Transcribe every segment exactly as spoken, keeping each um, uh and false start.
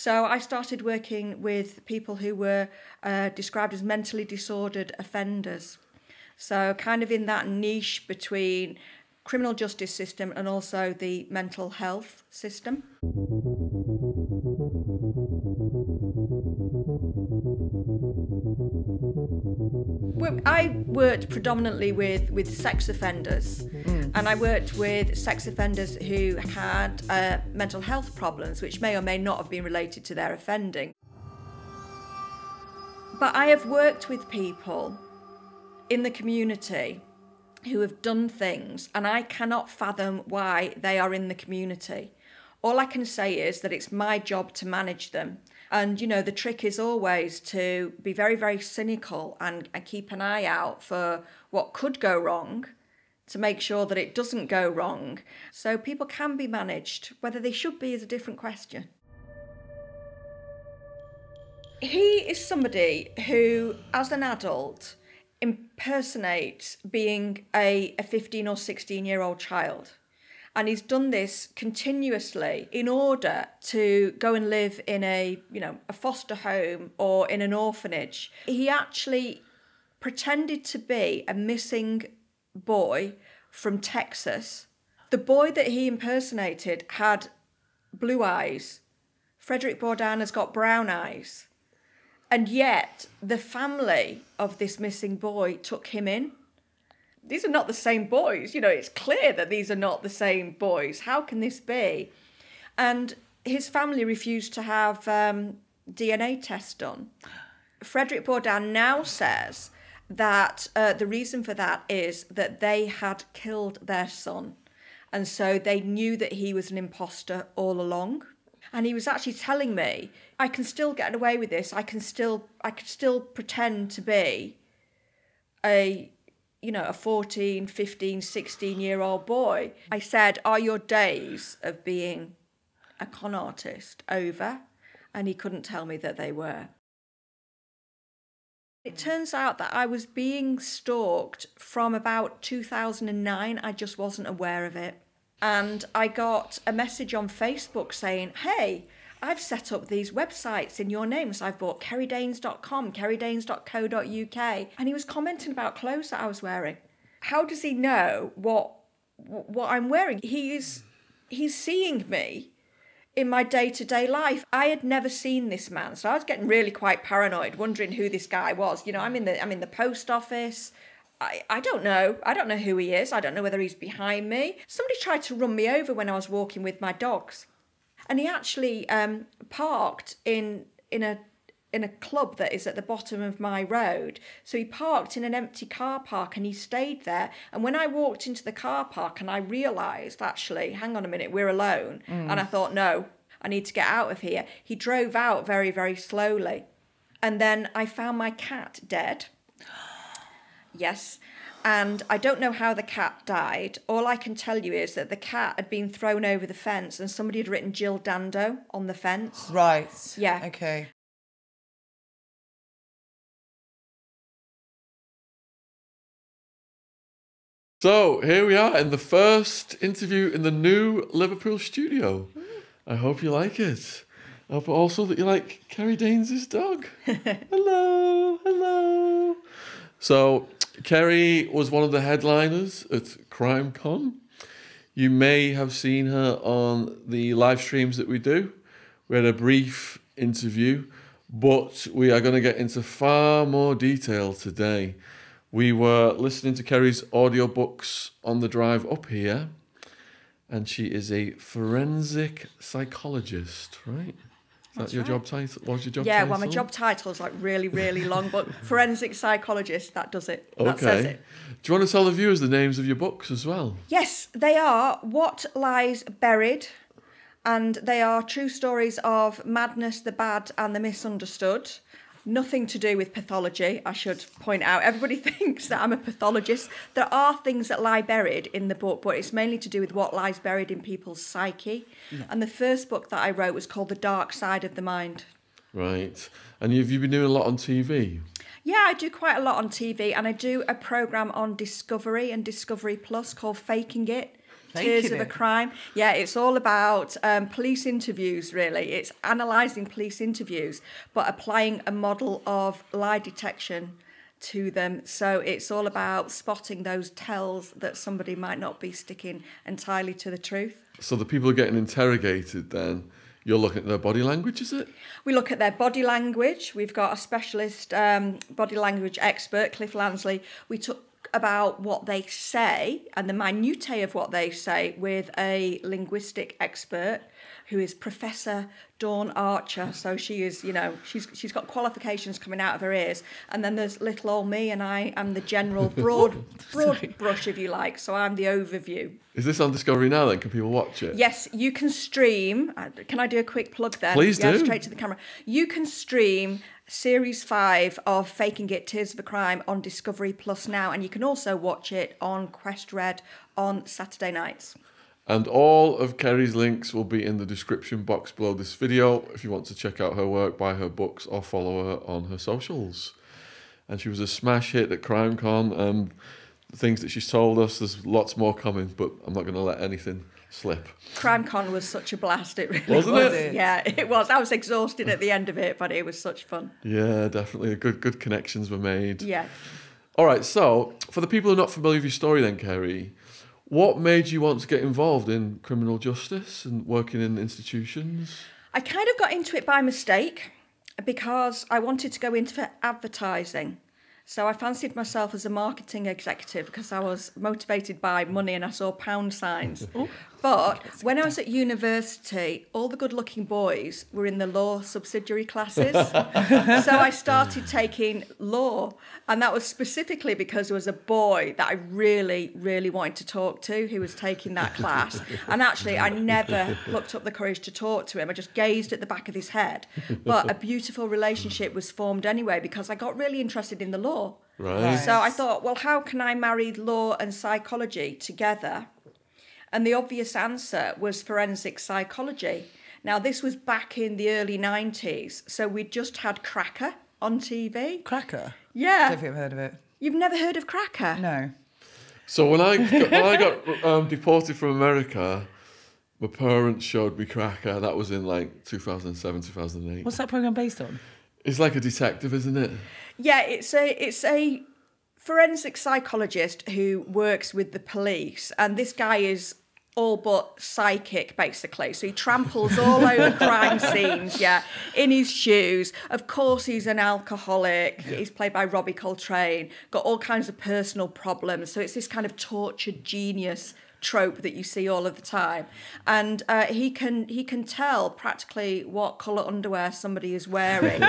So I started working with people who were uh, described as mentally disordered offenders. So kind of in that niche between criminal justice system and also the mental health system. I worked predominantly with, with sex offenders, mm. and I worked with sex offenders who had uh, mental health problems, which may or may not have been related to their offending. But I have worked with people in the community who have done things, and I cannot fathom why they are in the community. All I can say is that it's my job to manage them. And, you know, the trick is always to be very, very cynical and, and keep an eye out for what could go wrong to make sure that it doesn't go wrong. So people can be managed. Whether they should be is a different question. He is somebody who, as an adult, impersonates being a, a fifteen or sixteen-year-old child. And he's done this continuously in order to go and live in a, you know, a foster home or in an orphanage. He actually pretended to be a missing boy from Texas. The boy that he impersonated had blue eyes. Frédéric Bourdin has got brown eyes. And yet the family of this missing boy took him in. These are not the same boys. You know, it's clear that these are not the same boys. How can this be? And his family refused to have um, D N A tests done. Frédéric Bourdin now says that uh, the reason for that is that they had killed their son. And so they knew that he was an imposter all along. And he was actually telling me, I can still get away with this. I can still, I can still pretend to be a... you know, a fourteen, fifteen, sixteen-year-old boy. I said, are your days of being a con artist over? And he couldn't tell me that they were. It turns out that I was being stalked from about two thousand nine. I just wasn't aware of it. And I got a message on Facebook saying, hey, I've set up these websites in your name. So I've bought kerry daynes dot com, kerry daynes dot co dot U K. And he was commenting about clothes that I was wearing. How does he know what what I'm wearing? He is, he's seeing me in my day-to-day life. I had never seen this man. So I was getting really quite paranoid, wondering who this guy was. You know, I'm in the, I'm in the post office. I, I don't know. I don't know who he is. I don't know whether he's behind me. Somebody tried to run me over when I was walking with my dogs. And he actually um, parked in in a in a club that is at the bottom of my road. So he parked in an empty car park and he stayed there. And when I walked into the car park and I realised, actually, hang on a minute, we're alone. Mm. And I thought, no, I need to get out of here. He drove out very, very slowly. And then I found my cat dead. Yes. And I don't know how the cat died. All I can tell you is that the cat had been thrown over the fence and somebody had written Jill Dando on the fence. Right. Yeah. Okay. So here we are in the first interview in the new Liverpool studio. Mm. I hope you like it. I hope also that you like Kerry Daynes' dog. Hello. Hello. So... Kerry was one of the headliners at CrimeCon. You may have seen her on the live streams that we do. We had a brief interview, but we are going to get into far more detail today. We were listening to Kerry's audiobooks on the drive up here, and she is a forensic psychologist, right? That's your right. job title? What was your job yeah, title? Yeah, well, my job title is like really, really long, but forensic psychologist, that does it. Okay. That says it. Do you want to tell the viewers the names of your books as well? Yes, they are What Lies Buried, and they are true stories of madness, the bad and the misunderstood. Nothing to do with pathology, I should point out. Everybody thinks that I'm a pathologist. There are things that lie buried in the book, but it's mainly to do with what lies buried in people's psyche. Yeah. And the first book that I wrote was called The Dark Side of the Mind. Right. And have you been doing a lot on T V? Yeah, I do quite a lot on T V, and I do a programme on Discovery and Discovery Plus called Faking It: Tears of a Crime. Yeah, it's all about um, police interviews, really. It's analysing police interviews, but applying a model of lie detection to them. So it's all about spotting those tells that somebody might not be sticking entirely to the truth. So the people are getting interrogated then. You're looking at their body language, is it? We look at their body language. We've got a specialist um, body language expert, Cliff Lansley. We took about what they say and the minutiae of what they say with a linguistic expert who is Professor Dawn Archer. So she is, you know, she's she's got qualifications coming out of her ears. And then there's little old me, and I am the general broad, broad brush, if you like. So I'm the overview. Is this on Discovery now then? Can people watch it? Yes, you can stream. Can I do a quick plug then? Please yeah, do. Straight to the camera. You can stream Series five of Faking It, Tears of a Crime on Discovery Plus now. And you can also watch it on Quest Red on Saturday nights. And all of Kerry's links will be in the description box below this video if you want to check out her work, buy her books or follow her on her socials. And she was a smash hit at CrimeCon, and the things that she's told us, there's lots more coming, but I'm not going to let anything slip. CrimeCon was such a blast, it really was. Wasn't it? Yeah, it was. I was exhausted at the end of it, but it was such fun. Yeah, definitely. Good, good connections were made. Yeah. All right, so for the people who are not familiar with your story then, Kerry, what made you want to get involved in criminal justice and working in institutions? I kind of got into it by mistake because I wanted to go into advertising. So I fancied myself as a marketing executive because I was motivated by money and I saw pound signs. But when I was at university, all the good-looking boys were in the law subsidiary classes. So I started taking law, and that was specifically because there was a boy that I really, really wanted to talk to who was taking that class. And actually, I never plucked up the courage to talk to him. I just gazed at the back of his head. But a beautiful relationship was formed anyway because I got really interested in the law. Right. So I thought, well, how can I marry law and psychology together? And the obvious answer was forensic psychology. Now, this was back in the early nineties, so we just had Cracker on T V. Cracker? Yeah. I don't think I've heard of it. You've never heard of Cracker? No. So when I got, when I got um, deported from America, my parents showed me Cracker. That was in, like, two thousand seven, two thousand eight. What's that programme based on? It's like a detective, isn't it? Yeah, it's a it's a forensic psychologist who works with the police, and this guy is all but psychic, basically. So he tramples all over crime scenes, yeah, in his shoes. Of course, he's an alcoholic. Yeah. He's played by Robbie Coltrane. Got all kinds of personal problems. So it's this kind of tortured genius trope that you see all of the time, and uh, he can he can tell practically what colour underwear somebody is wearing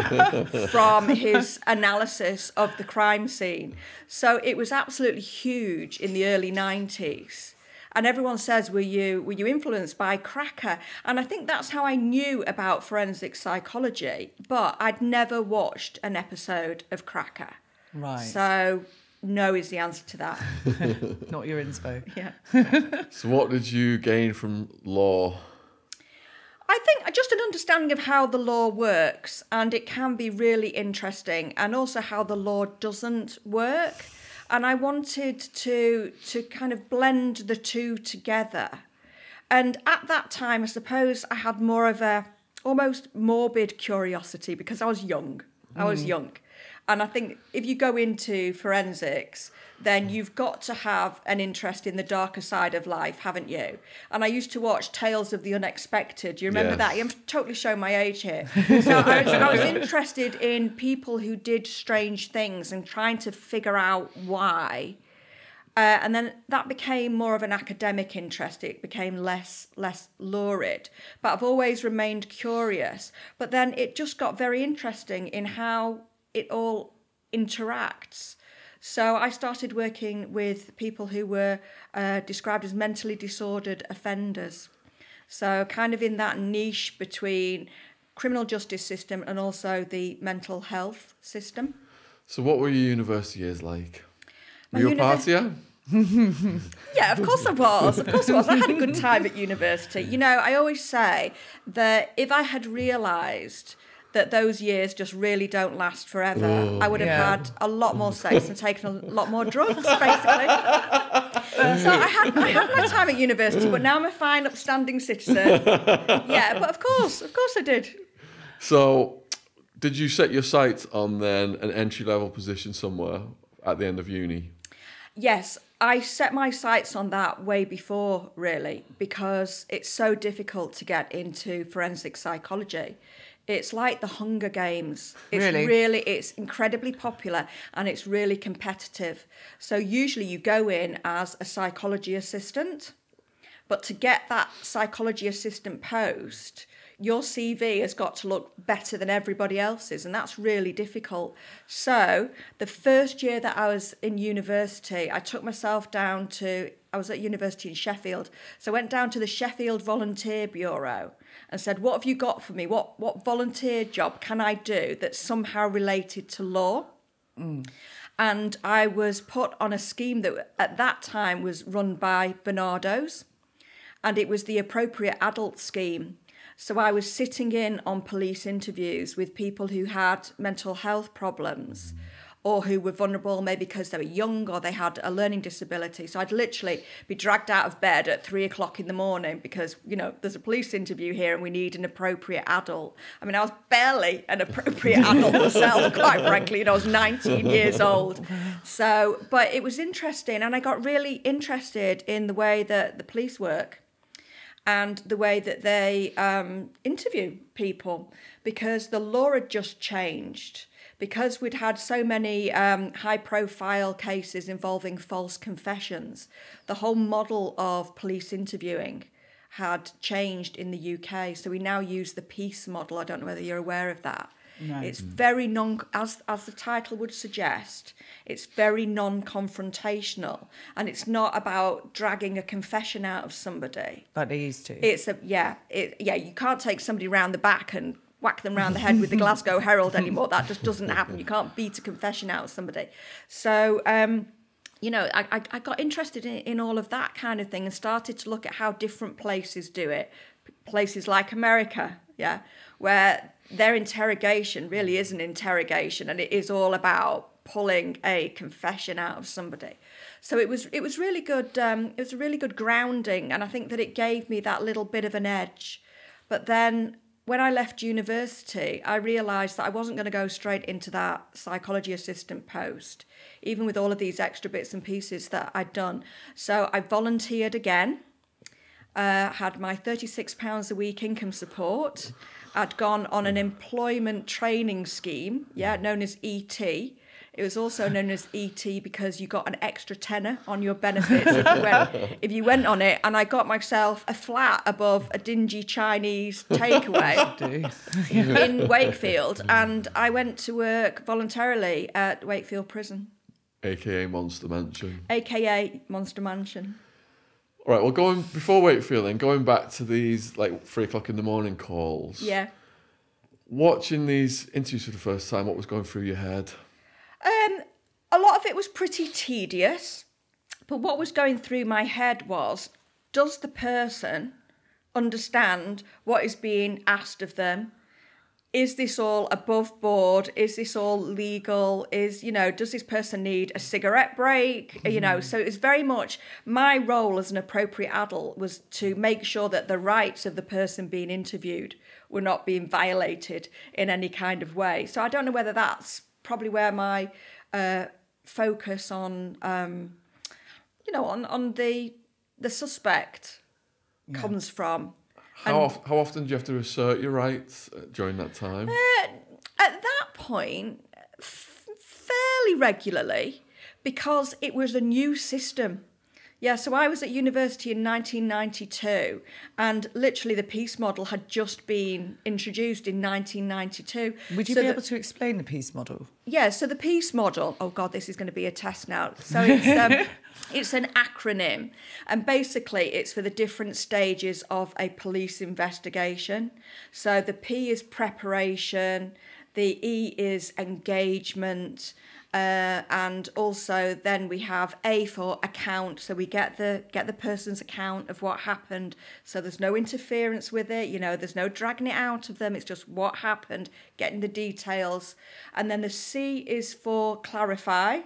from his analysis of the crime scene. So it was absolutely huge in the early nineties, and everyone says, "Were you were you influenced by Cracker?" And I think that's how I knew about forensic psychology, but I'd never watched an episode of Cracker. Right. So. No is the answer to that. Not your inspo. Yeah. So what did you gain from law? I think just an understanding of how the law works, and it can be really interesting, and also how the law doesn't work. And I wanted to to kind of blend the two together. And at that time, I suppose I had more of a almost morbid curiosity because I was young. Mm. I was young. And I think if you go into forensics, then you've got to have an interest in the darker side of life, haven't you? And I used to watch Tales of the Unexpected. You remember yes. that? I'm totally showing my age here. So I was, I was interested in people who did strange things and trying to figure out why. Uh, and then that became more of an academic interest. It became less less lurid. But I've always remained curious. But then it just got very interesting in how it all interacts. So I started working with people who were uh, described as mentally disordered offenders. So kind of in that niche between criminal justice system and also the mental health system. So what were your university years like? Were you a partier? Yeah, of course I was. Of course I was. I had a good time at university. You know, I always say that if I had realised that those years just really don't last forever. Ooh, I would have yeah. had a lot more sex and taken a lot more drugs, basically. Uh, so I had, I had my time at university, but now I'm a fine, upstanding citizen. Yeah, but of course, of course I did. So did you set your sights on then an entry-level position somewhere at the end of uni? Yes, I set my sights on that way before, really, because it's so difficult to get into forensic psychology. It's like the Hunger Games. It's really? really, it's incredibly popular and it's really competitive. So usually you go in as a psychology assistant, but to get that psychology assistant post, your C V has got to look better than everybody else's, and that's really difficult. So the first year that I was in university, I took myself down to, I was at university in Sheffield, so I went down to the Sheffield Volunteer Bureau and said, what have you got for me? What, what volunteer job can I do that's somehow related to law? Mm. And I was put on a scheme that at that time was run by Bernardo's, and it was the appropriate adult scheme. So I was sitting in on police interviews with people who had mental health problems, or who were vulnerable, maybe because they were young or they had a learning disability. So I'd literally be dragged out of bed at three o'clock in the morning because, you know, there's a police interview here and we need an appropriate adult. I mean, I was barely an appropriate adult myself, quite frankly, and I was nineteen years old. So, but it was interesting, and I got really interested in the way that the police work and the way that they um, interview people, because the law had just changed. Because we'd had so many um, high-profile cases involving false confessions, the whole model of police interviewing had changed in the U K. So we now use the PEACE model. I don't know whether you're aware of that. No. It's very non, as, as the title would suggest, it's very non-confrontational. And it's not about dragging a confession out of somebody. Like they used to. It's a, yeah, it, yeah, you can't take somebody round the back and whack them round the head with the Glasgow Herald anymore. That just doesn't happen. You can't beat a confession out of somebody. So, um, you know, I, I got interested in, in all of that kind of thing and started to look at how different places do it. Places like America, yeah, where their interrogation really is an interrogation and it is all about pulling a confession out of somebody. So it was, it was really good. Um, it was a really good grounding, and I think that it gave me that little bit of an edge. But then, when I left university, I realised that I wasn't going to go straight into that psychology assistant post, even with all of these extra bits and pieces that I'd done. So I volunteered again, uh, had my thirty-six pounds a week income support. I'd gone on an employment training scheme, yeah, known as E T. It was also known as E T because you got an extra tenner on your benefits if you went, if you went on it. And I got myself a flat above a dingy Chinese takeaway in Wakefield. And I went to work voluntarily at Wakefield Prison. A K A Monster Mansion. A K A Monster Mansion. All right, well, going before Wakefield then, going back to these like three o'clock in the morning calls. Yeah. Watching these interviews for the first time, what was going through your head? Um, a lot of it was pretty tedious, but what was going through my head was, does the person understand what is being asked of them? Is this all above board? Is this all legal? Is, you know, does this person need a cigarette break? You know, so it was very much my role as an appropriate adult was to make sure that the rights of the person being interviewed were not being violated in any kind of way. So I don't know whether that's probably where my uh, focus on, um, you know, on, on the the suspect yeah. comes from. How, of, how often do you have to assert your rights during that time? Uh, at that point, f fairly regularly, because it was a new system. Yeah, so I was at university in nineteen ninety-two, and literally the PEACE model had just been introduced in nineteen ninety-two. Would you so be that, able to explain the PEACE model? Yeah, so the PEACE model, oh God, this is going to be a test now. So it's, um, it's an acronym, and basically it's for the different stages of a police investigation. So the P is preparation, the E is engagement, Uh, and also then we have A for account, so we get the get the person's account of what happened, so there's no interference with it, you know, there's no dragging it out of them, it's just what happened, getting the details. And then the C is for clarify,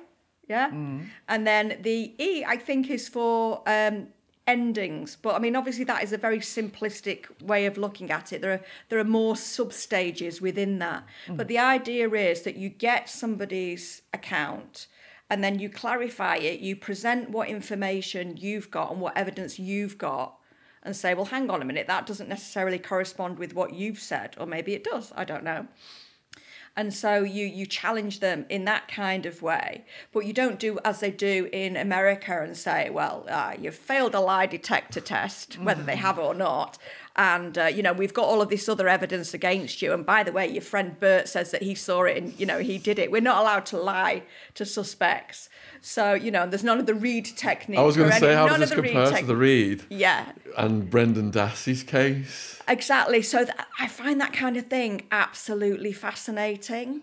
Yeah. Mm. And then the E, I think, is for um, endings. But I mean, obviously, that is a very simplistic way of looking at it. There are there are more sub-stages within that. Mm. But the idea is that you get somebody's account and then you clarify it. You present what information you've got and what evidence you've got and say, well, hang on a minute, that doesn't necessarily correspond with what you've said. Or maybe it does. I don't know. And so you you challenge them in that kind of way, but you don't do as they do in America and say, well, uh, you've failed a lie detector test, whether they have or not, and uh, you know, we've got all of this other evidence against you. And by the way, your friend Bert says that he saw it, and you know, he did it. We're not allowed to lie to suspects. So you know, there's none of the Reid technique. I was going to say, how does this compare to the Reid? Yeah. And Brendan Dassey's case. Exactly. So th I find that kind of thing absolutely fascinating.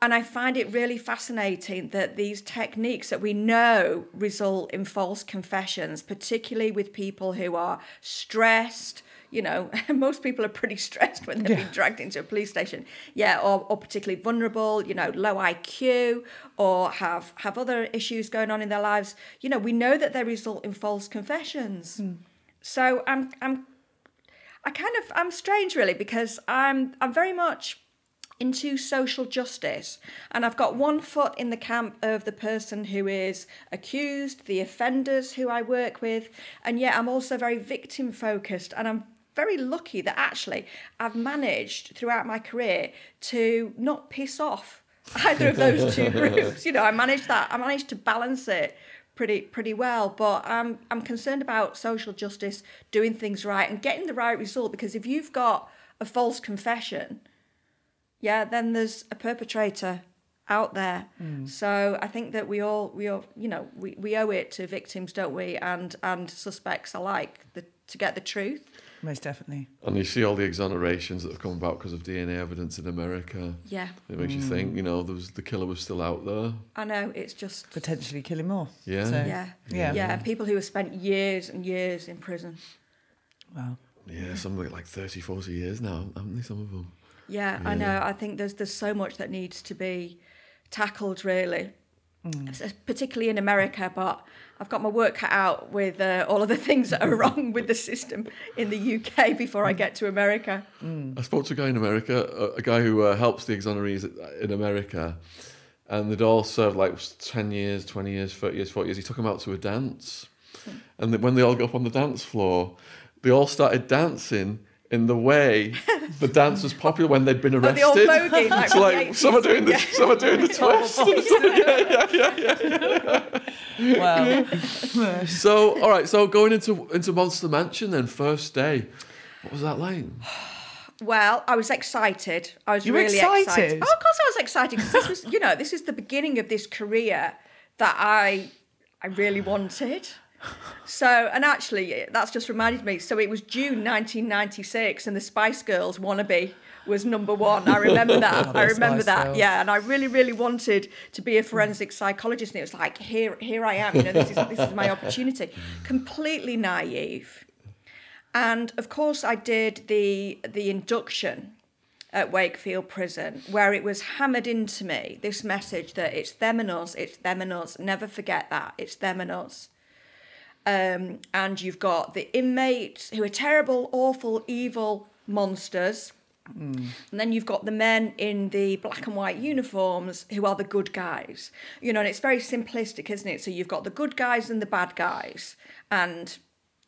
And I find it really fascinating that these techniques that we know result in false confessions, particularly with people who are stressed. You know, most people are pretty stressed when they've yeah. been dragged into a police station. Yeah, or, or particularly vulnerable, you know, low I Q, or have, have other issues going on in their lives. You know, we know that they result in false confessions. Mm. So I'm, I'm, I kind of, I'm strange really, because I'm, I'm very much into social justice, and I've got one foot in the camp of the person who is accused, the offenders who I work with, and yet I'm also very victim focused, and I'm very lucky that actually I've managed throughout my career to not piss off either of those two groups. You know, I managed that, I managed to balance it pretty pretty well. But I'm I'm concerned about social justice, doing things right and getting the right result, because if you've got a false confession, yeah, then there's a perpetrator out there. Mm. So I think that we all we all you know, we, we owe it to victims, don't we, and and suspects alike, the, to get the truth. Most definitely. And you see all the exonerations that have come about because of D N A evidence in America. Yeah. It makes mm. you think, you know, there was, the killer was still out there. I know, it's just... potentially killing more. Yeah. So, yeah. yeah. Yeah. Yeah, people who have spent years and years in prison. Wow. Yeah, something like thirty, forty years now, haven't they, some of them? Yeah, yeah, I know. I think there's there's so much that needs to be tackled, really. Mm. Particularly in America, but I've got my work cut out with uh, all of the things that are wrong with the system in the U K before I get to America. Mm. I spoke to a guy in America, a, a guy who uh, helps the exonerees in America, and they'd all served like ten years, twenty years, thirty years, forty years. He took them out to a dance, mm. and when they all got up on the dance floor, they all started dancing in the way the dance was popular when they'd been arrested. Oh, the old bogey, like, so like some are doing the, some are doing the twist. yeah, yeah, yeah, yeah. Wow. Yeah. So, all right. So going into into Monster Mansion then, first day, what was that like? Well, I was excited. I was you really excited. excited. Oh, of course, I was excited, because this was, you know, this is the beginning of this career that I I really wanted. So, and actually, that's just reminded me. So it was June nineteen ninety-six, and the Spice Girls Wannabe was number one. I remember that. Oh, I remember Spice that. Girls. Yeah, and I really, really wanted to be a forensic psychologist, and it was like, here, here I am. You know, this is this is my opportunity. Completely naive, and of course, I did the the induction at Wakefield Prison, where it was hammered into me this message that it's them and us, it's them and us. Never forget that, it's them and us. Um, and you've got the inmates who are terrible, awful, evil monsters. Mm. And then you've got the men in the black and white uniforms who are the good guys. You know, and it's very simplistic, isn't it? So you've got the good guys and the bad guys, and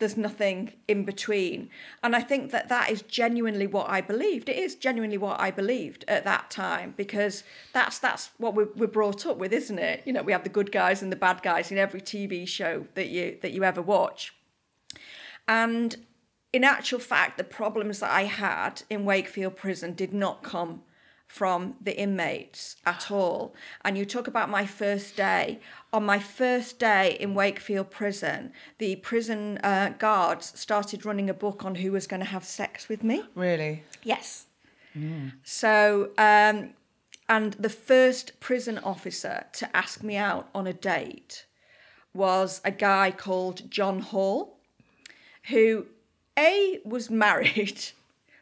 there's nothing in between. And I think that that is genuinely what I believed. It is genuinely what I believed at that time, because that's that's what we're, we're brought up with, isn't it? You know, we have the good guys and the bad guys in every T V show that you that you ever watch. And in actual fact, the problems that I had in Wakefield Prison did not come from the inmates at all. And you talk about my first day. On my first day in Wakefield Prison, the prison uh, guards started running a book on who was going to have sex with me. Really? Yes. Mm. So, um, and the first prison officer to ask me out on a date was a guy called John Hall, who, A, was married.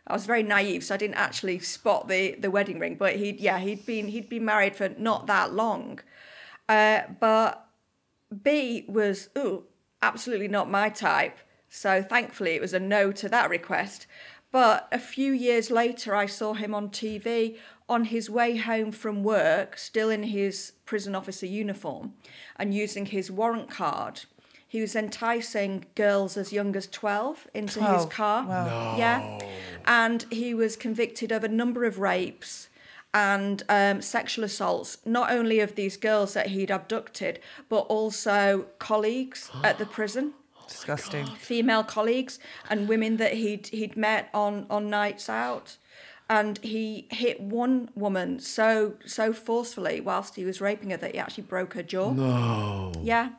I was very naive, so I didn't actually spot the the wedding ring. But he'd yeah he'd been he'd been married for not that long, Uh, but B was, ooh, absolutely not my type. So thankfully it was a no to that request. But a few years later, I saw him on T V on his way home from work, still in his prison officer uniform and using his warrant card. He was enticing girls as young as twelve into twelve. His car. Wow. No. Yeah. And he was convicted of a number of rapes and um, sexual assaults, not only of these girls that he'd abducted, but also colleagues at the prison. Disgusting. Oh, female colleagues and women that he'd, he'd met on, on nights out. And he hit one woman so, so forcefully whilst he was raping her that he actually broke her jaw. No. Yeah.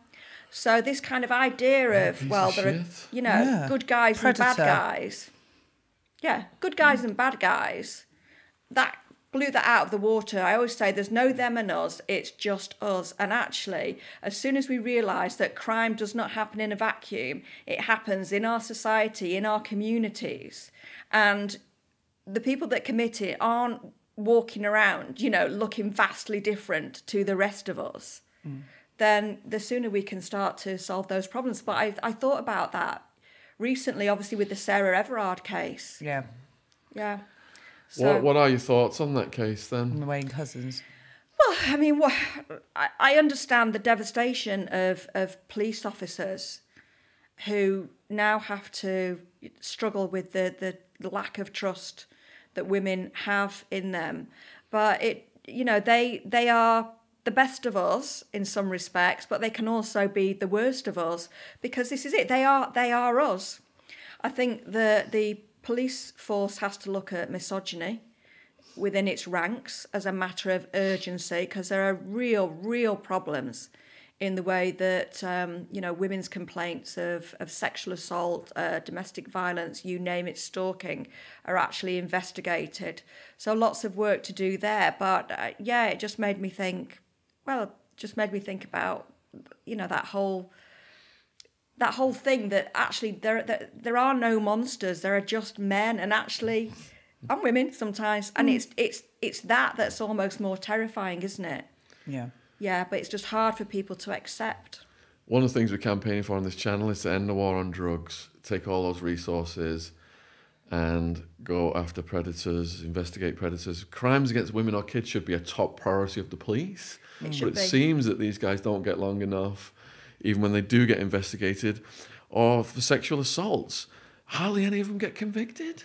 So this kind of idea of, well, there are, you know, yeah. good guys Predator. and bad guys. Yeah, good guys mm. and bad guys. That blew that out of the water. I always say there's no them and us, it's just us. And actually, as soon as we realise that crime does not happen in a vacuum, it happens in our society, in our communities. And the people that commit it aren't walking around, you know, looking vastly different to the rest of us. Mm. Then the sooner we can start to solve those problems. But I, I thought about that recently, obviously, with the Sarah Everard case. Yeah. Yeah. So, what, what are your thoughts on that case then? On the Wayne cousins. Well, I mean, what, I, I understand the devastation of, of police officers who now have to struggle with the, the lack of trust that women have in them. But, it, you know, they they are... the best of us in some respects, but they can also be the worst of us, because this is it. They are they are us. I think the the police force has to look at misogyny within its ranks as a matter of urgency, because there are real, real problems in the way that um, you know, women's complaints of, of sexual assault, uh, domestic violence, you name it, stalking, are actually investigated. So lots of work to do there. But uh, yeah, it just made me think. Well, it just made me think about, you know, that whole that whole thing that actually there, there there are no monsters, there are just men, and actually, and women sometimes, and it's it's it's that that's almost more terrifying, isn't it? Yeah. Yeah, but it's just hard for people to accept. One of the things we're campaigning for on this channel is to end the war on drugs, take all those resources and go after predators, investigate predators. Crimes against women or kids should be a top priority of the police. It but it be. seems that these guys don't get long enough, even when they do get investigated. Or for sexual assaults, hardly any of them get convicted.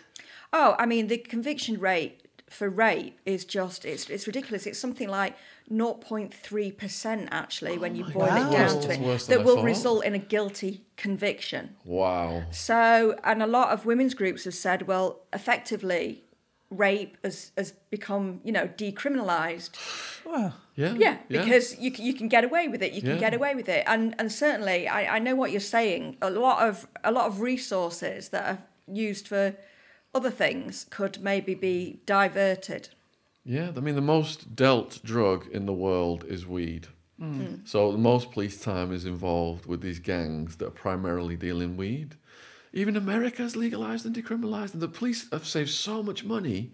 Oh, I mean, the conviction rate for rape is just, it's, it's ridiculous. It's something like zero point three percent actually, oh when you boil God. it down to it, that will result in a guilty conviction. Wow. So, and a lot of women's groups have said, well, effectively, rape has, has become, you know, decriminalised. Well, yeah, yeah, yeah, because you you can get away with it. You can yeah. get away with it, and and certainly I, I know what you're saying. A lot of a lot of resources that are used for other things could maybe be diverted. Yeah, I mean the most dealt drug in the world is weed. Mm. So the most police time is involved with these gangs that are primarily dealing weed. Even America has legalised and decriminalised, and the police have saved so much money,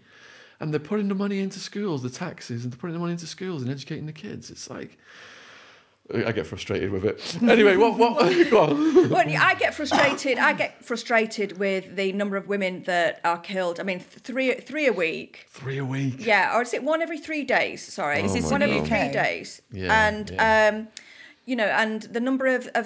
and they're putting the money into schools, the taxes, and they're putting the money into schools and educating the kids. It's like, I get frustrated with it. Anyway, what? what go on. Well, I get frustrated. I get frustrated with the number of women that are killed. I mean, three, three a week. Three a week. Yeah, or is it one every three days? Sorry, oh is it one God. every three days? Yeah, and yeah. um, you know, and the number of of.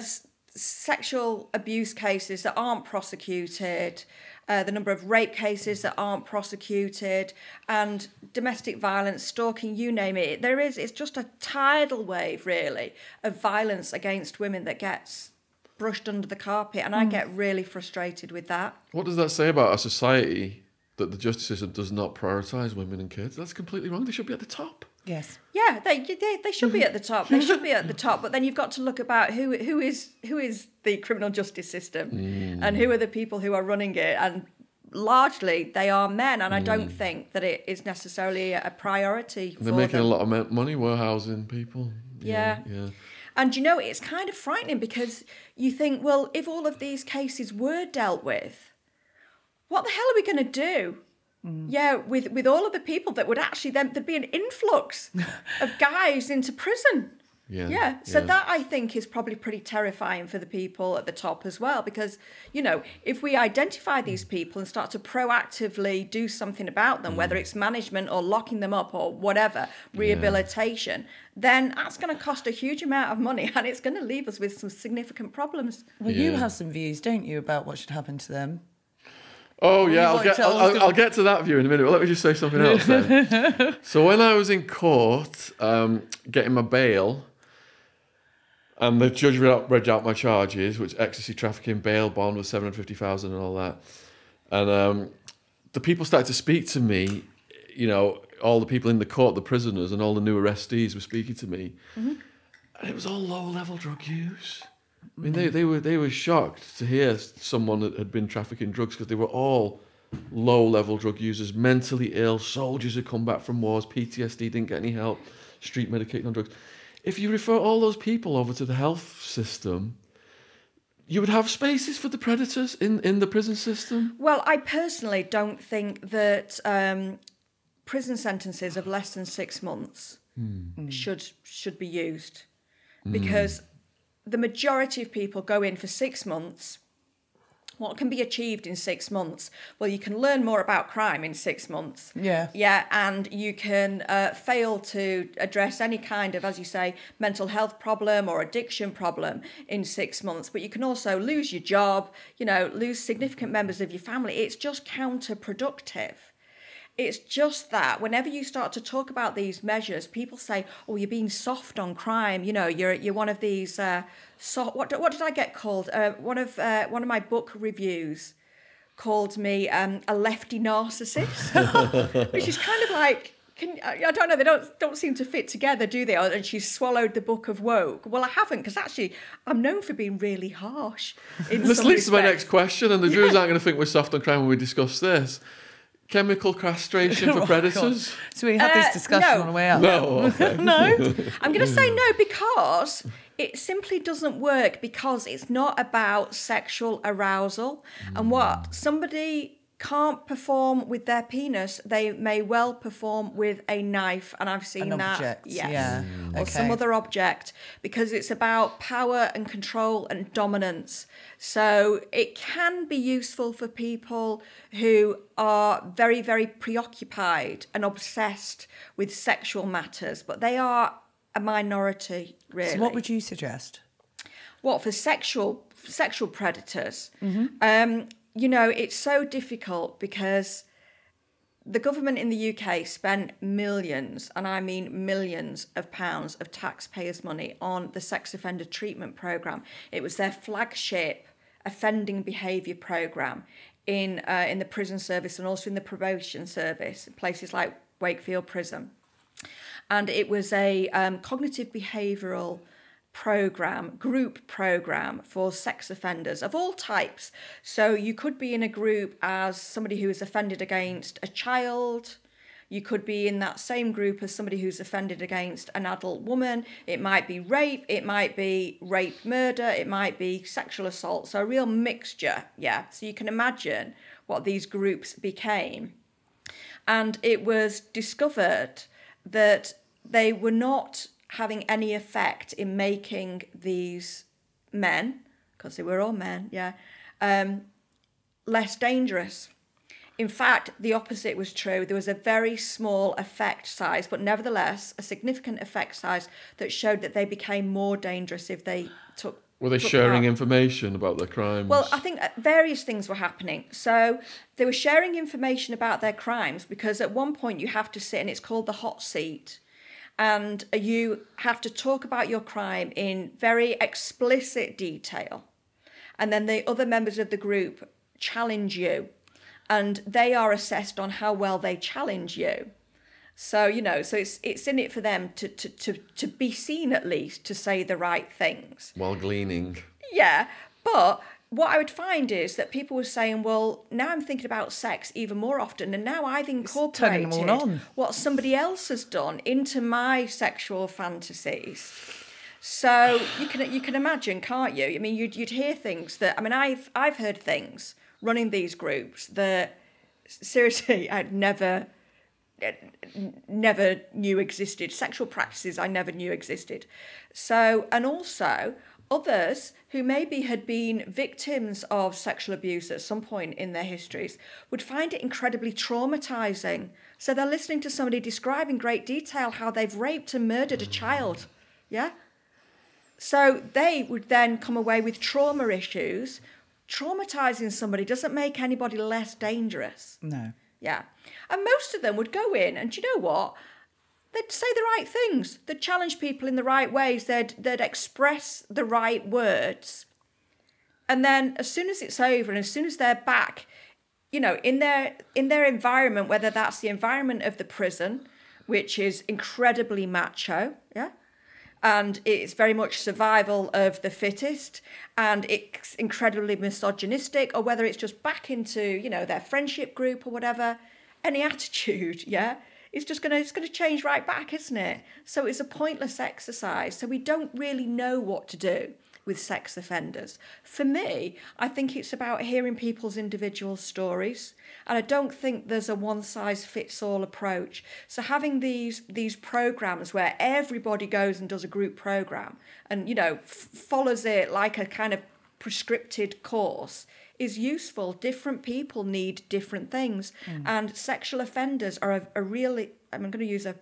sexual abuse cases that aren't prosecuted, uh, the number of rape cases that aren't prosecuted, and domestic violence, stalking, you name it. There is, it's just a tidal wave, really, of violence against women that gets brushed under the carpet, and mm. I get really frustrated with that. What does that say about our society, that the justice system does not prioritise women and kids? That's completely wrong. They should be at the top. Yes. Yeah, they, they they should be at the top. They should be at the top. But then you've got to look about who who is who is the criminal justice system, mm. and who are the people who are running it. And largely, they are men. And mm. I don't think that it is necessarily a priority. They're for making them. a lot of money warehousing people. Yeah. Yeah. yeah. And you know, it's kind of frightening, because you think, well, if all of these cases were dealt with, what the hell are we going to do? Mm. Yeah, with, with all of the people that would actually, then there'd be an influx of guys into prison. Yeah. Yeah. So yeah. that, I think, is probably pretty terrifying for the people at the top as well, because, you know, if we identify these people and start to proactively do something about them, mm. whether it's management or locking them up or whatever, rehabilitation, yeah. then that's going to cost a huge amount of money, and it's going to leave us with some significant problems. Well, yeah. you have some views, don't you, about what should happen to them? Oh, yeah, I'll get, I'll, I'll, I'll get to that view in a minute. Well, let me just say something else then. So when I was in court um, getting my bail, and the judge read out, read out my charges, which ecstasy trafficking, bail bond was seven hundred fifty thousand dollars and all that. And um, the people started to speak to me, you know, all the people in the court, the prisoners, and all the new arrestees were speaking to me. Mm-hmm. And it was all low-level drug use. I mean, they, they were they were shocked to hear someone that had been trafficking drugs, because they were all low-level drug users, mentally ill, soldiers who come back from wars, P T S D, didn't get any help, street medicated on drugs. If you refer all those people over to the health system, you would have spaces for the predators in, in the prison system. Well, I personally don't think that um, prison sentences of less than six months hmm. should, should be used, because... Mm. The majority of people go in for six months. What can be achieved in six months? Well, you can learn more about crime in six months. Yeah. Yeah, and you can uh, fail to address any kind of, as you say, mental health problem or addiction problem in six months. But you can also lose your job, you know, lose significant members of your family. It's just counterproductive. It's just that whenever you start to talk about these measures, people say, "Oh, you're being soft on crime. You know, you're you're one of these uh, soft." What what did I get called? Uh, one of uh, one of my book reviews called me um, a lefty narcissist, which is kind of like. Can, I don't know, they don't don't seem to fit together, do they? And she's swallowed the book of woke. Well, I haven't, because actually I'm known for being really harsh. In this leads to my next question, and the viewers yeah. aren't going to think we're soft on crime when we discuss this. Chemical castration for predators? Oh, so we had uh, this discussion no. on the way out. No. Okay. No. I'm going to say no, because it simply doesn't work, because it's not about sexual arousal. Mm. And what somebody can't perform with their penis, they may well perform with a knife. And I've seen An that. Object. Yes. Yeah. Mm. Or okay. some other object, because it's about power and control and dominance. So it can be useful for people who are very, very preoccupied and obsessed with sexual matters, but they are a minority, really. So what would you suggest? What, for sexual sexual predators? Mm-hmm. Um, you know, it's so difficult, because the government in the U K spent millions, and I mean millions of pounds of taxpayers' money on the sex offender treatment programme. It was their flagship offending behaviour programme in uh, in the prison service, and also in the probation service, places like Wakefield Prison. And it was a um, cognitive behavioural program, group program for sex offenders of all types. So you could be in a group as somebody who is offended against a child. You could be in that same group as somebody who's offended against an adult woman. It might be rape. It might be rape murder. It might be sexual assault. So a real mixture. Yeah. So you can imagine what these groups became. And it was discovered that they were not having any effect in making these men, because they were all men, yeah, um, less dangerous. In fact, the opposite was true. There was a very small effect size, but nevertheless, a significant effect size that showed that they became more dangerous if they took... Were they took sharing out. information about their crimes? Well, I think various things were happening. So they were sharing information about their crimes, because at one point you have to sit, and it's called the hot seat, and you have to talk about your crime in very explicit detail. And then the other members of the group challenge you, and they are assessed on how well they challenge you. So, you know, so it's it's in it for them to, to, to, to be seen, at least, to say the right things. While gleaning. Yeah, but... what I would find is that people were saying, well, now I'm thinking about sex even more often, and now I've incorporated what somebody else has done into my sexual fantasies. So you can you can imagine, can't you? I mean, you'd, you'd hear things that... I mean, I've, I've heard things running these groups that, seriously, I'd never... never knew existed, sexual practices I never knew existed. So, and also others who maybe had been victims of sexual abuse at some point in their histories would find it incredibly traumatizing. So they're listening to somebody describe in great detail how they've raped and murdered a child, yeah? So they would then come away with trauma issues. Traumatizing somebody doesn't make anybody less dangerous. No. Yeah. And most of them would go in, and do you know what? They'd say the right things. They'd challenge people in the right ways. They'd, they'd express the right words. And then as soon as it's over and as soon as they're back, you know, in their, in their environment, whether that's the environment of the prison, which is incredibly macho, yeah, and it's very much survival of the fittest, and it's incredibly misogynistic, or whether it's just back into, you know, their friendship group or whatever, any attitude, yeah, it's just going to, it's going to change right back, isn't it? So it's a pointless exercise. So we don't really know what to do with sex offenders. For me, I think it's about hearing people's individual stories, and I don't think there's a one-size-fits-all approach. So having these these programs where everybody goes and does a group program and, you know, f follows it like a kind of prescripted course is useful. Different people need different things. Mm. And sexual offenders are a, a really, I'm going to use a,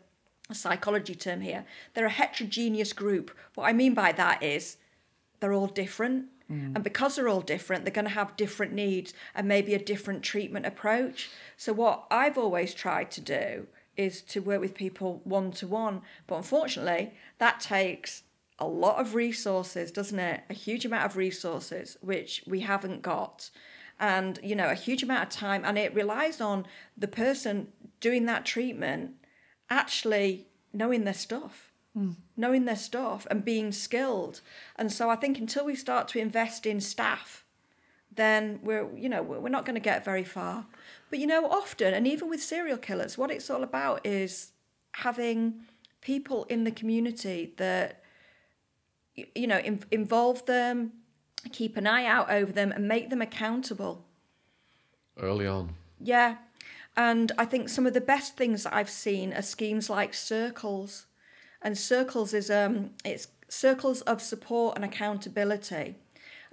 a psychology term here, they're a heterogeneous group. What I mean by that is they're all different. Mm. And because they're all different, they're going to have different needs and maybe a different treatment approach. So what I've always tried to do is to work with people one-to-one. But unfortunately, that takes a lot of resources, doesn't it? A huge amount of resources, which we haven't got. And, you know, a huge amount of time. And it relies on the person doing that treatment actually knowing their stuff. Mm. Knowing their stuff and being skilled. And so I think until we start to invest in staff, then we're, you know, we're not going to get very far. But, you know, often, and even with serial killers, what it's all about is having people in the community that, you know, in, involve them, keep an eye out over them and make them accountable. Early on. Yeah. And I think some of the best things that I've seen are schemes like Circles. And Circles is um, it's Circles of Support and Accountability.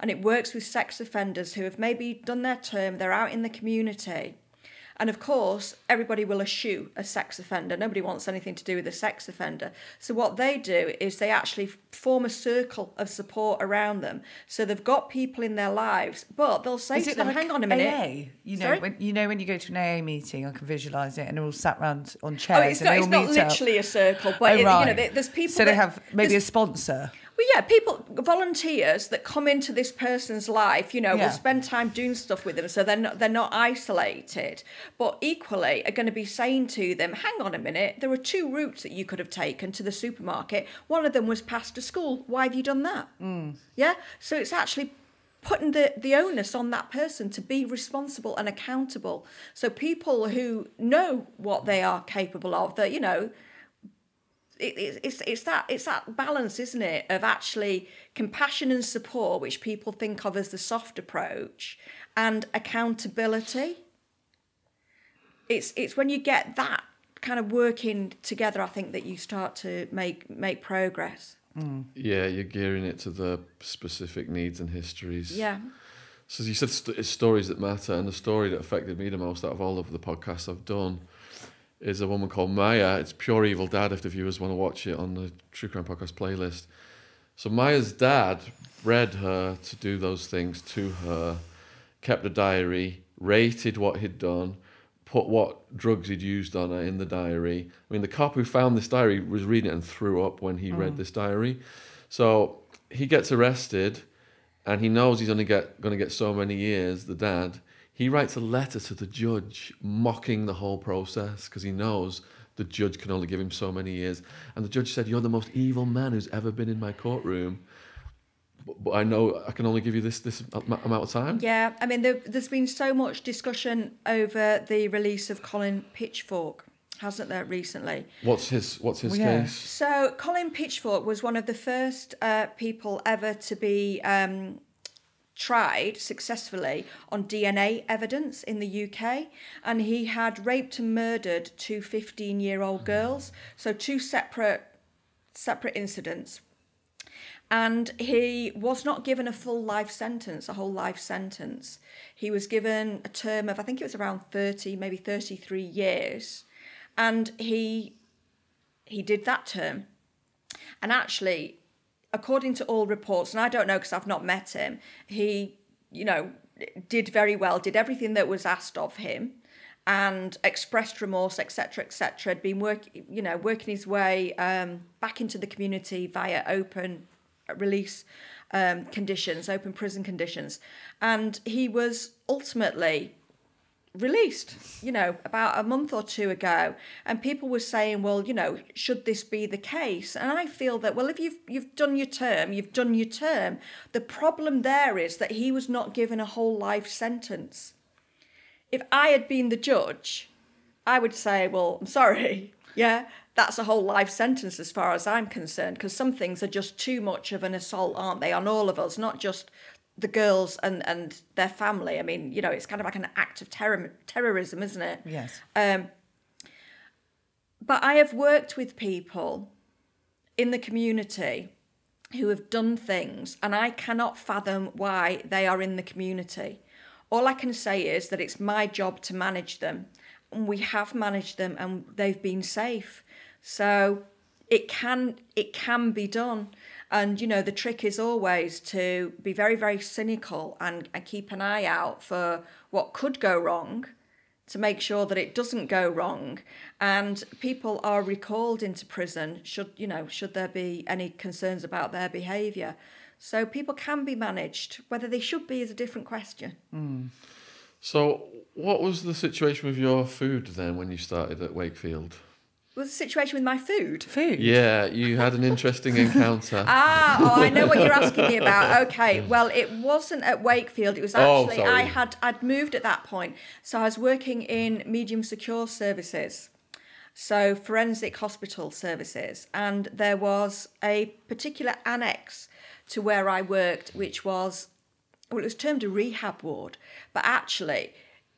And it works with sex offenders who have maybe done their term, they're out in the community. And of course, everybody will eschew a sex offender. Nobody wants anything to do with a sex offender. So what they do is they actually form a circle of support around them. So they've got people in their lives, but they'll say to them, hang on a minute. You know, when, you know when you go to an A A meeting, I can visualise it, and they're all sat round on chairs. Oh, it's not, it's not literally a circle, but you know, there's people. So they have maybe a sponsor. Well, yeah, people, volunteers that come into this person's life, you know, yeah, will spend time doing stuff with them, so they're not, they're not isolated, but equally are going to be saying to them, hang on a minute, there are two routes that you could have taken to the supermarket. One of them was past the school. Why have you done that? Mm. Yeah? So it's actually putting the, the onus on that person to be responsible and accountable. So people who know what they are capable of, that, you know, It, it, it's it's that it's that balance, isn't it, of actually compassion and support, which people think of as the soft approach, and accountability. It's it's when you get that kind of working together, I think, that you start to make make progress. Mm. Yeah, you're gearing it to the specific needs and histories. Yeah. So you said st it's stories that matter, and the story that affected me the most out of all of the podcasts I've done is a woman called Maya. It's Pure Evil Dad, if the viewers want to watch it on the True Crime Podcast playlist. So Maya's dad bred her to do those things to her, kept a diary, rated what he'd done, put what drugs he'd used on her in the diary. I mean, the cop who found this diary was reading it and threw up when he mm. read this diary. So he gets arrested, and he knows he's only get, going to get so many years, the dad. He writes a letter to the judge mocking the whole process because he knows the judge can only give him so many years. And the judge said, you're the most evil man who's ever been in my courtroom. But, but I know I can only give you this, this amount of time. Yeah, I mean, there, there's been so much discussion over the release of Colin Pitchfork, hasn't there, recently? What's his, what's his well, yeah. case? So Colin Pitchfork was one of the first uh, people ever to be... Um, tried successfully on D N A evidence in the U K, and he had raped and murdered two fifteen-year-old girls, so two separate separate incidents. And he was not given a full life sentence, a whole life sentence. He was given a term of, I think it was around thirty, maybe thirty-three years, and he he did that term. And actually, according to all reports, and I don't know because I've not met him, he, you know, did very well, did everything that was asked of him, and expressed remorse, et cetera, et cetera. Had been working, you know, working his way um, back into the community via open release um, conditions, open prison conditions, and he was ultimately released, you know, about a month or two ago. And people were saying, well, you know, should this be the case? And I feel that, well, if you've you've done your term, you've done your term. The problem there is that he was not given a whole life sentence. If I had been the judge, I would say, well, I'm sorry, yeah, that's a whole life sentence as far as I'm concerned, because some things are just too much of an assault, aren't they, on all of us, not just the girls and, and their family. I mean, you know, it's kind of like an act of terror, terrorism, isn't it? Yes. Um, but I have worked with people in the community who have done things, and I cannot fathom why they are in the community. All I can say is that it's my job to manage them. And we have managed them, and they've been safe. So it can it can be done. And, you know, the trick is always to be very, very cynical and, and keep an eye out for what could go wrong to make sure that it doesn't go wrong. And people are recalled into prison should, you know, should there be any concerns about their behaviour. So people can be managed. Whether they should be is a different question. Mm. So what was the situation with your food then when you started at Wakefield? What was the situation with my food? Food? Yeah, you had an interesting encounter. Ah, oh, I know what you're asking me about. Okay, well, it wasn't at Wakefield. It was actually, oh, I had, I'd moved at that point. So I was working in medium secure services, so forensic hospital services. And there was a particular annex to where I worked, which was, well, it was termed a rehab ward, but actually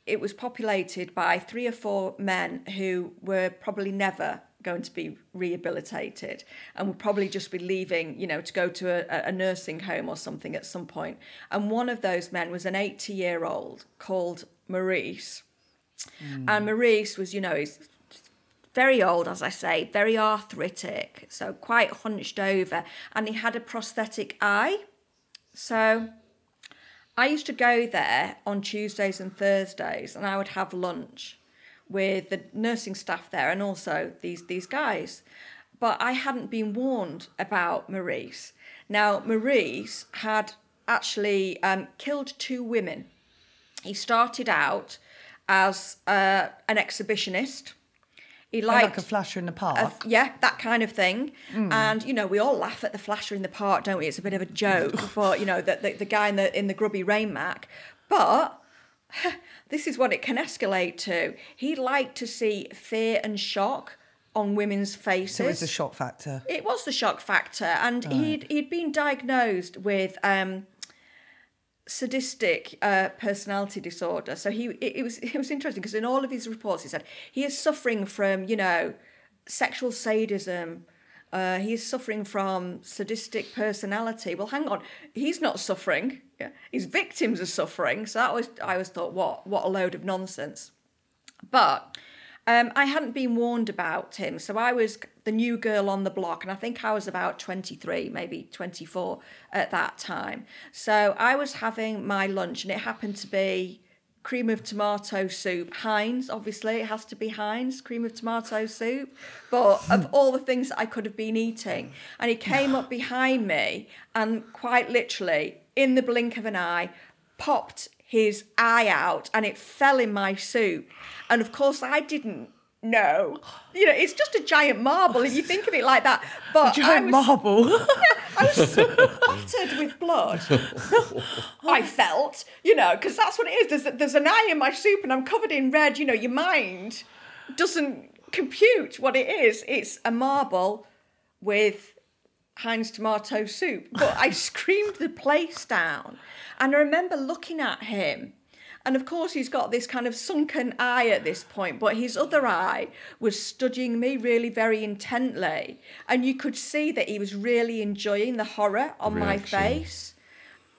it was populated by three or four men who were probably never going to be rehabilitated and would probably just be leaving, you know, to go to a, a nursing home or something at some point. And one of those men was an eighty-year-old called Maurice. Mm. And Maurice was, you know, he's very old, as I say, very arthritic, so quite hunched over. And he had a prosthetic eye. So I used to go there on Tuesdays and Thursdays, and I would have lunch with the nursing staff there and also these, these guys. But I hadn't been warned about Maurice. Now, Maurice had actually um, killed two women. He started out as uh, an exhibitionist. He liked, like a flasher in the park. Uh, yeah, that kind of thing. Mm. And, you know, we all laugh at the flasher in the park, don't we? It's a bit of a joke for, you know, the, the, the guy in the, in the grubby rain mac. But this is what it can escalate to. He liked to see fear and shock on women's faces. So it was the shock factor. It was the shock factor. And right. he'd, he'd been diagnosed with um, sadistic uh, personality disorder. So he it, it was it was interesting because in all of his reports he said he is suffering from, you know, sexual sadism. Uh, he is suffering from sadistic personality. Well, hang on, he's not suffering. Yeah, his victims are suffering. So that was I always thought what what a load of nonsense. But um, I hadn't been warned about him, so I was the new girl on the block, and I think I was about twenty-three, maybe twenty-four at that time. So I was having my lunch, and it happened to be cream of tomato soup, Heinz, obviously, it has to be Heinz, cream of tomato soup, but of all the things that I could have been eating. And he came up behind me and quite literally, in the blink of an eye, popped his eye out, and it fell in my soup. And of course, I didn't No, you know, it's just a giant marble if you think of it like that. But a giant I was, marble. Yeah, I was splattered with blood. I felt, you know, because that's what it is. There's, there's an eye in my soup and I'm covered in red. You know, your mind doesn't compute what it is. It's a marble with Heinz tomato soup, but I screamed the place down. And I remember looking at him, and of course he's got this kind of sunken eye at this point, but his other eye was studying me really very intently, and you could see that he was really enjoying the horror on Reaction. my face.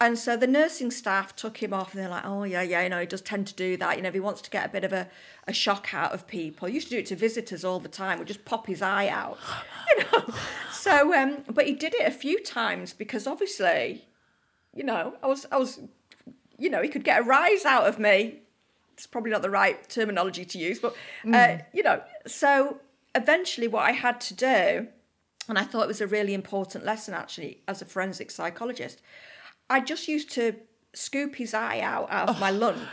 And so the nursing staff took him off, and they're like, oh, yeah, yeah, you know, he does tend to do that. You know, if he wants to get a bit of a, a shock out of people. He used to do it to visitors all the time. We'd just pop his eye out, you know. So, um, but he did it a few times because obviously, you know, I was, I was, you know, he could get a rise out of me. It's probably not the right terminology to use, but, uh, mm. you know. So eventually what I had to do, and I thought it was a really important lesson, actually, as a forensic psychologist, I just used to scoop his eye out out of oh. my lunch,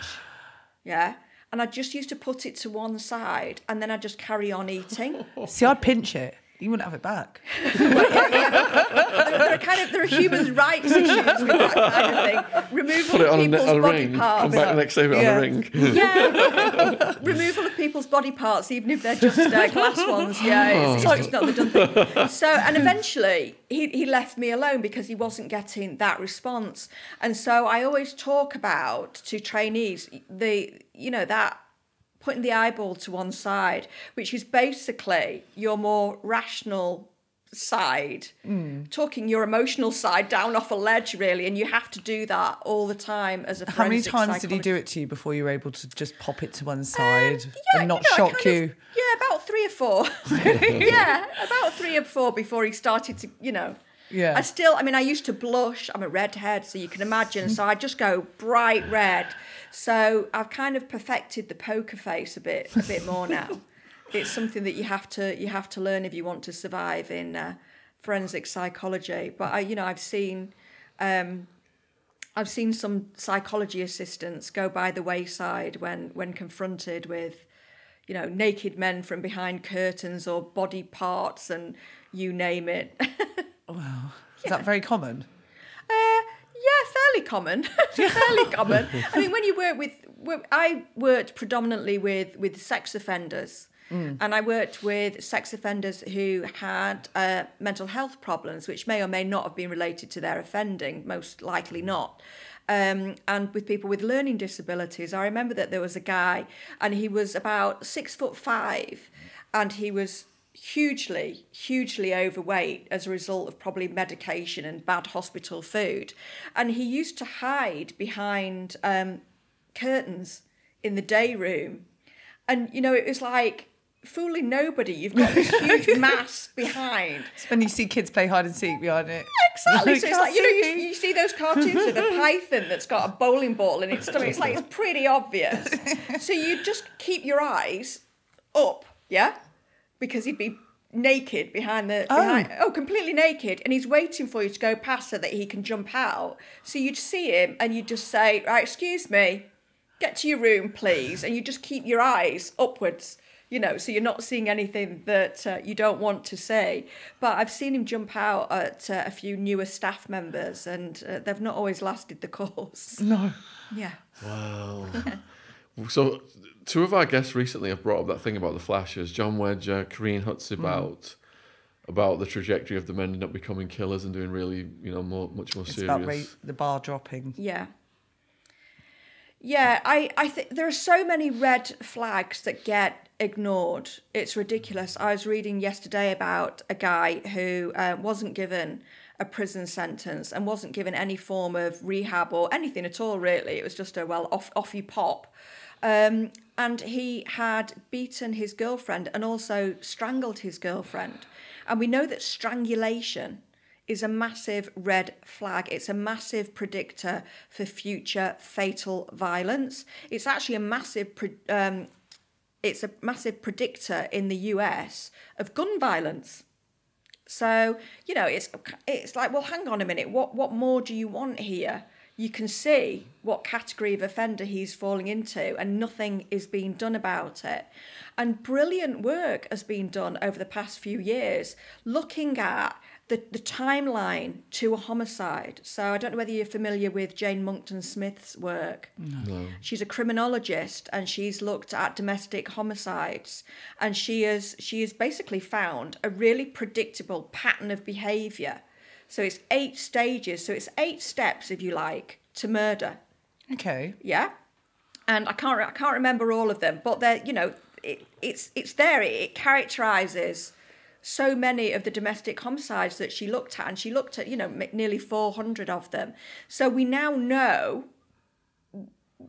yeah? And I just used to put it to one side, and then I just carry on eating. See, I'd pinch it. You wouldn't have it back. Well, yeah, yeah. There, there, are kind of, there are human rights issues with that kind of thing. Removal Put it on of people's a, a body ring. parts. Come back the next day with yeah. on a ring. Yeah. Removal of people's body parts, even if they're just uh, glass ones. Yeah, it's, oh. it's just not the done thing. So, and eventually he, he left me alone because he wasn't getting that response. And so I always talk about to trainees, the you know, that... putting the eyeball to one side, which is basically your more rational side, mm. talking your emotional side down off a ledge, really, and you have to do that all the time as a forensic psychologist. How many times did he do it to you before you were able to just pop it to one side um, yeah, and not you know, shock you? Of, yeah, about three or four. yeah, about three or four before he started to, you know... Yeah. I still, I mean, I used to blush. I'm a redhead, so you can imagine. So I just go bright red. So I've kind of perfected the poker face a bit, a bit more now. It's something that you have to, you have to learn if you want to survive in uh, forensic psychology. But I, you know, I've seen, um, I've seen some psychology assistants go by the wayside when, when confronted with, you know, naked men from behind curtains or body parts and you name it. Wow. Is yeah. that very common? Uh, yeah, fairly common. fairly common. I mean, when you work with... I worked predominantly with, with sex offenders. Mm. And I worked with sex offenders who had uh, mental health problems, which may or may not have been related to their offending, most likely not. Um, and with people with learning disabilities, I remember that there was a guy, and he was about six foot five, and he was... hugely, hugely overweight as a result of probably medication and bad hospital food. And he used to hide behind um, curtains in the day room. And, you know, it was like, fooling nobody. You've got this huge mass behind. It's when you see kids play hide and seek behind it. Exactly. Like, so it's like, you know, you, you see those cartoons of a python that's got a bowling ball in its stomach. It's like, it's pretty obvious. So you just keep your eyes up, yeah? Because he'd be naked behind the... Oh. Behind, oh, completely naked. And he's waiting for you to go past so that he can jump out. So you'd see him and you'd just say, right, excuse me, get to your room, please. And you just keep your eyes upwards, you know, so you're not seeing anything that uh, you don't want to see. But I've seen him jump out at uh, a few newer staff members, and uh, they've not always lasted the course. No. Yeah. Wow. Yeah. So... two of our guests recently have brought up that thing about the flashes. John Wedger, Kareen Hutz about mm. about the trajectory of the men not becoming killers and doing really, you know, more, much more it's serious. About rape, the bar dropping. Yeah, yeah. I I think there are so many red flags that get ignored. It's ridiculous. I was reading yesterday about a guy who uh, wasn't given a prison sentence and wasn't given any form of rehab or anything at all. Really, it was just a well off off you pop. Um, and he had beaten his girlfriend and also strangled his girlfriend. And we know that strangulation is a massive red flag. It's a massive predictor for future fatal violence. It's actually a massive, pre um, it's a massive predictor in the U S of gun violence. So, you know, it's, it's like, well, hang on a minute. What, what more do you want here? You can see what category of offender he's falling into, and nothing is being done about it. And brilliant work has been done over the past few years looking at the, the timeline to a homicide. So I don't know whether you're familiar with Jane Monkton-Smith's work. No. She's a criminologist, and she's looked at domestic homicides, and she has, she has basically found a really predictable pattern of behaviour So it's eight stages. So it's eight steps, if you like, to murder. Okay. Yeah. And I can't, I can't remember all of them, but they're, you know, it, it's, it's there. It, it characterises so many of the domestic homicides that she looked at, and she looked at, you know, nearly four hundred of them. So we now know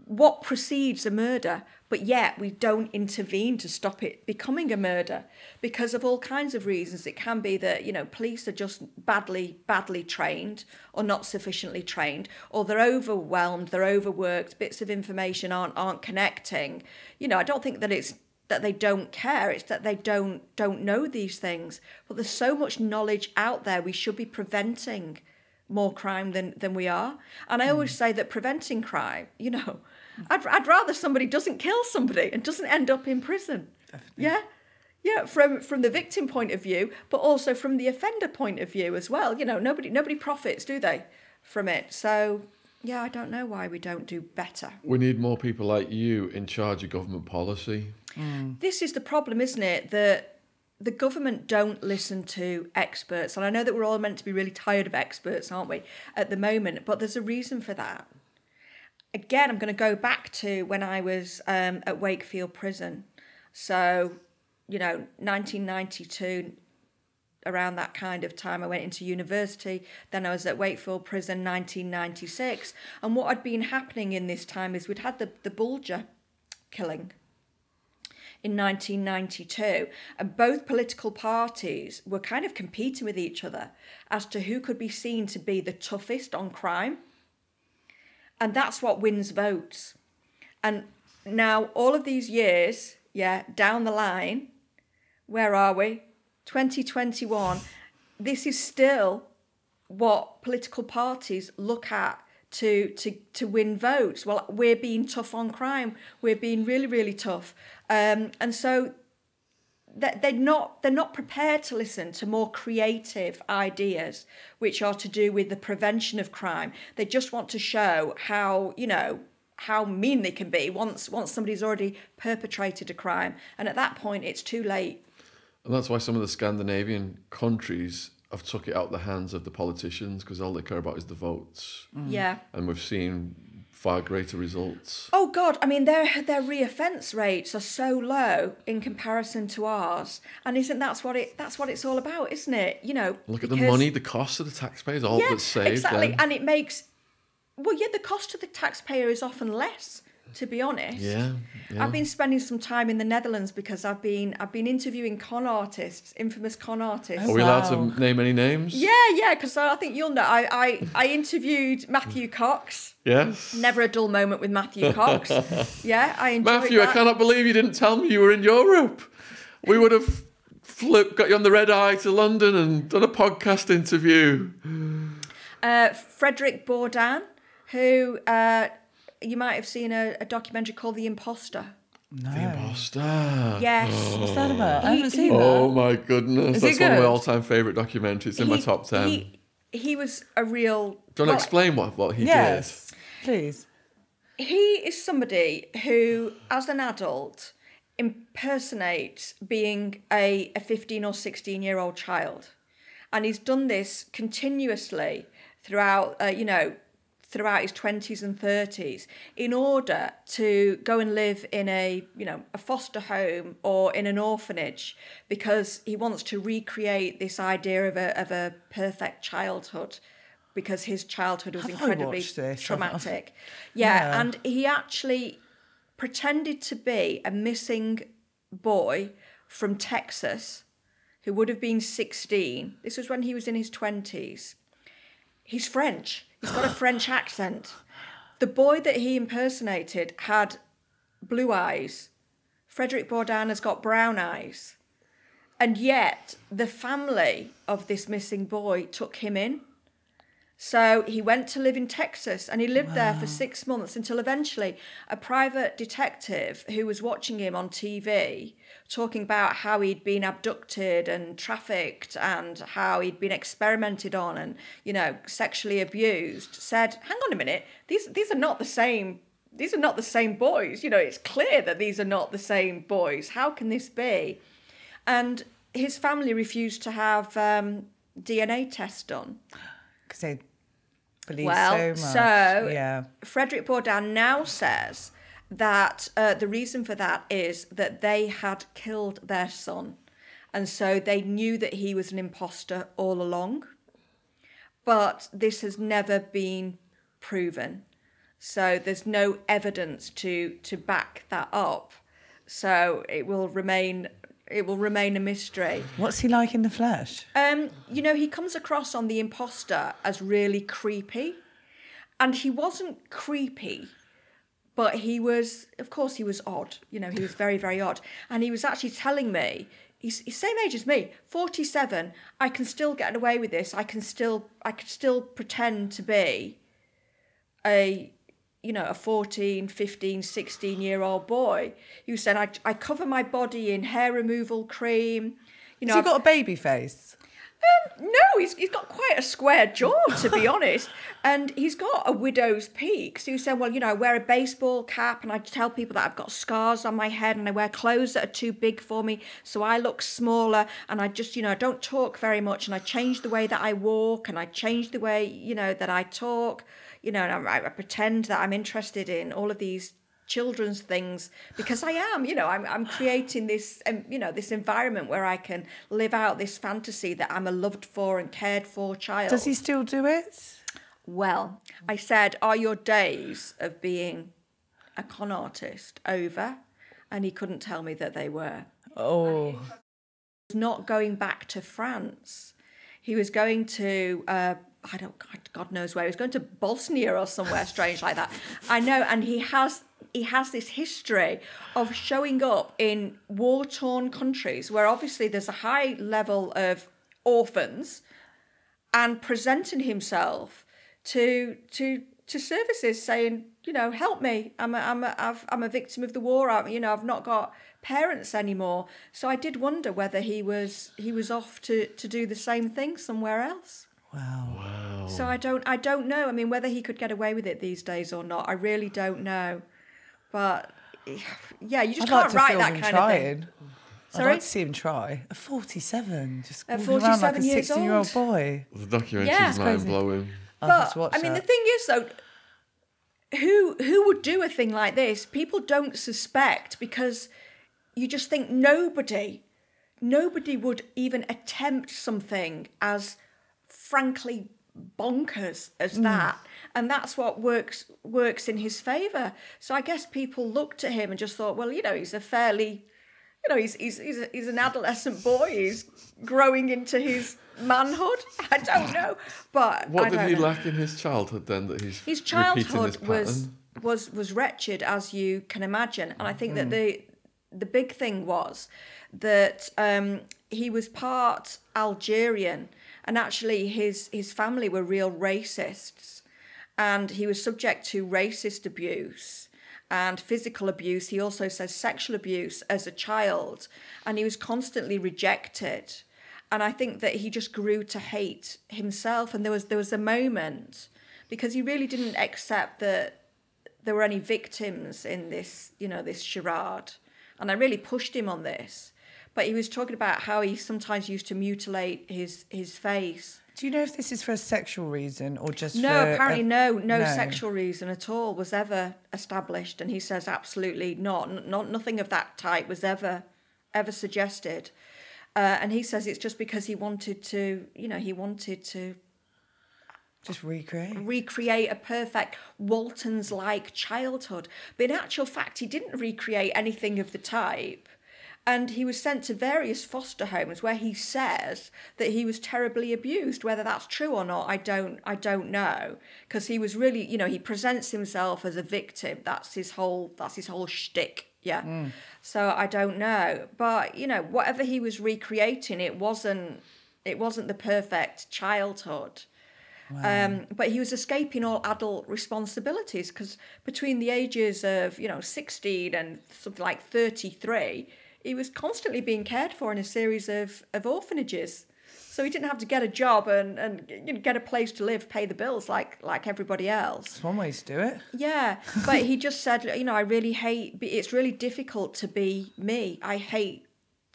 what precedes a murder, but yet we don't intervene to stop it becoming a murder because of all kinds of reasons. It can be that, you know, police are just badly, badly trained or not sufficiently trained, or they're overwhelmed, they're overworked, bits of information aren't aren't connecting. You know, I don't think that it's that they don't care, it's that they don't don't know these things. But there's so much knowledge out there, we should be preventing more crime than, than we are. And I always say that preventing crime, you know, I'd, I'd rather somebody doesn't kill somebody and doesn't end up in prison. Definitely. Yeah. Yeah. From, from the victim point of view, but also from the offender point of view as well. You know, nobody, nobody profits, do they, from it? So yeah, I don't know why we don't do better. We need more people like you in charge of government policy. Mm. This is the problem, isn't it? That the government don't listen to experts. And I know that we're all meant to be really tired of experts, aren't we, at the moment? But there's a reason for that. Again, I'm going to go back to when I was um, at Wakefield Prison. So, you know, nineteen ninety-two, around that kind of time, I went into university. Then I was at Wakefield Prison, nineteen ninety-six. And what had been happening in this time is we'd had the, the Bulger killing in nineteen ninety-two, and both political parties were kind of competing with each other as to who could be seen to be the toughest on crime. And that's what wins votes. And now all of these years, yeah, down the line, where are we? twenty twenty-one, this is still what political parties look at to to to win votes. Well, we're being tough on crime. We're being really, really tough. Um, and so that they're not they're not prepared to listen to more creative ideas, which are to do with the prevention of crime. They just want to show how, you know, how mean they can be once once somebody's already perpetrated a crime. And at that point, it's too late. And that's why some of the Scandinavian countries I've took it out the hands of the politicians, because all they care about is the votes. Mm. Yeah. And we've seen far greater results. Oh, God. I mean, their their reoffence rates are so low in comparison to ours. And isn't that's what it that's what it's all about, isn't it? You know, look at the money, the cost of the taxpayers, all yeah, that's saved. Exactly. Then. And it makes, well, yeah, the cost to the taxpayer is often less, to be honest. Yeah, yeah. I've been spending some time in the Netherlands because I've been I've been interviewing con artists, infamous con artists. Are we allowed wow. to name any names? Yeah, yeah, because I think you'll know. I, I, I interviewed Matthew Cox. Yes. Never a dull moment with Matthew Cox. Yeah, I enjoyed Matthew, that. I cannot believe you didn't tell me you were in Europe. We would have flipped, got you on the red eye to London and done a podcast interview. Uh, Frédéric Bourdin, who... Uh, you might have seen a, a documentary called The Imposter. No. The Imposter. Yes. Oh. What's that about? I haven't seen that. Oh, my goodness. Is That's one of my all-time favourite documentaries. It's in he, my top ten. He, he was a real... Do you want well, to explain what, what he yes, did? Yes, please. He is somebody who, as an adult, impersonates being a, a fifteen or sixteen-year-old child. And he's done this continuously throughout, uh, you know... throughout his twenties and thirties, in order to go and live in a, you know, a foster home or in an orphanage, because he wants to recreate this idea of a of a perfect childhood, because his childhood was Have incredibly traumatic. Yeah, yeah, and he actually pretended to be a missing boy from Texas who would have been sixteen. This was when he was in his twenties. He's French. He's got a French accent. The boy that he impersonated had blue eyes. Frédéric Bourdin has got brown eyes. And yet the family of this missing boy took him in. So he went to live in Texas, and he lived wow. there for six months until eventually a private detective who was watching him on T V talking about how he'd been abducted and trafficked and how he'd been experimented on and, you know, sexually abused, said, hang on a minute, these these are not the same, these are not the same boys. You know, it's clear that these are not the same boys. How can this be? And his family refused to have um, D N A test done. Because they believe well, so much. So yeah. Frédéric Bourdin now says that uh, the reason for that is that they had killed their son. And so they knew that he was an imposter all along. But this has never been proven. So there's no evidence to to back that up. So it will remain it will remain a mystery. What's he like in the flesh? Um, you know, he comes across on The Imposter as really creepy. And he wasn't creepy, but he was, of course, he was odd. You know, he was very, very odd. And he was actually telling me, he's, he's same age as me, forty-seven, I can still get away with this. I can still, I can still pretend to be a... you know, a fourteen, fifteen, sixteen-year-old boy. He was saying, I, I cover my body in hair removal cream. You know, has he got a baby face? Um, no, he's, he's got quite a square jaw, to be honest. And he's got a widow's peak. So he was saying, well, you know, I wear a baseball cap and I tell people that I've got scars on my head and I wear clothes that are too big for me so I look smaller and I just, you know, I don't talk very much and I change the way that I walk and I change the way, you know, that I talk. You know, and I, I pretend that I'm interested in all of these children's things because I am. You know, I'm I'm creating this, um, you know, this environment where I can live out this fantasy that I'm a loved for and cared for child. Does he still do it? Well, I said, are your days of being a con artist over? And he couldn't tell me that they were. Oh. He was not going back to France. He was going to... Uh, I don't, God knows where. He was going to Bosnia or somewhere strange like that. I know, and he has he has this history of showing up in war-torn countries where obviously there's a high level of orphans and presenting himself to to to services saying, you know, help me. I'm a, I'm a, I've, I'm a victim of the war. I, you know, I've not got parents anymore. So I did wonder whether he was he was off to to do the same thing somewhere else. Wow. Wow. So I don't, I don't know. I mean, whether he could get away with it these days or not, I really don't know. But yeah, you just I'd can't like write that kind trying. of thing. Sorry? I'd like to see him try. At forty-seven, just at forty-seven like a years sixteen-year-old boy. Well, the documentary yeah. is mind blowing. But I mean, that. the thing is, though, who who would do a thing like this? People don't suspect because you just think nobody, nobody would even attempt something as frankly bonkers as that, mm. and that's what works works in his favour. So I guess people looked at him and just thought, well, you know, he's a fairly, you know, he's he's he's, a, he's an adolescent boy. He's growing into his manhood. I don't know, but what I did he know. lack in his childhood then that he's his childhood was was was wretched, as you can imagine. And I think mm. that the the big thing was that um, he was part Algerian. And actually his, his family were real racists and he was subject to racist abuse and physical abuse. He also says sexual abuse as a child and he was constantly rejected. And I think that he just grew to hate himself. And there was, there was a moment because he really didn't accept that there were any victims in this, you know, this charade. And I really pushed him on this. But he was talking about how he sometimes used to mutilate his, his face. Do you know if this is for a sexual reason or just no, for... No, apparently a, no, no. No sexual reason at all was ever established. And he says absolutely not. not nothing of that type was ever, ever suggested. Uh, and he says it's just because he wanted to, you know, he wanted to... Just recreate. Recreate a perfect Walton's-like childhood. But in actual fact, he didn't recreate anything of the type. And he was sent to various foster homes where he says that he was terribly abused. Whether that's true or not, I don't I don't know. Because he was really, you know, he presents himself as a victim. That's his whole that's his whole shtick. Yeah. Mm. So I don't know. But, you know, whatever he was recreating, it wasn't it wasn't the perfect childhood. Wow. Um, but he was escaping all adult responsibilities because between the ages of, you know, sixteen and something like thirty-three. He was constantly being cared for in a series of, of orphanages. So he didn't have to get a job and, and you know, get a place to live, pay the bills like like everybody else. That's one way to do it. Yeah, but he just said, you know, I really hate, it's really difficult to be me. I hate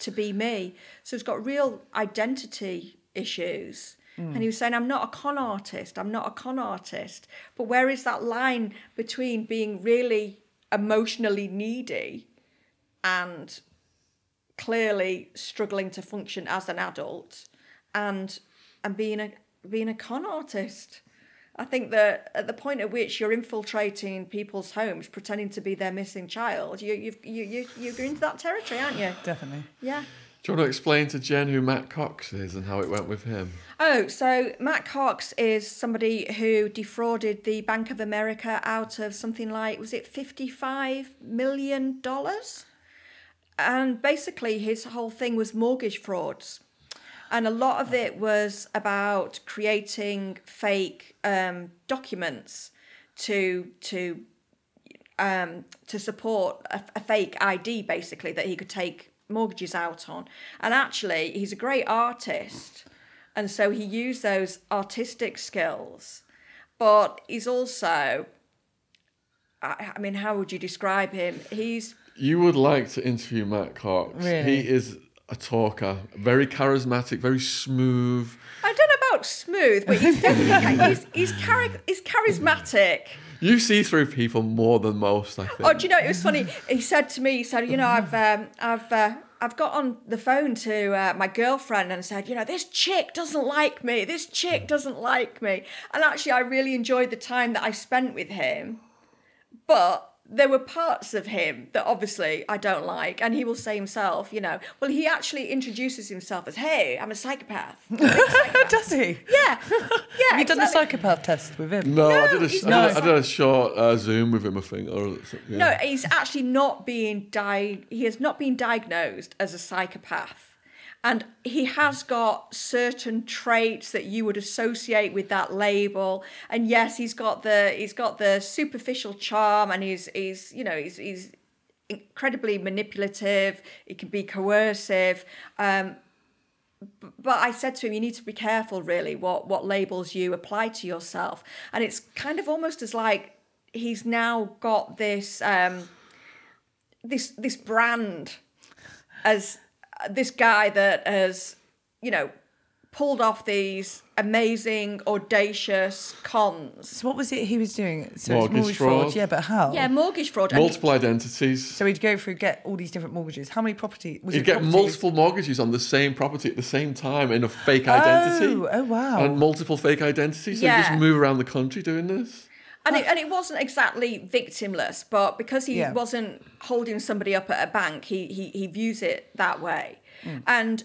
to be me. So he's got real identity issues. Mm. And he was saying, I'm not a con artist, I'm not a con artist. But where is that line between being really emotionally needy and clearly struggling to function as an adult and and being a being a con artist? I think that at the point at which you're infiltrating people's homes, pretending to be their missing child, you you've, you you you're into that territory, aren't you? Definitely. Yeah. Do you want to explain to Jen who Matt Cox is and how it went with him? Oh, so Matt Cox is somebody who defrauded the Bank of America out of something like, was it fifty-five million dollars? And basically his whole thing was mortgage frauds. And a lot of it was about creating fake um, documents to to um, to support a, a fake I D, basically, that he could take mortgages out on. And actually, he's a great artist, and so he used those artistic skills. But he's also, I, I mean, how would you describe him? He's... You would like to interview Matt Cox. Really? He is... a talker, very charismatic, very smooth. I don't know about smooth, but he's definitely he's he's, chari he's charismatic. You see through people more than most, I think. Oh, do you know, it was funny. He said to me, he said, you know, I've um, I've uh, I've got on the phone to uh, my girlfriend and said, you know, this chick doesn't like me. This chick doesn't like me. And actually, I really enjoyed the time that I spent with him, but there were parts of him that obviously I don't like, and he will say himself, you know, well, he actually introduces himself as, hey, I'm a psychopath. I'm a psychopath. Does he? Yeah. Yeah. Have you done exactly. the psychopath test with him? No, no I, did a, he's I, not did, a I did a short uh, Zoom with him, I think. Or, yeah. No, he's actually not being di- he has not been diagnosed as a psychopath. And he has got certain traits that you would associate with that label. And yes, he's got the he's got the superficial charm, and he's he's you know he's he's incredibly manipulative. He can be coercive. Um, but I said to him, you need to be careful, really, what what labels you apply to yourself. And it's kind of almost as like he's now got this um, this this brand as. This guy that has, you know, pulled off these amazing, audacious cons. So what was it he was doing? So mortgage, mortgage fraud. fraud. Yeah, but how? Yeah, mortgage fraud. Multiple and identities. So he'd go through, get all these different mortgages. How many property, was he'd it properties? He'd get multiple mortgages on the same property at the same time in a fake oh, identity. Oh, wow. And multiple fake identities. So yeah. He'd just move around the country doing this. And it, and it wasn't exactly victimless, but because he yeah. wasn't holding somebody up at a bank, he he, he views it that way. Mm. And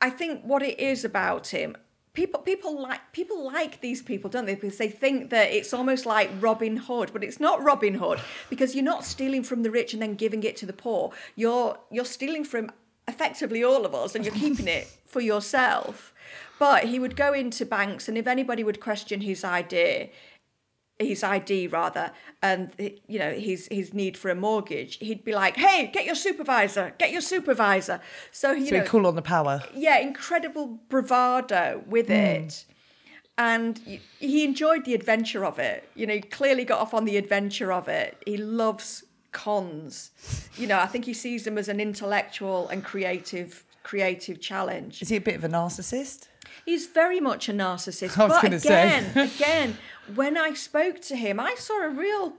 I think what it is about him, people people like people like these people, don't they? Because they think that it's almost like Robin Hood, but it's not Robin Hood, because you're not stealing from the rich and then giving it to the poor. You're you're stealing from effectively all of us, and you're keeping it for yourself. But he would go into banks, and if anybody would question his idea. His I D rather, and you know his his need for a mortgage. He'd be like, "Hey, get your supervisor, get your supervisor." So you so know, cool on the power. Yeah, incredible bravado with mm. it, and he enjoyed the adventure of it. You know, he clearly got off on the adventure of it. He loves cons. You know, I think he sees them as an intellectual and creative creative challenge. Is he a bit of a narcissist? He's very much a narcissist. I was but again, say. again, when I spoke to him, I saw a real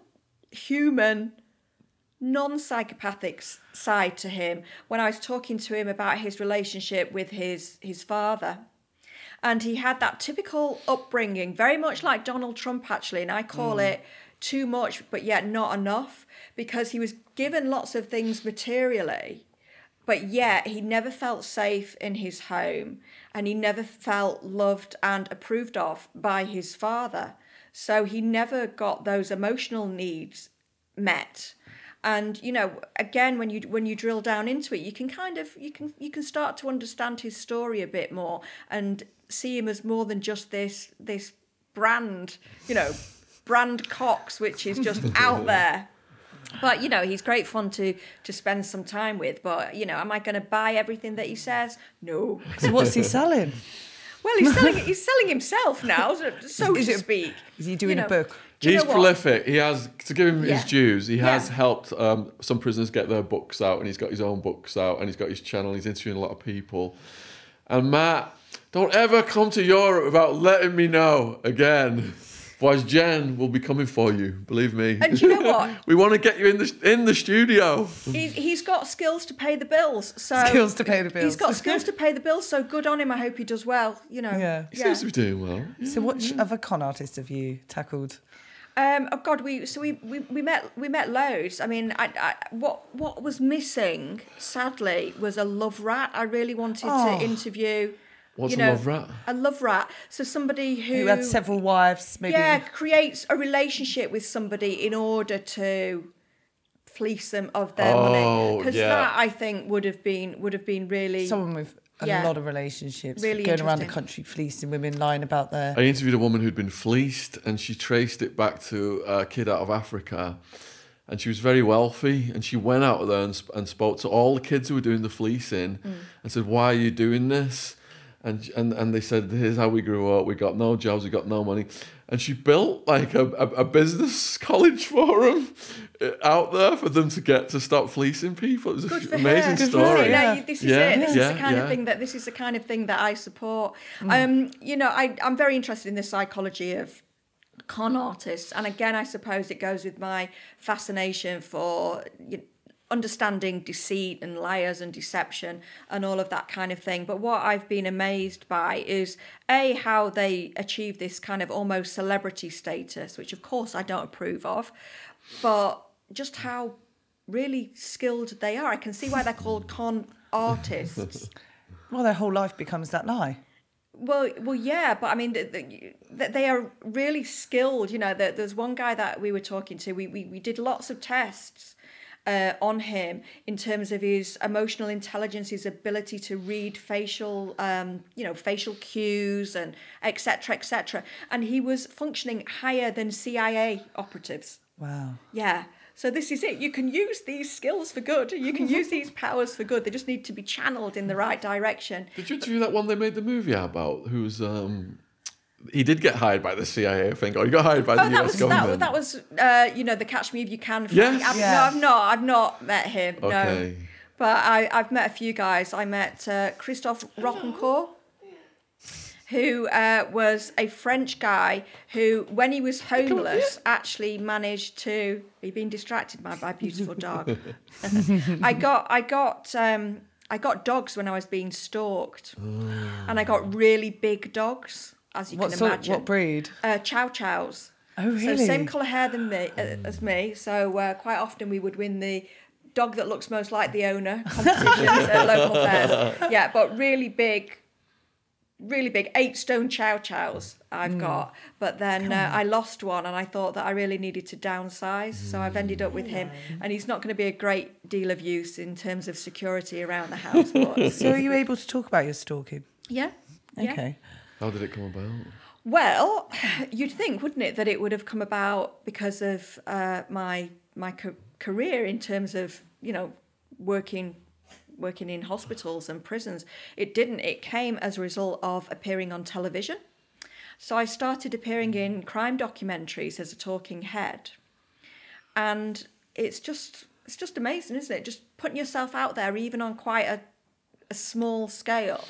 human, non-psychopathic side to him when I was talking to him about his relationship with his, his father. And he had that typical upbringing, very much like Donald Trump, actually, and I call mm. it too much, but yet not enough, because he was given lots of things materially, but yet he never felt safe in his home, and he never felt loved and approved of by his father. So he never got those emotional needs met. And, you know, again, when you when you drill down into it, you can kind of, you can, you can start to understand his story a bit more and see him as more than just this, this brand, you know, brand Cox, which is just out there. But, you know, he's great fun to, to spend some time with. But, you know, am I going to buy everything that he says? No. So what's he selling? Well, he's selling he's selling himself now, so to speak. Is he doing a book? He's prolific. He has, to give him his dues, he has helped um, some prisoners get their books out, and he's got his own books out, and he's got his channel, and he's interviewing a lot of people. And Matt Don't ever come to Europe without letting me know again. Otherwise, Jen will be coming for you. Believe me. And do you know what? We want to get you in the in the studio. He, he's got skills to pay the bills. So skills to pay the bills. He's got skills to pay the bills. So good on him. I hope he does well. You know. Yeah. He yeah. seems to be doing well. Yeah, so, what yeah. other con artists have you tackled? Um, oh God, we so we, we, we met we met loads. I mean, I, I, what what was missing, sadly, was a love rat. I really wanted oh. to interview. What's you know, a love rat? A love rat. So somebody who... Who had several wives, maybe. Yeah, creates a relationship with somebody in order to fleece them of their oh, money. Because yeah. that, I think, would have been would have been really... Someone with a yeah, lot of relationships. Really going around the country fleecing women, lying about their... I interviewed a woman who'd been fleeced and she traced it back to a kid out of Africa. And she was very wealthy, and she went out there and, and spoke to all the kids who were doing the fleecing mm. and said, why are you doing this? And, and and they said, here's how we grew up. We got no jobs. We got no money. And she built like a, a, a business college forum out there for them to get to stop fleecing people. It was an amazing her. story. Yeah. No, this is yeah. it. This yeah. is the kind yeah. of thing that this is the kind of thing that I support. Mm. Um, you know, I I'm very interested in the psychology of con artists, and again, I suppose it goes with my fascination for. You know, understanding deceit and liars and deception and all of that kind of thing. But what I've been amazed by is, A, how they achieve this kind of almost celebrity status, which of course I don't approve of, but just how really skilled they are. I can see why they're called con artists. Well, their whole life becomes that lie. Well, well, yeah, but I mean, the, the, they are really skilled. You know, the, there's one guy that we were talking to, we, we, we did lots of tests Uh, on him in terms of his emotional intelligence, his ability to read facial, um, you know, facial cues and et cetera, et cetera. And he was functioning higher than C I A operatives. Wow. Yeah. So this is it. You can use these skills for good. You can use these powers for good. They just need to be channeled in the right direction. Did you interview that one they made the movie about who's... Um... He did get hired by the C I A, I think, or he got hired by oh, the that U S was, government. That, that was, uh, you know, the Catch Me If You Can. Yes. I've, yeah. No, I've not. I've not met him. Okay. No. But I, I've met a few guys. I met uh, Christophe Rocancourt, who uh, was a French guy who, when he was homeless, actually managed to. Are you being distracted by my beautiful dog? I got. I got. Um, I got dogs when I was being stalked, oh. and I got really big dogs. As you what can imagine. Sort, what breed? Uh, chow chows. Oh, really? So same colour hair than me, uh, as me. So uh, quite often we would win the dog that looks most like the owner competitions at local fairs. Yeah, but really big, really big eight stone chow chows I've mm. got. But then uh, I lost one and I thought that I really needed to downsize. So I've ended up with him, and he's not going to be a great deal of use in terms of security around the house. But... So are you able to talk about your stalking? Yeah. Okay. Yeah. How did it come about? Well, you'd think, wouldn't it, that it would have come about because of uh, my my co career in terms of, you know, working working in hospitals and prisons. It didn't. It came as a result of appearing on television. So I started appearing in crime documentaries as a talking head, and it's just it's just amazing, isn't it? Just putting yourself out there, even on quite a, a small scale,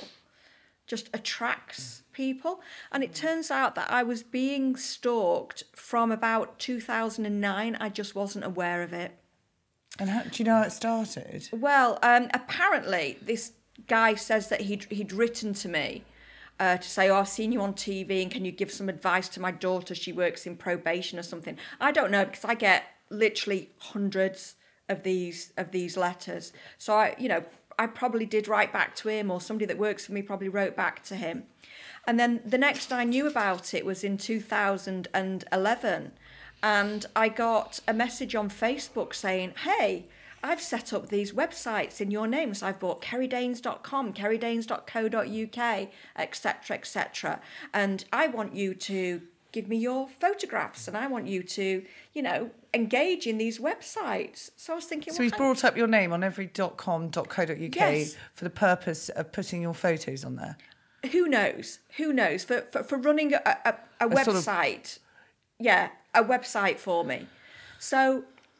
just attracts people. And it turns out that I was being stalked from about two thousand nine. I just wasn't aware of it. And how do you know how it started? Well, um, apparently this guy says that he'd, he'd written to me uh, to say, oh, I've seen you on T V and can you give some advice to my daughter? She works in probation or something. I don't know, because I get literally hundreds of these, of these letters. So, I, you know, I probably did write back to him, or somebody that works for me probably wrote back to him. And then the next I knew about it was in two thousand eleven. And I got a message on Facebook saying, hey, I've set up these websites in your name. So I've bought kerry daynes dot com, kerry daynes dot co dot U K, et cetera, et cetera. And I want you to give me your photographs, and I want you to, you know, engage in these websites. So I was thinking... So well, he's I... brought up your name on every dot com, dot co dot U K yes. for the purpose of putting your photos on there. Who knows? Who knows? For for, for running a, a, a, a website. Sort of... Yeah, a website for me. So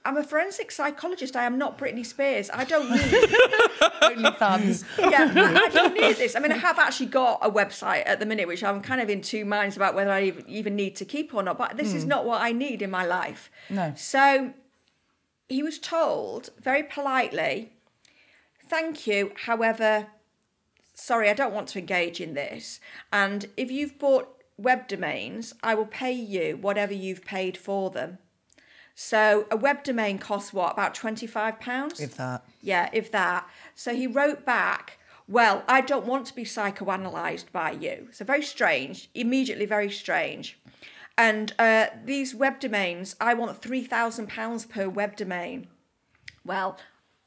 I'm a forensic psychologist. I am not Britney Spears. I don't need... Only thumbs. Yeah, I, I don't need this. I mean, I have actually got a website at the minute, which I'm kind of in two minds about whether I even need to keep or not, but this mm. is not what I need in my life. No. So he was told very politely, thank you, however, sorry, I don't want to engage in this. And if you've bought web domains, I will pay you whatever you've paid for them. So a web domain costs what, about twenty-five pounds? If that. Yeah, if that. So he wrote back, well, I don't want to be psychoanalyzed by you. So very strange, immediately very strange. And uh, these web domains, I want three thousand pounds per web domain. Well,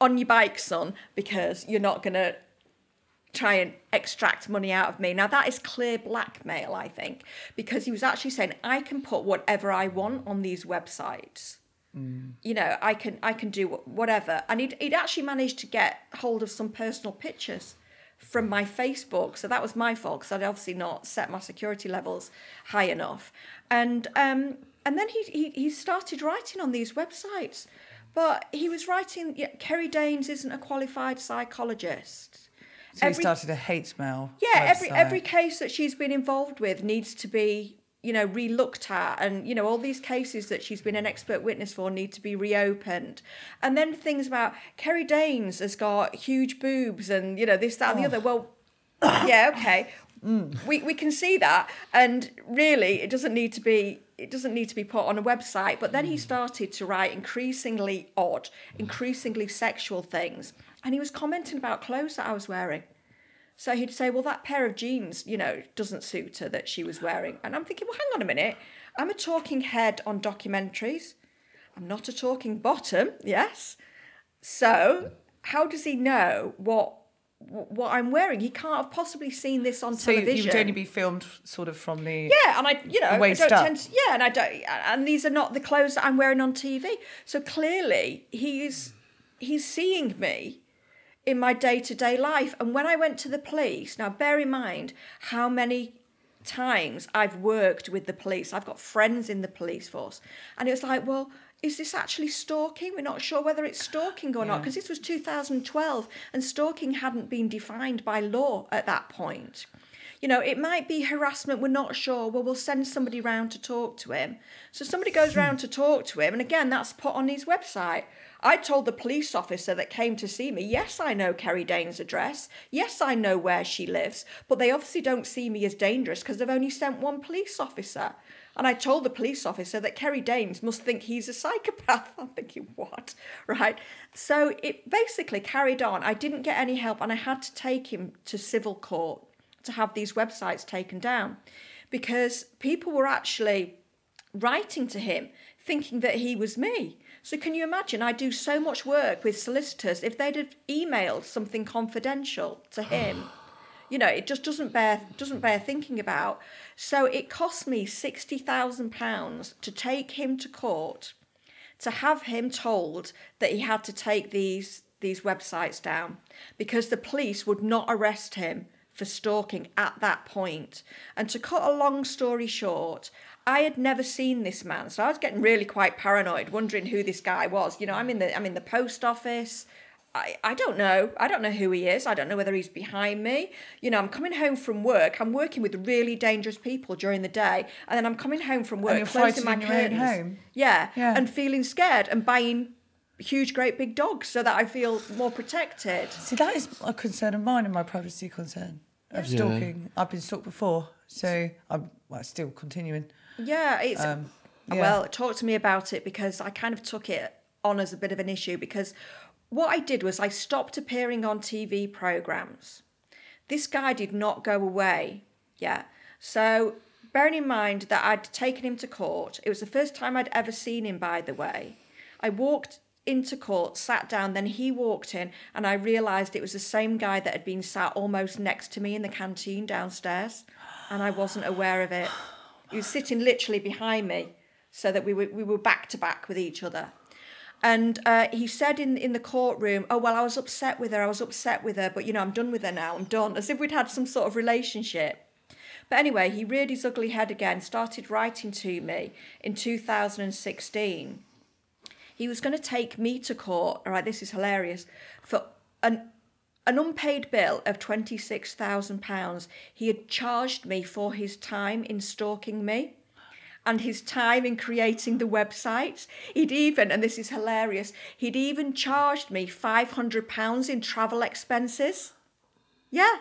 on your bike, son, because you're not going to try and extract money out of me. Now, that is clear blackmail, I think, because he was actually saying, I can put whatever I want on these websites. Mm. You know, I can I can do whatever. And he'd, he'd actually managed to get hold of some personal pictures from my Facebook. So that was my fault, because I'd obviously not set my security levels high enough. And um, and then he, he, he started writing on these websites. But he was writing, yeah, Kerry Daynes isn't a qualified psychologist. So every, he started a hate mail. Yeah, website. every every case that she's been involved with needs to be, you know, re-looked at. And, you know, all these cases that she's been an expert witness for need to be reopened. And then things about Kerry Daynes has got huge boobs and, you know, this, that, and oh. the other. Well, yeah, okay. Mm. We we can see that. And really, it doesn't need to be it doesn't need to be put on a website. But then mm. he started to write increasingly odd, increasingly sexual things. And he was commenting about clothes that I was wearing. So he'd say, well, that pair of jeans, you know, doesn't suit her that she was wearing. And I'm thinking, well, hang on a minute. I'm a talking head on documentaries. I'm not a talking bottom, yes. So how does he know what what I'm wearing? He can't have possibly seen this on so television. So you would only be filmed sort of from the yeah, and I, you know, waist I don't up. Tend to, yeah, and I don't, and these are not the clothes that I'm wearing on T V. So clearly he's he's seeing me in my day-to-day life. And when I went to the police, now bear in mind how many times I've worked with the police. I've got friends in the police force. And it was like, well, is this actually stalking? We're not sure whether it's stalking or yeah. not, because this was two thousand twelve and stalking hadn't been defined by law at that point. You know, it might be harassment, we're not sure. Well, we'll send somebody round to talk to him. So somebody goes round to talk to him, and again, that's put on his website. I told the police officer that came to see me, yes, I know Kerry Daynes' address. Yes, I know where she lives. But they obviously don't see me as dangerous because they've only sent one police officer. And I told the police officer that Kerry Daynes must think he's a psychopath. I'm thinking, what? Right? So it basically carried on. I didn't get any help, and I had to take him to civil court to have these websites taken down because people were actually writing to him thinking that he was me. So can you imagine? I do so much work with solicitors. If they'd have emailed something confidential to him, you know, it just doesn't bear doesn't bear thinking about. So it cost me sixty thousand pounds to take him to court, to have him told that he had to take these these websites down because the police would not arrest him for stalking at that point. And to cut a long story short, I had never seen this man, so I was getting really quite paranoid, wondering who this guy was. You know, I'm in the I'm in the post office. I, I don't know. I don't know who he is. I don't know whether he's behind me. You know, I'm coming home from work. I'm working with really dangerous people during the day, and then I'm coming home from work, closing my curtains. Home. Yeah, yeah, and feeling scared and buying huge, great big dogs so that I feel more protected. See, that is a concern of mine and my privacy concern of stalking. Yeah. I've been stalked before, so I'm well, still continuing. Yeah, it's um, yeah. Well, talk to me about it because I kind of took it on as a bit of an issue because what I did was I stopped appearing on T V programmes. This guy did not go away. Yeah. So bearing in mind that I'd taken him to court, it was the first time I'd ever seen him, by the way. I walked into court, sat down, then he walked in and I realised it was the same guy that had been sat almost next to me in the canteen downstairs and I wasn't aware of it. He was sitting literally behind me so that we were, we were back to back with each other. And uh, he said in, in the courtroom, oh, well, I was upset with her, I was upset with her, but, you know, I'm done with her now, I'm done, as if we'd had some sort of relationship. But anyway, he reared his ugly head again, started writing to me in two thousand sixteen. He was going to take me to court, all right, this is hilarious, for an an unpaid bill of twenty-six thousand pounds. He had charged me for his time in stalking me and his time in creating the websites. He'd even, and this is hilarious, he'd even charged me five hundred pounds in travel expenses. Yeah.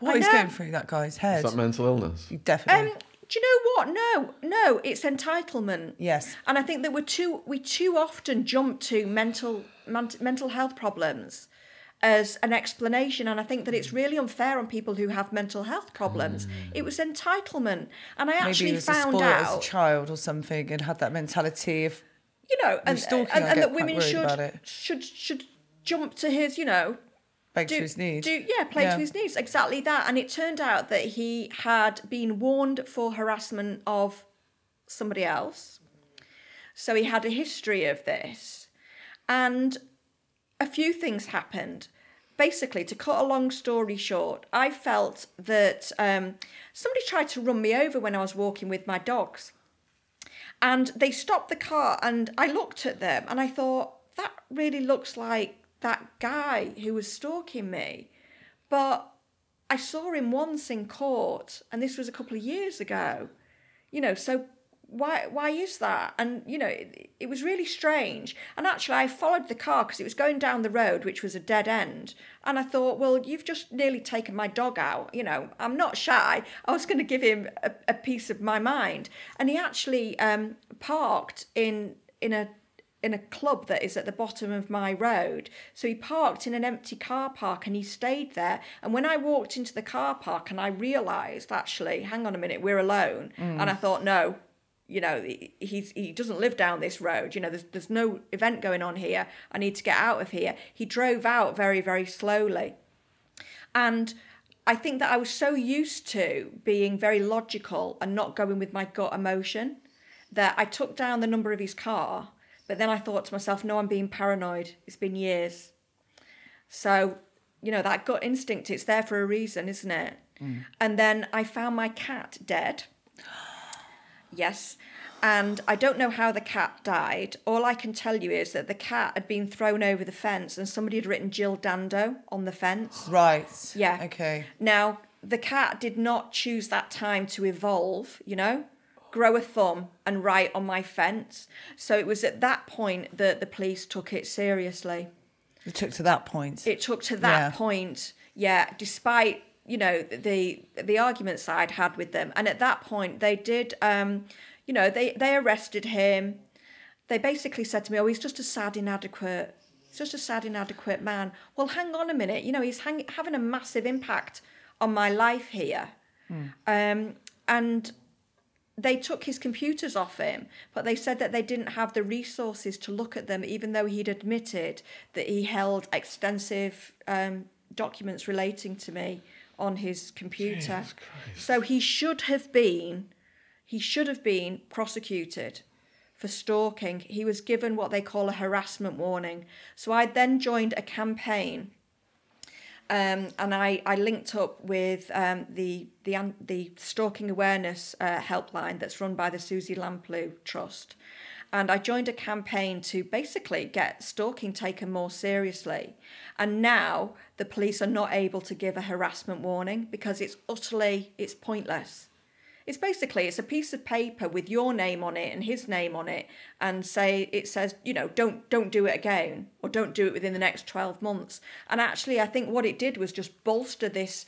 What is going through that guy's head? Is that mental illness? Definitely. Um, do you know what? No, no, it's entitlement. Yes. And I think that we're too, we too often jump to mental man, mental health problems as an explanation, and I think that it's really unfair on people who have mental health problems. Mm. It was entitlement, and I actually Maybe was found a out as a child or something, and had that mentality of, you know, and, stalking, and, and, and that women should should should jump to his, you know, beg do, to his knees. Do, yeah, play yeah. to his knees, exactly that. And it turned out that he had been warned for harassment of somebody else, so he had a history of this, and a few things happened. Basically, to cut a long story short, I felt that um, somebody tried to run me over when I was walking with my dogs. And they stopped the car and I looked at them and I thought, that really looks like that guy who was stalking me. But I saw him once in court, and this was a couple of years ago. You know, so Why why is that? And, you know, it, it was really strange. And actually, I followed the car because it was going down the road, which was a dead end. And I thought, well, you've just nearly taken my dog out. You know, I'm not shy. I was going to give him a, a piece of my mind. And he actually um, parked in in a in a club that is at the bottom of my road. So he parked in an empty car park and he stayed there. And when I walked into the car park and I realised, actually, hang on a minute, we're alone. Mm. And I thought, no. You know, he's, he doesn't live down this road. You know, there's, there's no event going on here. I need to get out of here. He drove out very, very slowly. And I think that I was so used to being very logical and not going with my gut emotion that I took down the number of his car. But then I thought to myself, no, I'm being paranoid. It's been years. So, you know, that gut instinct, it's there for a reason, isn't it? Mm. And then I found my cat dead. Yes. And I don't know how the cat died. All I can tell you is that the cat had been thrown over the fence and somebody had written Jill Dando on the fence. Right. Yeah. Okay. Now, the cat did not choose that time to evolve, you know, grow a thumb and write on my fence. So it was at that point that the police took it seriously. It took to that point. It took to that yeah. point. Yeah. Despite, you know, the the arguments I'd had with them. And at that point, they did, um, you know, they, they arrested him. They basically said to me, oh, he's just a sad, inadequate, he's just a sad, inadequate man. Well, hang on a minute. You know, he's hang, having a massive impact on my life here. Mm. Um, and they took his computers off him, but they said that they didn't have the resources to look at them, even though he'd admitted that he held extensive um, documents relating to me on his computer. So he should have been, he should have been prosecuted for stalking. He was given what they call a harassment warning. So I then joined a campaign, um, and I, I linked up with um, the, the, the stalking awareness uh, helpline that's run by the Suzy Lamplugh Trust. And I joined a campaign to basically get stalking taken more seriously. And now the police are not able to give a harassment warning because it's utterly, it's pointless. It's basically, it's a piece of paper with your name on it and his name on it, and say it says, you know, don't don't do it again, or don't do it within the next twelve months. And actually, I think what it did was just bolster this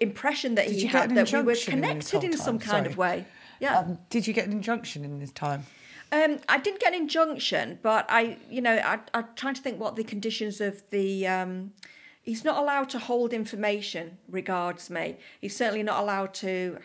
impression that he had that we were connected in some kind of way. Yeah. Um, did you get an injunction in this time? Um, I didn't get an injunction, but I, you know, I, I'm trying to think what the conditions of the, um, he's not allowed to hold information regards me. He's certainly not allowed to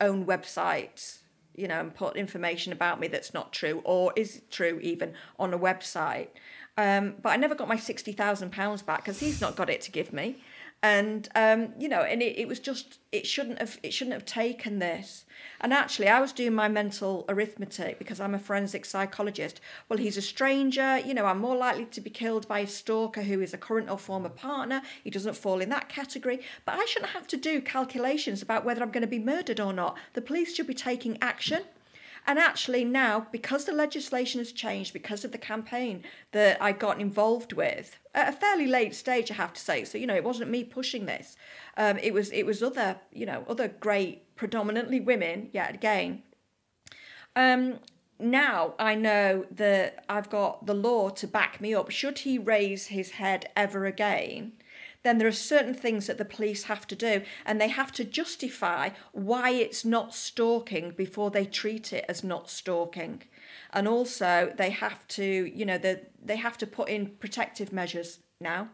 own websites, you know, and put information about me that's not true or is true even on a website. Um, but I never got my sixty thousand pounds back because he's not got it to give me. And, um, you know, and it, it was just, it shouldn't have, it shouldn't have taken this. And actually, I was doing my mental arithmetic because I'm a forensic psychologist. Well, he's a stranger, you know, I'm more likely to be killed by a stalker who is a current or former partner. He doesn't fall in that category. But I shouldn't have to do calculations about whether I'm going to be murdered or not. The police should be taking action. And actually now, because the legislation has changed, because of the campaign that I got involved with, at a fairly late stage, I have to say, so, you know, it wasn't me pushing this. Um, it was it was other, you know, other great, predominantly women, yet again. Um, now I know that I've got the law to back me up. Should he raise his head ever again, then there are certain things that the police have to do, and they have to justify why it's not stalking before they treat it as not stalking. And also they have to, you know, the, they have to put in protective measures now.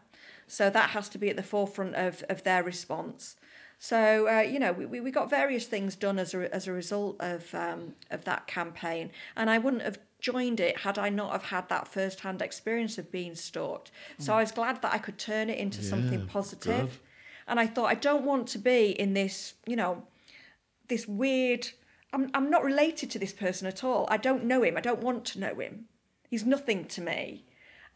So that has to be at the forefront of, of their response. So, uh, you know, we, we got various things done as a, as a result of, um, of that campaign. And I wouldn't have joined it had I not have had that first-hand experience of being stalked. So I was glad that I could turn it into yeah, something positive. Good. And I thought, I don't want to be in this, you know, this weird... I'm, I'm not related to this person at all. I don't know him. I don't want to know him. He's nothing to me.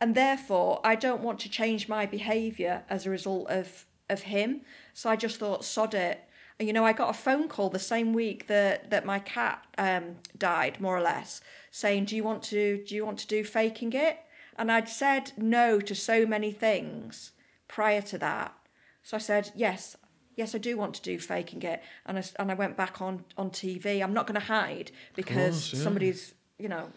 And therefore, I don't want to change my behaviour as a result of, of him. So I just thought, sod it. And, you know, I got a phone call the same week that, that my cat um, died, more or less, saying, do you want to do you want to do Faking It? And I'd said no to so many things prior to that. So I said, yes, yes, I do want to do Faking It. And I, and I went back on, on T V. I'm not going to hide because course, yeah. somebody's, you know,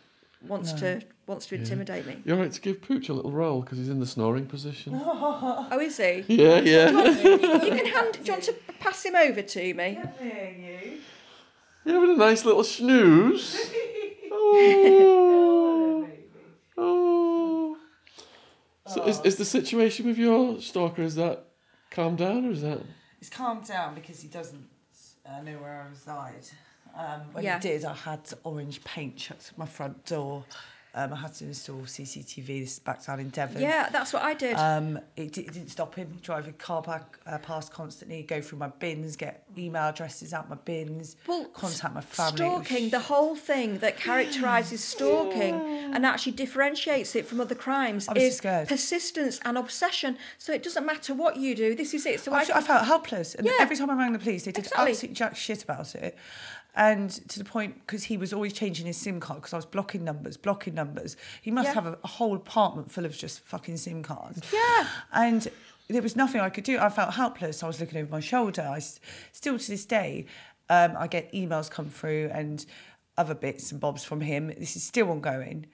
wants no. to wants to intimidate yeah. me. You're right to give Pooch a little roll because he's in the snoring position. Oh, is he? Yeah, yeah. Do you want, you, you can hand, do you want to pass him over to me? There you. You're having a nice little snooze. Oh, oh. So is is the situation with your stalker? Is that calmed down or is that? It's calmed down because he doesn't uh, know where I reside. Um, when yeah. it did, I had orange paint chucked at my front door. Um, I had to install C C T V. This is back down in Devon. Yeah, that's what I did. Um, it, it didn't stop him driving car back uh, past constantly. Go through my bins, get email addresses out my bins. Well, contact my family. Stalking, was... the whole thing that characterises stalking yeah. and actually differentiates it from other crimes is scared. persistence and obsession. So it doesn't matter what you do. This is it. So I, I, I felt helpless. And yeah. every time I rang the police, they did exactly. absolutely jack shit about it. And to the point, because he was always changing his SIM card, because I was blocking numbers, blocking numbers. He must yeah. have a, a whole apartment full of just fucking SIM cards. Yeah. And there was nothing I could do. I felt helpless. I was looking over my shoulder. I still, to this day, um, I get emails come through and other bits and bobs from him. This is still ongoing.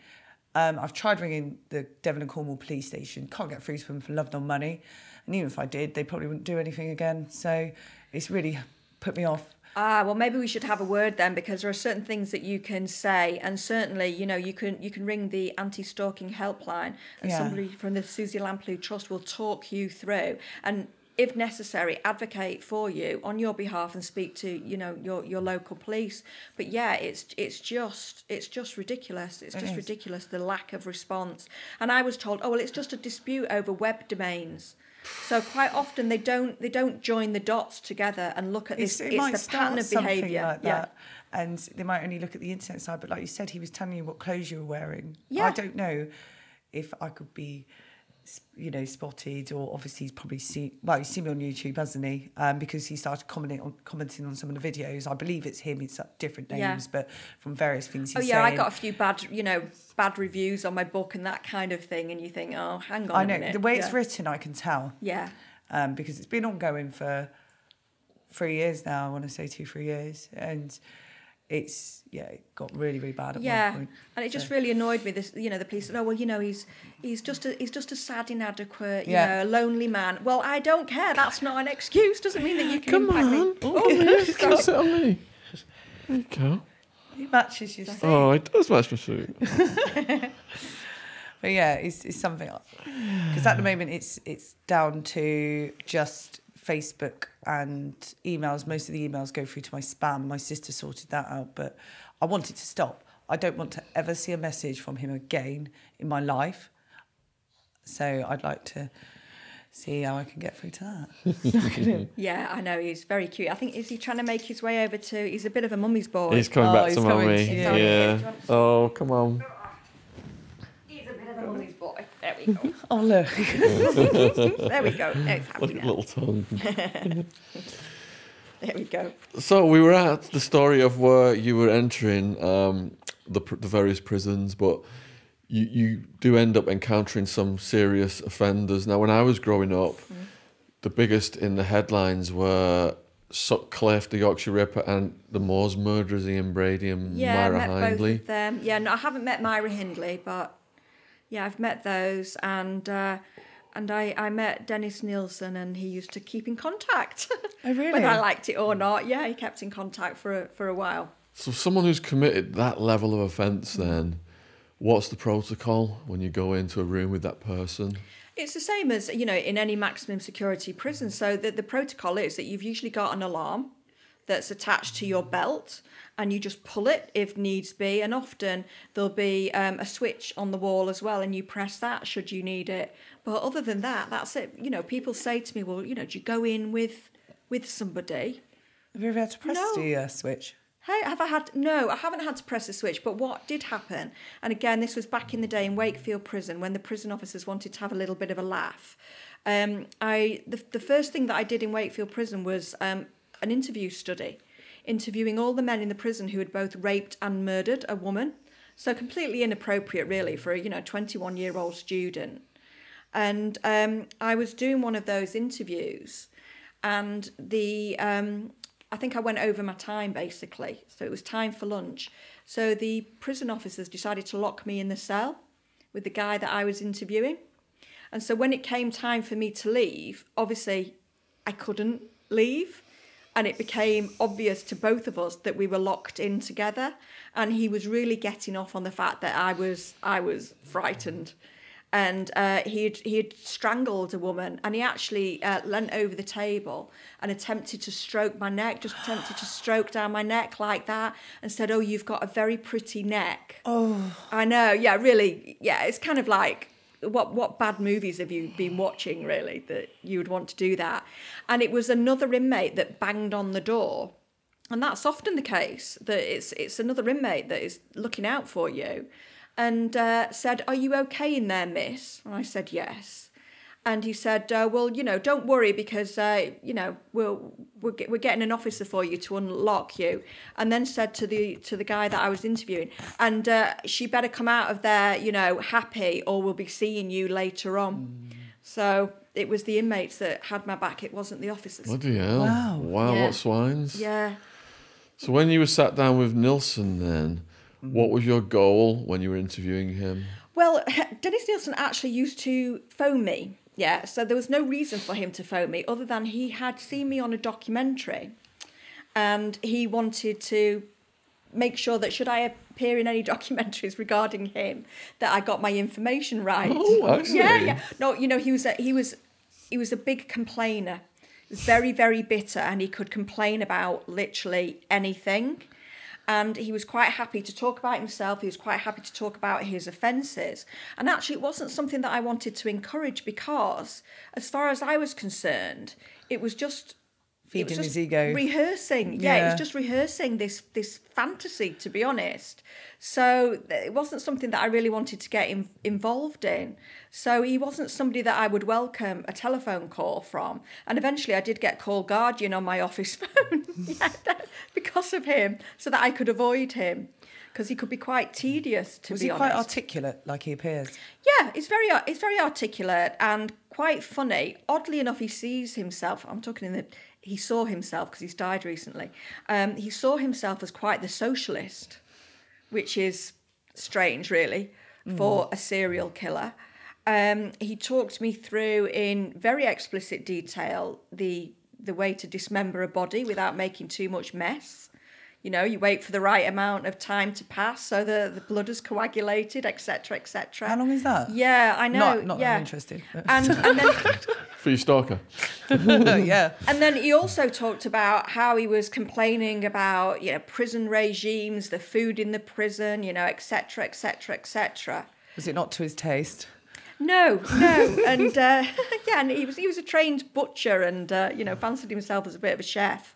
Um, I've tried ringing the Devon and Cornwall police station. Can't get through to them for love nor money. And even if I did, they probably wouldn't do anything again. So it's really put me off. Ah, well, maybe we should have a word then, because there are certain things that you can say, and certainly, you know, you can you can ring the anti-stalking helpline, and yeah. somebody from the Suzy Lamplugh Trust will talk you through, and if necessary, advocate for you on your behalf and speak to, you know, your your local police. But yeah, it's it's just it's just ridiculous. It's just it ridiculous the lack of response. And I was told, oh well, it's just a dispute over web domains. So quite often they don't they don't join the dots together and look at this. It's, it it's might the start pattern of behaviour, like yeah. that. And they might only look at the internet side. But like you said, he was telling you what clothes you were wearing. Yeah. I don't know if I could be, you know, spotted, or obviously he's probably seen. Well, he's seen me on YouTube, hasn't he? Um, because he started commenting on commenting on some of the videos. I believe it's him. It's different names, yeah. but from various things. He's oh yeah, saying. I got a few bad, you know, bad reviews on my book and that kind of thing. And you think, oh, hang on. I know a minute. The way yeah. it's written, I can tell. Yeah. Um, because it's been ongoing for three years now. I want to say two, three years, and. It's yeah, it got really really bad at yeah. one point. And it so. just really annoyed me. This, you know, the police said, "Oh well, you know, he's he's just a he's just a sad, inadequate, you yeah. know, a lonely man." Well, I don't care. That's not an excuse. Doesn't mean that you can. Come on, me. Oh, you can sit on me. There you go. He matches your suit. Oh, it does match my suit. But yeah, it's it's something else. Because at the moment, it's it's down to just Facebook and emails. Most of the emails go through to my spam. My sister sorted that out, but I want it to stop. I don't want to ever see a message from him again in my life. So I'd like to see how I can get through to that. Yeah, I know, he's very cute. I think, is he trying to make his way over to, he's a bit of a mummy's boy. He's coming oh, back he's to mummy. To yeah. yeah. Oh, come on. Boy. There we go. Oh, look. There we go. It's happening. Like a little tongue. There we go. So we were at the story of where you were entering um, the, the various prisons, but you, you do end up encountering some serious offenders. Now, when I was growing up, mm. the biggest in the headlines were Sutcliffe, the Yorkshire Ripper, and the Moors murderers, Ian Brady and yeah, Myra Hindley. Yeah, I met Hindley. both of them. Yeah, no, I haven't met Myra Hindley, but yeah, I've met those. And uh, and I, I met Dennis Nilsen, and he used to keep in contact. Oh, really? Whether I liked it or not. Yeah, he kept in contact for a, for a while. So someone who's committed that level of offence then, what's the protocol when you go into a room with that person? It's the same as, you know, in any maximum security prison. So the, the protocol is that you've usually got an alarm that's attached to your belt, and you just pull it if needs be. And often there'll be um, a switch on the wall as well, and you press that should you need it. But other than that, that's it. You know, people say to me, well, you know, do you go in with with somebody? Have you ever had to press no. the uh, switch? Hey, have I had... No, I haven't had to press the switch, but what did happen, and again, this was back in the day in Wakefield Prison when the prison officers wanted to have a little bit of a laugh. Um, I the, the first thing that I did in Wakefield Prison was um, an interview study, interviewing all the men in the prison who had both raped and murdered a woman. So completely inappropriate, really, for a, you know, twenty-one-year-old student. And um, I was doing one of those interviews, and the... Um, I think I went over my time, basically. So it was time for lunch. So the prison officers decided to lock me in the cell with the guy that I was interviewing. And so when it came time for me to leave, obviously I couldn't leave. And it became obvious to both of us that we were locked in together. And he was really getting off on the fact that I was, I was frightened. And uh, he had, he had strangled a woman, and he actually uh, leant over the table and attempted to stroke my neck, just attempted to stroke down my neck like that, and said, oh, you've got a very pretty neck. Oh. I know, yeah, really, yeah, it's kind of like, what, what bad movies have you been watching, really, that you would want to do that? And it was another inmate that banged on the door, and that's often the case, that it's, it's another inmate that is looking out for you. And uh, said, are you okay in there, miss? And I said, yes. And he said, uh, well, you know, don't worry because, uh, you know, we'll, we're, get, we're getting an officer for you to unlock you. And then said to the to the guy that I was interviewing, and uh, she better come out of there, you know, happy, or we'll be seeing you later on. Mm. So it was the inmates that had my back. It wasn't the officers. Bloody hell. Wow. Wow, yeah. What swines. Yeah. So when you were sat down with Nilsen then, what was your goal when you were interviewing him? Well, Dennis Nilsen actually used to phone me, yeah, so there was no reason for him to phone me other than he had seen me on a documentary and he wanted to make sure that should I appear in any documentaries regarding him that I got my information right. Oh, actually. Yeah, yeah. No, you know, he was a, he was he was a big complainer, very, very bitter, and he could complain about literally anything. And he was quite happy to talk about himself. He was quite happy to talk about his offences. And actually, it wasn't something that I wanted to encourage because, as far as I was concerned, it was just... Feeding his ego. Rehearsing. Yeah. yeah, it was just rehearsing this this fantasy, to be honest. So it wasn't something that I really wanted to get in, involved in. So he wasn't somebody that I would welcome a telephone call from. And eventually I did get Call Guardian on my office phone yeah, because of him, so that I could avoid him. Because he could be quite tedious, to Was be honest. Was he quite articulate, like he appears? Yeah, he's very, he's very articulate and quite funny. Oddly enough, he sees himself... I'm talking in the... He saw himself, because he's died recently, um, he saw himself as quite the socialist, which is strange, really, for mm. a serial killer. Um, he talked me through in very explicit detail the the way to dismember a body without making too much mess. You know, you wait for the right amount of time to pass so the, the blood has coagulated, et cetera, et cetera. How long is that? Yeah, I know. Not, not yeah. that I'm interested. And, and then, for your stalker. yeah. And then he also talked about how he was complaining about, you know, prison regimes, the food in the prison, you know, et cetera, et cetera, et cetera. Was it not to his taste? No, no, and uh, yeah, and he was he was a trained butcher, and uh, you know, fancied himself as a bit of a chef.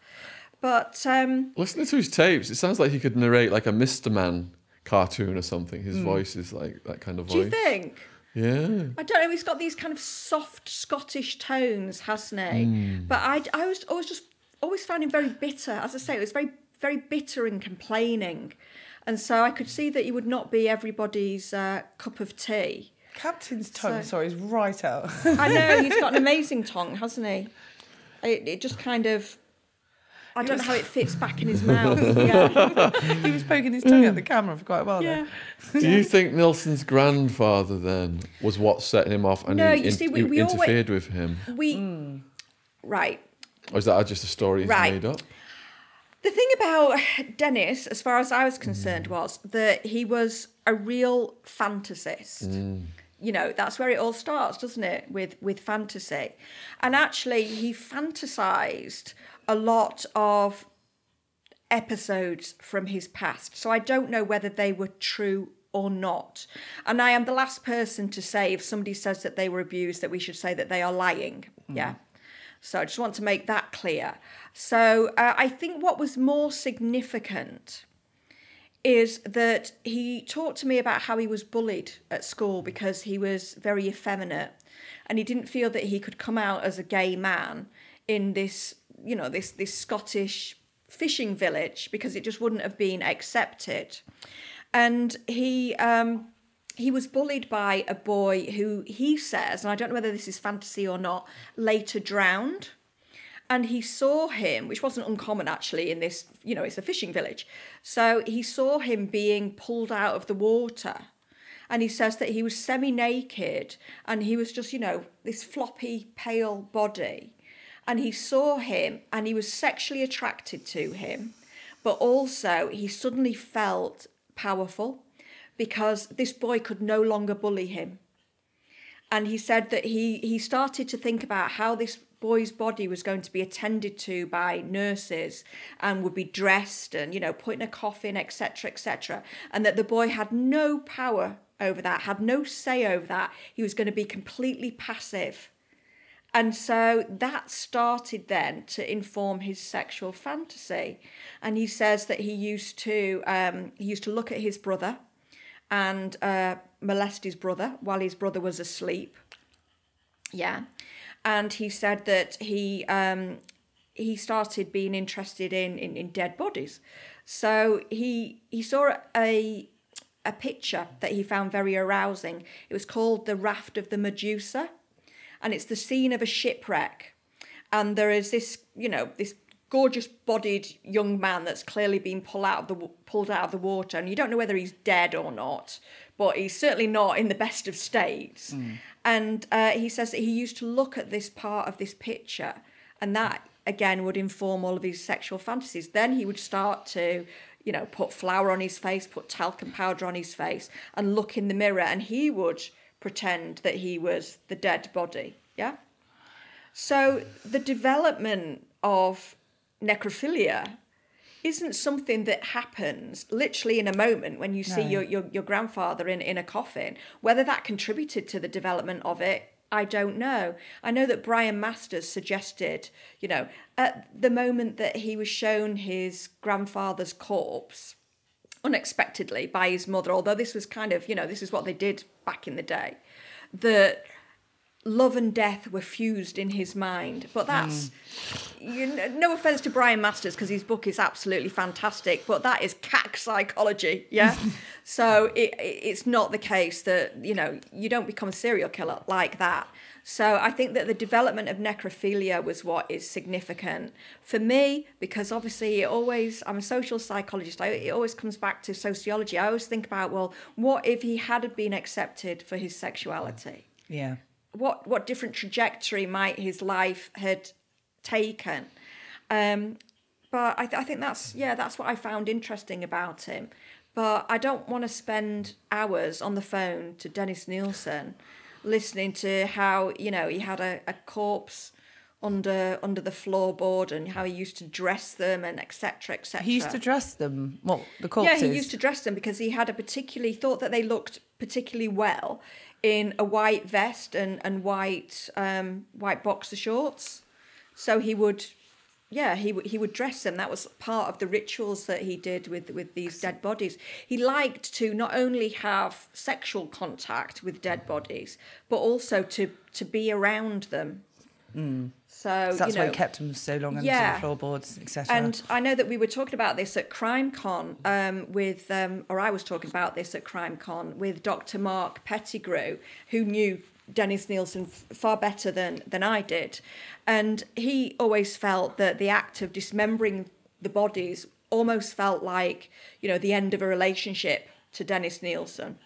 But um, listening to his tapes, it sounds like he could narrate like a Mister Man cartoon or something. His mm. voice is like that kind of voice. Do you think? Yeah. I don't know. He's got these kind of soft Scottish tones, hasn't he? Mm. But I, I was always just always found him very bitter. As I say, it was very, very bitter and complaining. And so I could see that he would not be everybody's uh, cup of tea. Captain's tongue, so, sorry, is right out. I know, he's got an amazing tongue, hasn't he? It, it just kind of... I it don't was... know how it fits back in his mouth. Yeah. He was poking his tongue mm. at the camera for quite a while yeah. then. Do you think Nilsen's grandfather then was what set him off and no, he, you see, we, we interfered always, with him? We... Mm. Right. Or is that just a story he's right. made up? The thing about Dennis, as far as I was concerned, mm. was that he was a real fantasist. Mm. You know, that's where it all starts, doesn't it? With with fantasy. And actually, he fantasized a lot of episodes from his past. So I don't know whether they were true or not. And I am the last person to say, if somebody says that they were abused, that we should say that they are lying. Mm. Yeah. So I just want to make that clear. So uh, I think what was more significant is that he talked to me about how he was bullied at school because he was very effeminate and he didn't feel that he could come out as a gay man in this, you know, this, this Scottish fishing village because it just wouldn't have been accepted. And he... Um, He was bullied by a boy who he says, and I don't know whether this is fantasy or not, later drowned. And he saw him, which wasn't uncommon actually in this, you know, it's a fishing village. So he saw him being pulled out of the water. And he says that he was semi-naked and he was just, you know, this floppy, pale body. And he saw him and he was sexually attracted to him. But also he suddenly felt powerful, because this boy could no longer bully him. And he said that he, he started to think about how this boy's body was going to be attended to by nurses and would be dressed and, you know, put in a coffin, et cetera, et cetera. And that the boy had no power over that, had no say over that. He was going to be completely passive. And so that started then to inform his sexual fantasy. And he says that he used to, um, he used to look at his brother and uh, molest his brother while his brother was asleep. Yeah. And he said that he um, he started being interested in, in, in dead bodies. So he he saw a, a picture that he found very arousing. It was called The Raft of the Medusa. And it's the scene of a shipwreck. And there is this, you know, this gorgeous-bodied young man that's clearly been pulled out of the pulled out of the water, and you don't know whether he's dead or not, but he's certainly not in the best of states. Mm. And uh, he says that he used to look at this part of this picture, and that again would inform all of his sexual fantasies. Then he would start to, you know, put flour on his face, put talcum powder on his face, and look in the mirror, and he would pretend that he was the dead body. Yeah. So the development of necrophilia isn't something that happens literally in a moment when you see no. your, your your grandfather in, in a coffin. Whether that contributed to the development of it, I don't know. I know that Brian Masters suggested, you know, at the moment that he was shown his grandfather's corpse, unexpectedly by his mother, although this was kind of, you know, this is what they did back in the day, that love and death were fused in his mind. But that's, mm. you know, no offence to Brian Masters, because his book is absolutely fantastic, but that is cack psychology, yeah? So it, it's not the case that, you know, you don't become a serial killer like that. So I think that the development of necrophilia was what is significant for me, because obviously it always, I'm a social psychologist, I, it always comes back to sociology. I always think about, well, what if he had been accepted for his sexuality? Yeah. What what different trajectory might his life had taken? Um, but I, th I think that's, yeah, that's what I found interesting about him. But I don't want to spend hours on the phone to Dennis Nilsen listening to how, you know, he had a, a corpse under under the floorboard and how he used to dress them and et cetera, et cetera. He used to dress them? What, the corpses? Yeah, he used to dress them because he had a particularly, thought that they looked particularly well in a white vest and, and white um, white boxer shorts. So he would, yeah, he, he would dress them. That was part of the rituals that he did with, with these dead bodies. He liked to not only have sexual contact with dead bodies, but also to, to be around them. Mm. So, so that's you know, why he kept them so long under yeah. the floorboards, et cetera. And I know that we were talking about this at CrimeCon um, with, um, or I was talking about this at CrimeCon with Doctor Mark Pettigrew, who knew Dennis Nilsen far better than than I did, and he always felt that the act of dismembering the bodies almost felt like, you know, the end of a relationship to Dennis Nilsen,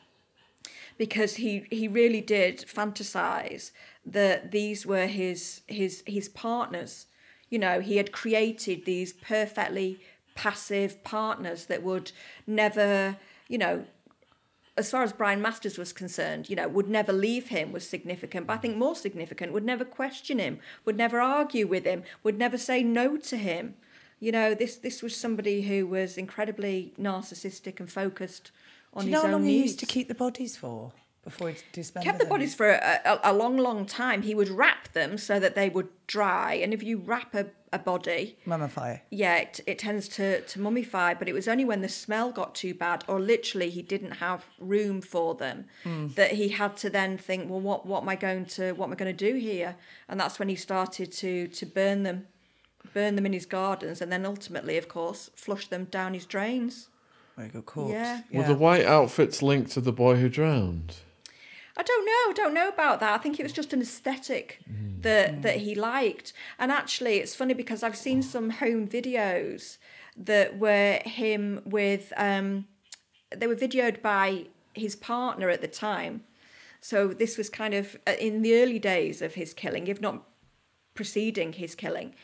because he he really did fantasize that these were his his his partners. You know, he had created these perfectly passive partners that would never, you know, as far as Brian Masters was concerned, you know, would never leave him was significant, but I think more significant, would never question him, would never argue with him, would never say no to him. You know, this this was somebody who was incredibly narcissistic and focused on his own needs. Do you know how long he used to keep the bodies for before he dismembered them? Kept the bodies for a, a, a long, long time. He would wrap them so that they would dry, and if you wrap a a body, mummify. Yeah, it, it tends to, to mummify, but it was only when the smell got too bad, or literally he didn't have room for them, mm. that he had to then think, well, what what am I going to what am I going to do here? And that's when he started to to burn them, burn them in his gardens, and then ultimately, of course, flush them down his drains. Very good corpse. Yeah. Were yeah. the white outfits linked to the boy who drowned? I don't know, don't know about that. I think it was just an aesthetic mm. that that he liked. And actually, it's funny because I've seen some home videos that were him with, um, they were videoed by his partner at the time. So this was kind of in the early days of his killing, if not preceding his killing.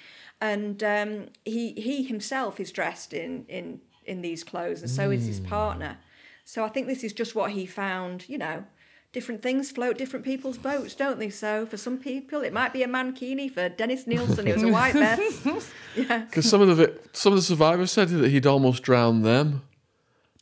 And um, he he himself is dressed in, in, in these clothes, and so mm. is his partner. So I think this is just what he found, you know. Different things float different people's boats, don't they? So for some people, it might be a mankini. For Dennis Nilsen, it was a white vest. Yeah, because some of the some of the survivors said that he'd almost drowned them,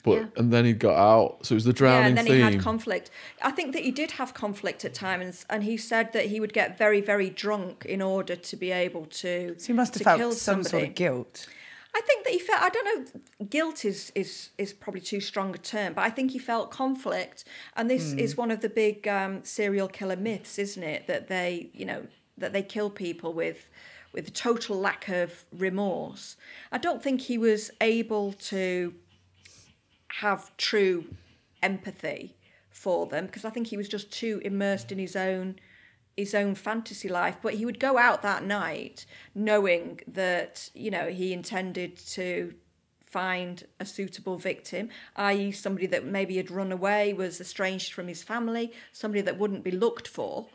but yeah. and then he got out. So it was the drowning theme. Yeah, and then theme. he had conflict. I think that he did have conflict at times, and, and he said that he would get very, very drunk in order to be able to. So he must have felt some sort of guilt. I think that he felt, I don't know, guilt is, is, is probably too strong a term, but I think he felt conflict. And this mm. is one of the big um, serial killer myths, isn't it? That they, you know, that they kill people with, with total lack of remorse. I don't think he was able to have true empathy for them, because I think he was just too immersed in his own his own fantasy life. But he would go out that night knowing that, you know, he intended to find a suitable victim, that is somebody that maybe had run away, was estranged from his family, somebody that wouldn't be looked for.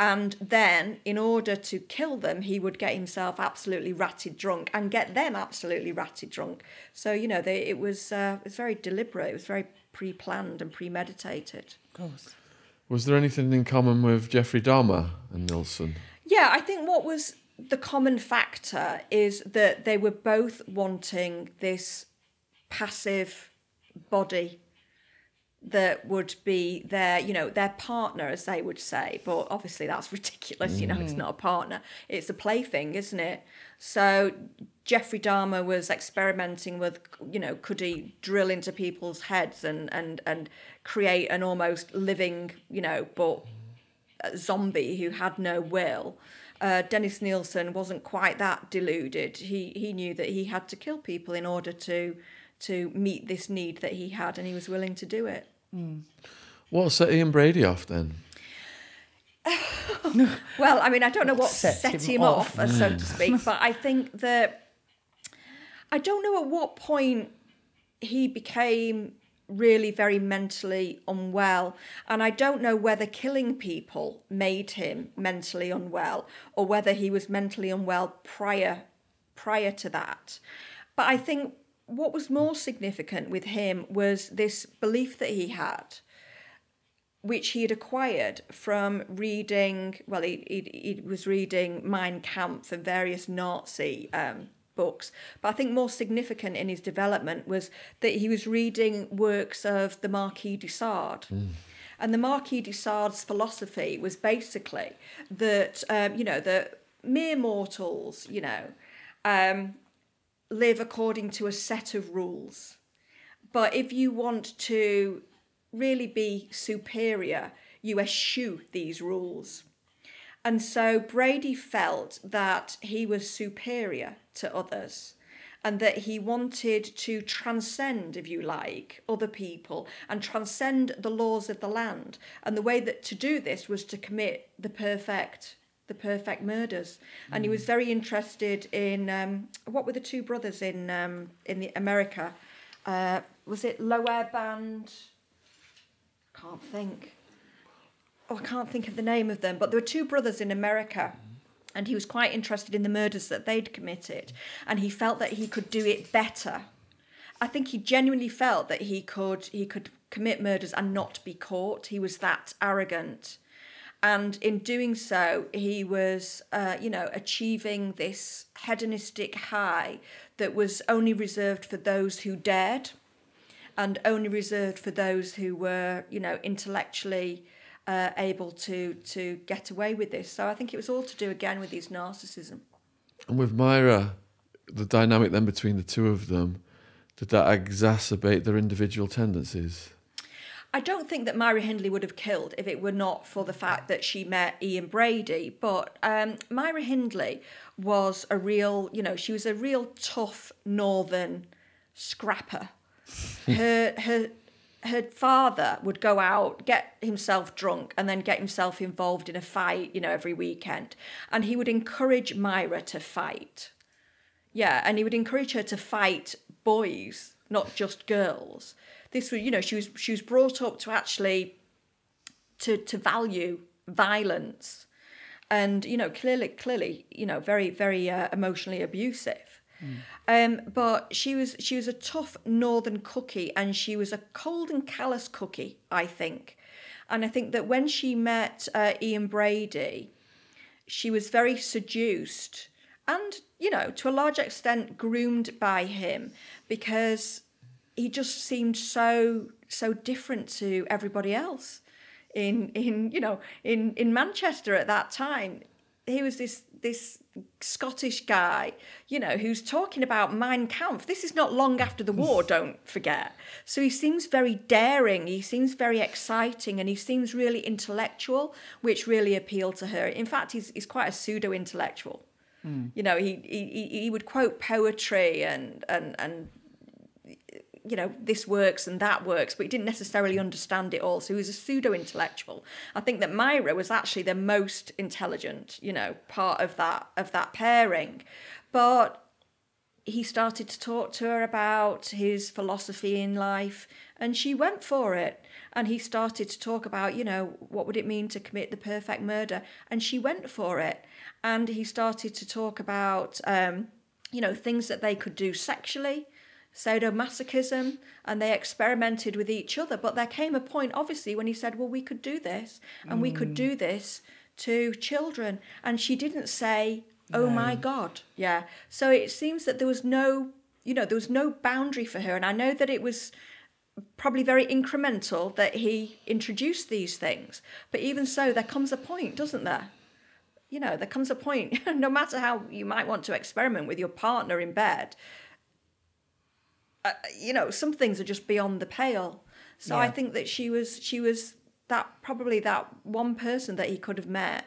And then in order to kill them, he would get himself absolutely ratted drunk and get them absolutely ratted drunk. So, you know, they, it was uh, it was very deliberate. It was very pre-planned and premeditated. Of course. Was there anything in common with Jeffrey Dahmer and Nilsen? Yeah, I think what was the common factor is that they were both wanting this passive body that would be their, you know, their partner, as they would say. But obviously that's ridiculous, mm. you know, it's not a partner. It's a plaything, isn't it? So Jeffrey Dahmer was experimenting with, you know, could he drill into people's heads and and and create an almost living, you know, but a zombie who had no will. Uh, Dennis Nilsen wasn't quite that deluded. He he knew that he had to kill people in order to to meet this need that he had, and he was willing to do it. Mm. What set Ian Brady off then? Well, I mean, I don't know what set, set him, him off, off so to speak, but I think that I don't know at what point he became really very mentally unwell, and I don't know whether killing people made him mentally unwell or whether he was mentally unwell prior prior to that. But I think what was more significant with him was this belief that he had, which he had acquired from reading, well, he, he, he was reading Mein Kampf and various Nazi um, books. But I think more significant in his development was that he was reading works of the Marquis de Sade. Mm. And the Marquis de Sade's philosophy was basically that, um, you know, that mere mortals, you know, um, live according to a set of rules. But if you want to really be superior, you eschew these rules. And so Brady felt that he was superior to others and that he wanted to transcend, if you like, other people and transcend the laws of the land. And the way that to do this was to commit the perfect the perfect murders. Mm. And he was very interested in, um, what were the two brothers in um, in the America? Uh, was it Loeb and... can't think. Oh, I can't think of the name of them, but there were two brothers in America, and he was quite interested in the murders that they'd committed, and he felt that he could do it better. I think he genuinely felt that he could he could commit murders and not be caught. He was that arrogant. And in doing so, he was, uh, you know, achieving this hedonistic high that was only reserved for those who dared and only reserved for those who were, you know, intellectually uh, able to, to get away with this. So I think it was all to do, again, with his narcissism. And with Myra, the dynamic then between the two of them, did that exacerbate their individual tendencies? I don't think that Myra Hindley would have killed if it were not for the fact that she met Ian Brady. But um, Myra Hindley was a real, you know, she was a real tough northern scrapper. her her her father would go out, get himself drunk, and then get himself involved in a fight, you know, every weekend. And he would encourage Myra to fight. Yeah, and he would encourage her to fight boys, not just girls. This was, you know, she was she was brought up to actually to to value violence, and you know, clearly clearly you know, very very uh, emotionally abusive. Mm. Um, but she was she was a tough northern cookie, and she was a cold and callous cookie, I think. And I think that when she met uh, Ian Brady, she was very seduced, and you know, to a large extent, groomed by him, because he just seemed so so different to everybody else in in you know in in Manchester at that time. He was this this Scottish guy, you know, who's talking about Mein Kampf. This is not long after the war, don't forget. So he seems very daring, he seems very exciting, and he seems really intellectual, which really appealed to her. In fact, he's he's quite a pseudo-intellectual. Mm. You know, he he he would quote poetry and and and. you know, this works and that works, but he didn't necessarily understand it all. So he was a pseudo-intellectual. I think that Myra was actually the most intelligent, you know, part of that of that pairing. But he started to talk to her about his philosophy in life, and she went for it. And he started to talk about, you know, what would it mean to commit the perfect murder? And she went for it. And he started to talk about, um, you know, things that they could do sexually, sadomasochism, and they experimented with each other. But there came a point, obviously, when he said, well, we could do this, and mm. we could do this to children. And she didn't say, oh, no. my God. Yeah. So it seems that there was no, you know, there was no boundary for her. And I know that it was probably very incremental that he introduced these things. But even so, there comes a point, doesn't there? You know, there comes a point, no matter how you might want to experiment with your partner in bed, Uh, you know, some things are just beyond the pale. So yeah. I think that she was she was that probably that one person that he could have met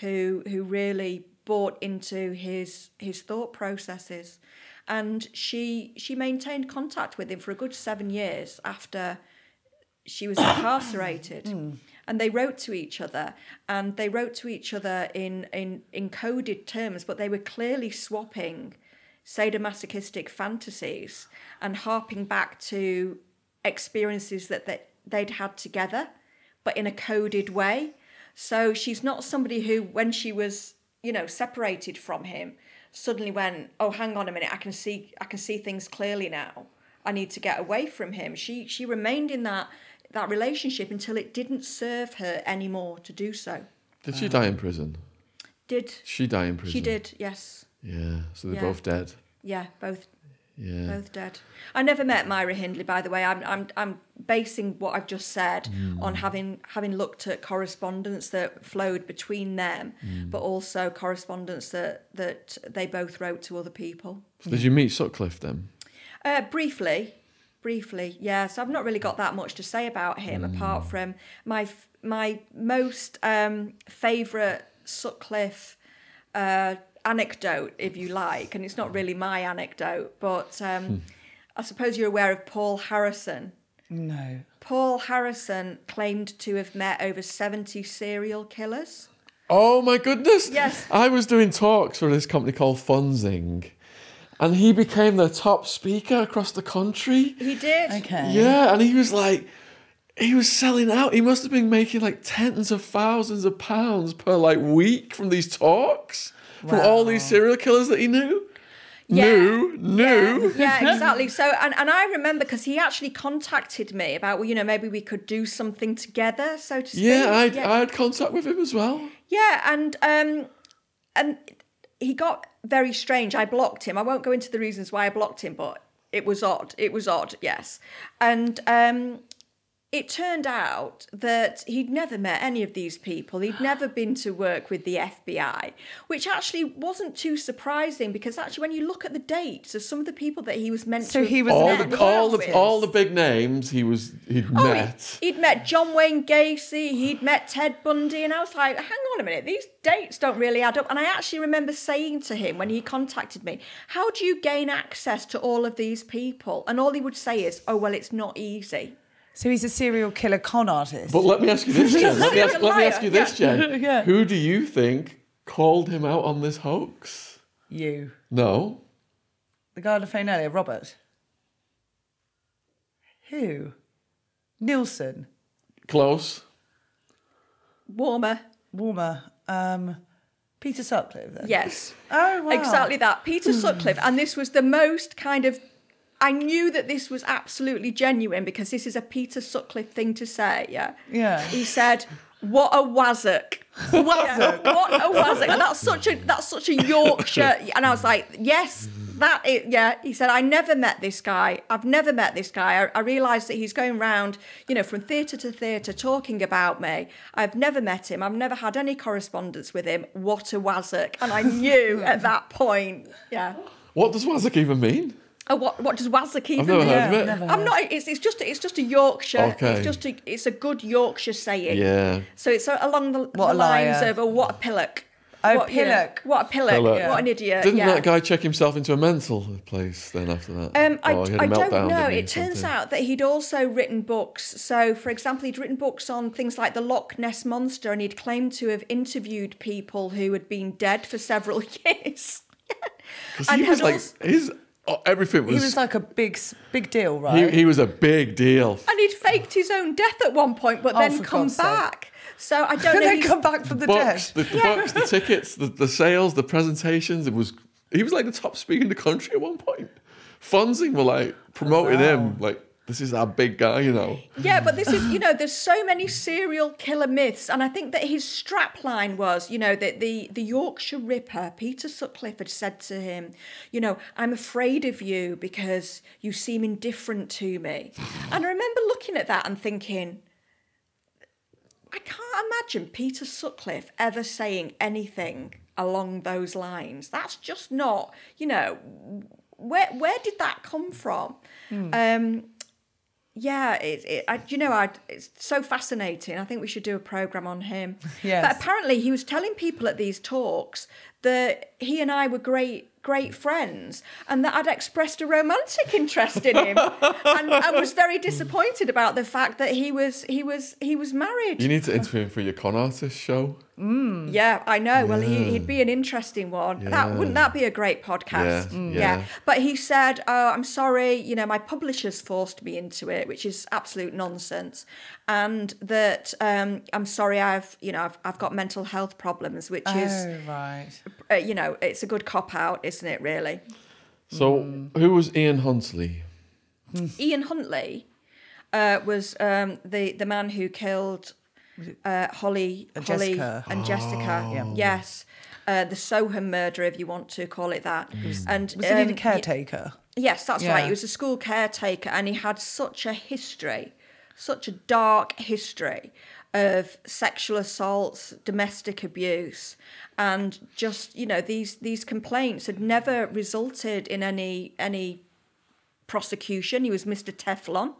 who who really bought into his his thought processes. And she she maintained contact with him for a good seven years after she was incarcerated. Mm. And they wrote to each other, and they wrote to each other in in, in coded terms, but they were clearly swapping sadomasochistic fantasies and harping back to experiences that they, they'd had together, but in a coded way. So she's not somebody who, when she was, you know, separated from him, suddenly went, oh, hang on a minute, I can see, I can see things clearly now. I need to get away from him. She she remained in that that relationship until it didn't serve her anymore to do so. Did she die in prison? Did she die in prison? She did, yes. Yeah, so they're yeah. both dead. Yeah, both. Yeah, both dead. I never met Myra Hindley, by the way. I'm I'm I'm basing what I've just said mm. on having having looked at correspondence that flowed between them, mm. but also correspondence that that they both wrote to other people. So did you meet Sutcliffe then? Uh, briefly, briefly. Yeah, so I've not really got that much to say about him mm. apart from my my most um, favourite Sutcliffe uh, anecdote, if you like, and it's not really my anecdote, but um, hmm. I suppose you're aware of Paul Harrison. No. Paul Harrison claimed to have met over seventy serial killers. Oh, my goodness. Yes. I was doing talks for this company called Funzing, and he became their top speaker across the country. He did? Okay. Yeah, and he was like... He was selling out. He must have been making like tens of thousands of pounds per like week from these talks, wow. from all these serial killers that he knew. Yeah. Knew, knew. Yeah, yeah, exactly. So, and, and I remember because he actually contacted me about, well, you know, maybe we could do something together, so to speak. Yeah, I yeah. I had contact with him as well. Yeah, and um, and he got very strange. I blocked him. I won't go into the reasons why I blocked him, but it was odd. It was odd, yes. And... um. It turned out that he'd never met any of these people. He'd never been to work with the F B I, which actually wasn't too surprising because actually when you look at the dates of some of the people that he was meant so to... So he was all met. The, all, the, all the big names he was, he'd oh, met. He, he'd met John Wayne Gacy, he'd met Ted Bundy, and I was like, hang on a minute, these dates don't really add up. And I actually remember saying to him when he contacted me, how do you gain access to all of these people? And all he would say is, oh, well, it's not easy. So he's a serial killer con artist. But let me ask you this, Jen. Let me ask, let me ask you this, yeah. Jen. Yeah. Who do you think called him out on this hoax? You. No. The guy on the phone earlier, Robert. Who? Nilsen. Close. Warmer. Warmer. Um, Peter Sutcliffe, then? Yes. Oh, wow. Exactly that. Peter Sutcliffe. And this was the most kind of... I knew that this was absolutely genuine because this is a Peter Sutcliffe thing to say, yeah? Yeah. He said, what a wazzock. Wazzock. Yeah, what a wazzock. And that's such a, that's such a Yorkshire... And I was like, yes, that is... Yeah. He said, I never met this guy. I've never met this guy. I, I realised that he's going round, you know, from theatre to theatre talking about me. I've never met him. I've never had any correspondence with him. What a wazzock. And I knew at that point, yeah. What does wazzock even mean? Oh, what what does wazzock even mean? I've never heard yeah, of it. Never heard. I'm not. It's it's just it's just a Yorkshire. Okay. It's just a, it's a good Yorkshire saying. Yeah. So it's along the, the lines of a what a pillock. Oh, what, pillock. Yeah. What a pillock. pillock. Yeah. What an idiot. Didn't yeah. that guy check himself into a mental place then after that? Um, I, oh, he had a I meltdown, don't know. It turns something. out that he'd also written books. So, for example, he'd written books on things like the Loch Ness Monster, and he'd claimed to have interviewed people who had been dead for several years. Because he was like... Also, his, Oh, everything was... He was like a big big deal, right? He, he was a big deal. And he'd faked his own death at one point, but oh, then come God's back. Sake. So I don't know... then come back from the, the books, dead. The, the yeah. books, the tickets, the, the sales, the presentations. It was He was like the top speaker in the country at one point. Fonzing were like promoting wow. him, like... This is our big guy, you know. Yeah, but this is, you know, there's so many serial killer myths. And I think that his strapline was, you know, that the, the Yorkshire Ripper, Peter Sutcliffe, had said to him, you know, I'm afraid of you because you seem indifferent to me. And I remember looking at that and thinking, I can't imagine Peter Sutcliffe ever saying anything along those lines. That's just not, you know, where, where did that come from? Mm. Um... Yeah, it, it, I, you know, I, it's so fascinating. I think we should do a programme on him. Yes. But apparently he was telling people at these talks that he and I were great, great friends and that I'd expressed a romantic interest in him. And I was very disappointed about the fact that he was, he was, he was married. You need to interview him for your con artist show. Mm. Yeah, I know. Yeah. Well, he, he'd be an interesting one. Yeah. That wouldn't that be a great podcast? Yeah. Mm. yeah. yeah. But he said, "Oh, I'm sorry. You know, my publishers forced me into it, which is absolute nonsense. And that um, I'm sorry. I've you know, I've I've got mental health problems, which oh, is right. Uh, you know, it's a good cop out, isn't it? Really. So, mm. who was Ian Huntley? Ian Huntley uh, was um, the the man who killed. Uh, Holly, and Holly, Jessica. and Jessica. Oh. Yeah. Yes, uh, the Soham murder, if you want to call it that. Mm. And was um, he a caretaker? He, yes, that's yeah. right. He was a school caretaker, and he had such a history, such a dark history of sexual assaults, domestic abuse, and just you know these these complaints had never resulted in any any prosecution. He was Mister Teflon,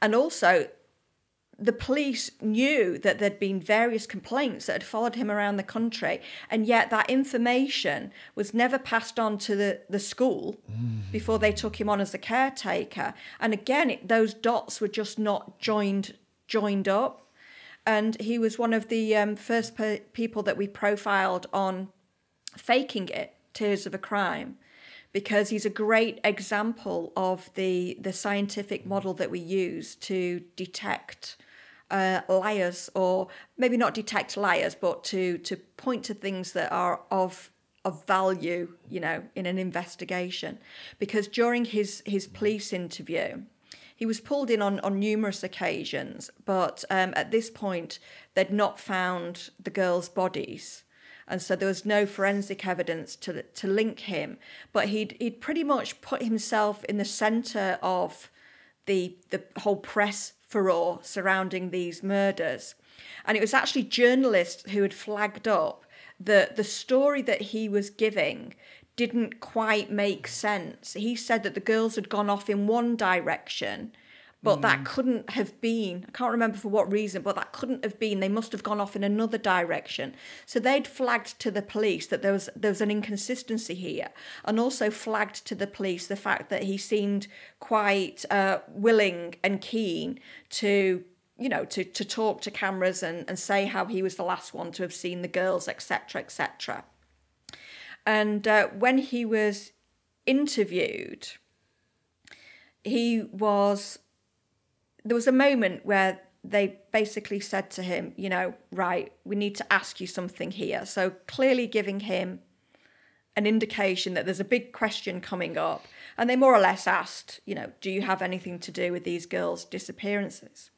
and also. the police knew that there'd been various complaints that had followed him around the country, and yet that information was never passed on to the, the school mm. before they took him on as the caretaker. And again, it, those dots were just not joined joined up. And he was one of the um, first pe people that we profiled on Faking It: Tears of a Crime, because he's a great example of the, the scientific model that we use to detect uh, liars, or maybe not detect liars, but to, to point to things that are of, of value, you know, in an investigation. Because during his, his police interview, he was pulled in on, on numerous occasions, but um, at this point, they'd not found the girls' bodies. And so there was no forensic evidence to to link him, but he'd he'd pretty much put himself in the centre of the the whole press furore surrounding these murders, and it was actually journalists who had flagged up that the story that he was giving didn't quite make sense. He said that the girls had gone off in one direction. But mm. that couldn't have been, I can't remember for what reason, but that couldn't have been, they must have gone off in another direction. So they'd flagged to the police that there was, there was an inconsistency here, and also flagged to the police the fact that he seemed quite uh, willing and keen to, you know, to, to talk to cameras and, and say how he was the last one to have seen the girls, et cetera, et cetera. And uh, when he was interviewed, he was... there was a moment where they basically said to him, you know, right, we need to ask you something here. So clearly giving him an indication that there's a big question coming up. And they more or less asked, you know, do you have anything to do with these girls' disappearances?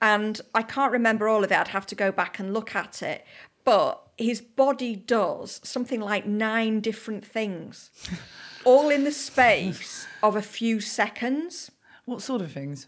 And I can't remember all of it. I'd have to go back and look at it. But his body does something like nine different things, all in the space of a few seconds. What sort of things?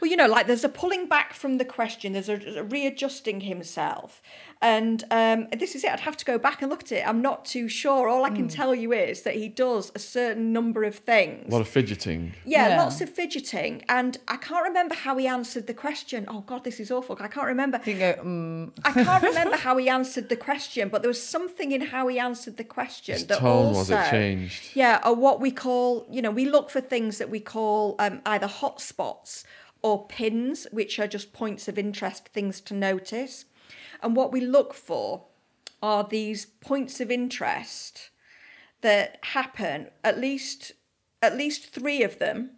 Well, you know, like there's a pulling back from the question, there's a, a readjusting himself. And um, this is it, I'd have to go back and look at it. I'm not too sure. All I can mm. tell you is that he does a certain number of things. A lot of fidgeting. Yeah, yeah, lots of fidgeting. And I can't remember how he answered the question. Oh, God, this is awful. I can't remember. You can go, mm. I can't remember how he answered the question, but there was something in how he answered the question. His that tone also, was it changed? Yeah, or what we call, you know, we look for things that we call um, either hot spots or pins, which are just points of interest, things to notice. And what we look for are these points of interest that happen, at least at least three of them,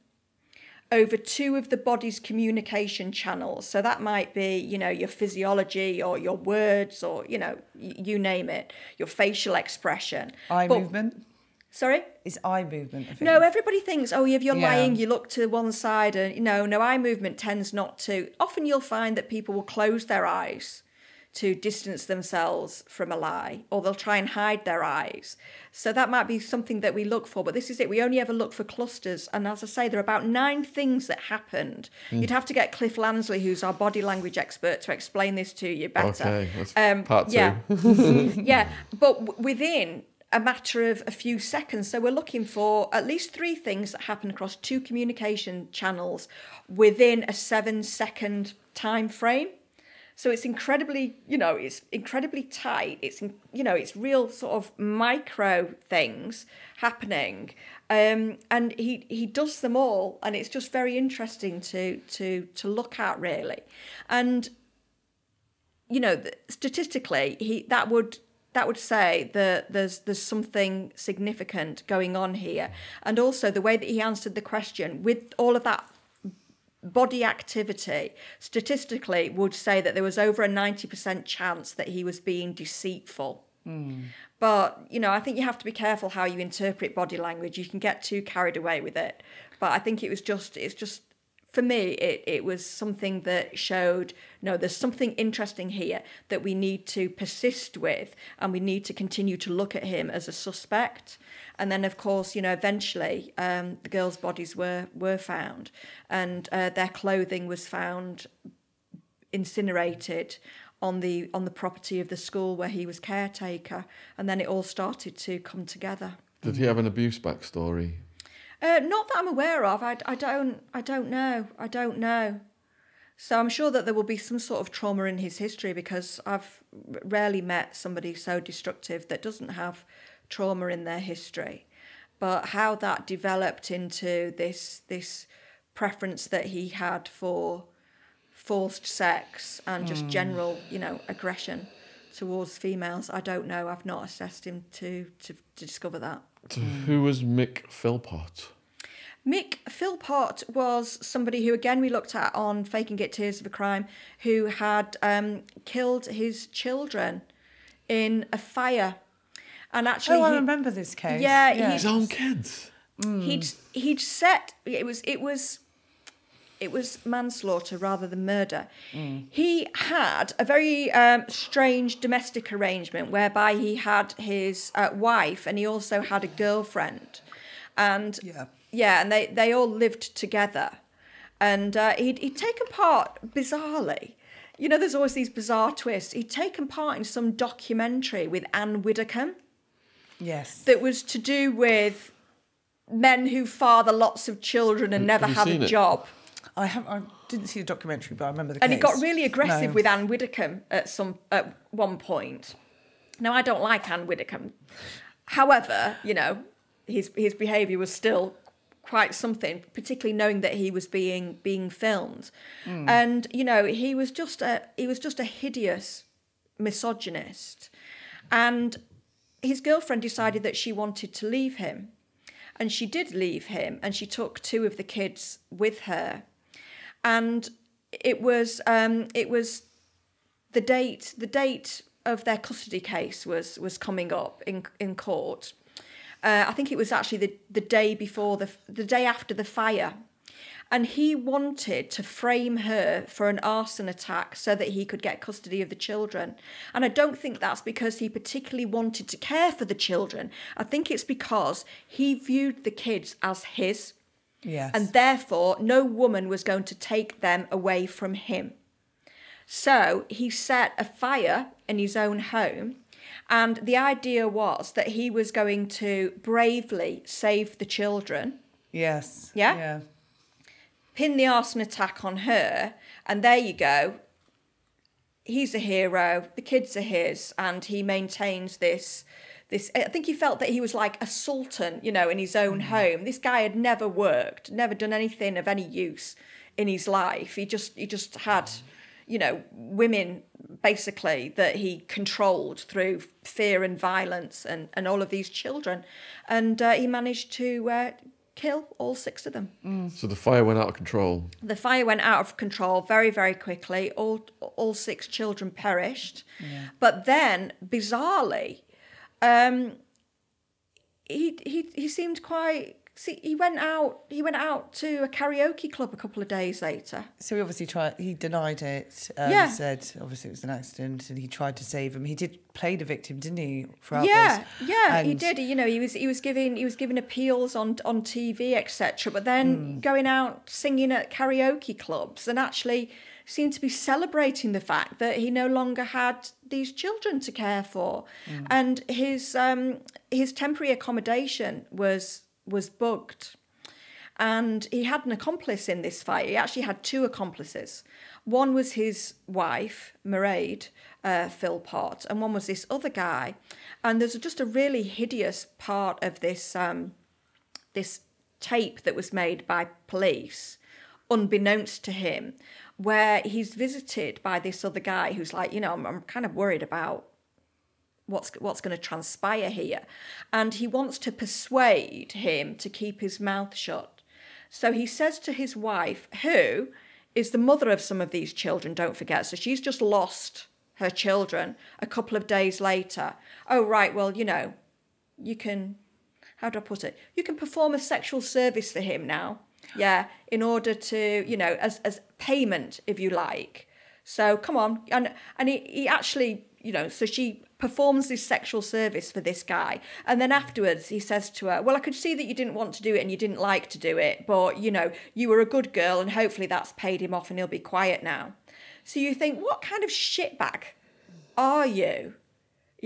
over two of the body's communication channels. So that might be, you know, your physiology or your words or, you know, you name it, your facial expression. Eye but, movement. Sorry? It's eye movement. I think. No, everybody thinks, oh, if you're yeah. lying, you look to one side, and, you know, no, eye movement tends not to. Often you'll find that people will close their eyes to distance themselves from a lie, or they'll try and hide their eyes. So that might be something that we look for, but this is it. We only ever look for clusters. And as I say, there are about nine things that happened. Mm. You'd have to get Cliff Lansley, who's our body language expert, to explain this to you better. Okay, that's um, part two. Yeah, yeah. But within a matter of a few seconds. So we're looking for at least three things that happen across two communication channels within a seven second time frame. So it's incredibly, you know, it's incredibly tight. It's, you know, it's real sort of micro things happening. Um, and he, he does them all. And it's just very interesting to, to, to look at, really. And, you know, statistically, he, that would, That would say that there's there's something significant going on here. And also the way that he answered the question with all of that body activity, statistically would say that there was over a ninety percent chance that he was being deceitful. Mm. But, you know, I think you have to be careful how you interpret body language. You can get too carried away with it. But I think it was just, it's just, for me, it, it was something that showed, no, there's something interesting here that we need to persist with, and we need to continue to look at him as a suspect. And then, of course, you know, eventually um, the girls' bodies were, were found, and uh, their clothing was found incinerated on the, on the property of the school where he was caretaker. And then it all started to come together. Did he have an abuse backstory? Uh, not that I'm aware of. I, I don't. I don't know. I don't know. So I'm sure that there will be some sort of trauma in his history, because I've rarely met somebody so destructive that doesn't have trauma in their history. But how that developed into this this preference that he had for forced sex and just mm. general, you know, aggression towards females, I don't know. I've not assessed him to, to, to discover that. So mm. Who was Mick Philpott? Mick Philpott was somebody who, again, we looked at on Faking It: Tears of a Crime, who had um, killed his children in a fire. And actually, oh, I he, remember this case. Yeah, yeah. his own kids. Mm. He'd he'd set it was it was it was manslaughter rather than murder. Mm. He had a very um, strange domestic arrangement whereby he had his uh, wife and he also had a girlfriend, and yeah. Yeah, and they, they all lived together. And uh, he'd, he'd taken part, bizarrely, you know, there's always these bizarre twists. He'd taken part in some documentary with Anne Widdecombe. Yes. That was to do with men who father lots of children and never have, have a job. I have. I didn't see the documentary, but I remember the and case. And he got really aggressive no. with Anne Widdecombe at, some, at one point. Now, I don't like Anne Widdecombe. However, you know, his, his behaviour was still... quite something, particularly knowing that he was being being filmed, mm. and you know he was just a he was just a hideous misogynist, and his girlfriend decided that she wanted to leave him, and she did leave him, and she took two of the kids with her, and it was um, it was the date the date of their custody case was was coming up in in court. Uh, I think it was actually the, the day before, the, the day after the fire. And he wanted to frame her for an arson attack so that he could get custody of the children. And I don't think that's because he particularly wanted to care for the children. I think it's because he viewed the kids as his. Yes. And therefore, no woman was going to take them away from him. So he set a fire in his own home. And the idea was that he was going to bravely save the children. Yes. Yeah? Yeah. Pin the arson attack on her. And there you go. He's a hero. The kids are his. And he maintains this... this. I think he felt that he was like a sultan, you know, in his own mm. home. This guy had never worked, never done anything of any use in his life. He just, he just had... you know, women, basically, that he controlled through fear and violence and, and all of these children. And uh, he managed to uh, kill all six of them. Mm. So the fire went out of control. The fire went out of control very, very quickly. All, all six children perished. Yeah. But then, bizarrely, um, he, he, he seemed quite... See, he went out. He went out to a karaoke club a couple of days later. So he obviously tried. He denied it. Um, yeah. He said obviously it was an accident, and he tried to save him. He did play the victim, didn't he? For yeah, others. yeah, and he did. You know, he was he was giving he was giving appeals on on T V, et cetera. But then mm. going out singing at karaoke clubs, and actually seemed to be celebrating the fact that he no longer had these children to care for, mm. and his um, his temporary accommodation was. was bugged, and he had an accomplice in this fire. He actually had two accomplices. One was his wife, Mairead uh, Philpott, and one was this other guy. And there's just a really hideous part of this um, this tape that was made by police, unbeknownst to him, where he's visited by this other guy who's like, you know, I'm, I'm kind of worried about what's what's going to transpire here, and he wants to persuade him to keep his mouth shut. So he says to his wife, who is the mother of some of these children, don't forget, so she's just lost her children a couple of days later, oh right, well, you know, you can, how do I put it, you can perform a sexual service for him now, yeah, in order to, you know, as as payment, if you like, so come on. And and he, he actually, you know, so she performs this sexual service for this guy. And then afterwards he says to her, well, I could see that you didn't want to do it and you didn't like to do it, but, you know, you were a good girl and hopefully that's paid him off and he'll be quiet now. So you think, what kind of shitbag are you?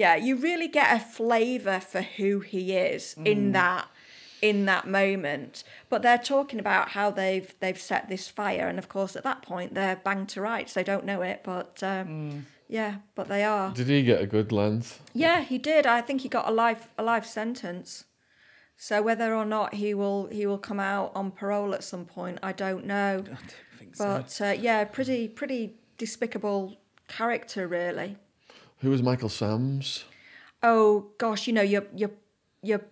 Yeah, you really get a flavour for who he is mm. in that in that moment. But they're talking about how they've they've set this fire, and of course at that point they're banged to rights. They don't know it, but um, mm. yeah, but they are. Did he get a good length? Yeah, he did. I think he got a life a life sentence. So whether or not he will he will come out on parole at some point, I don't know. I don't think but, so. But uh, yeah, pretty pretty despicable character, really. Who was Michael Sams? Oh gosh, you know you're you're you're.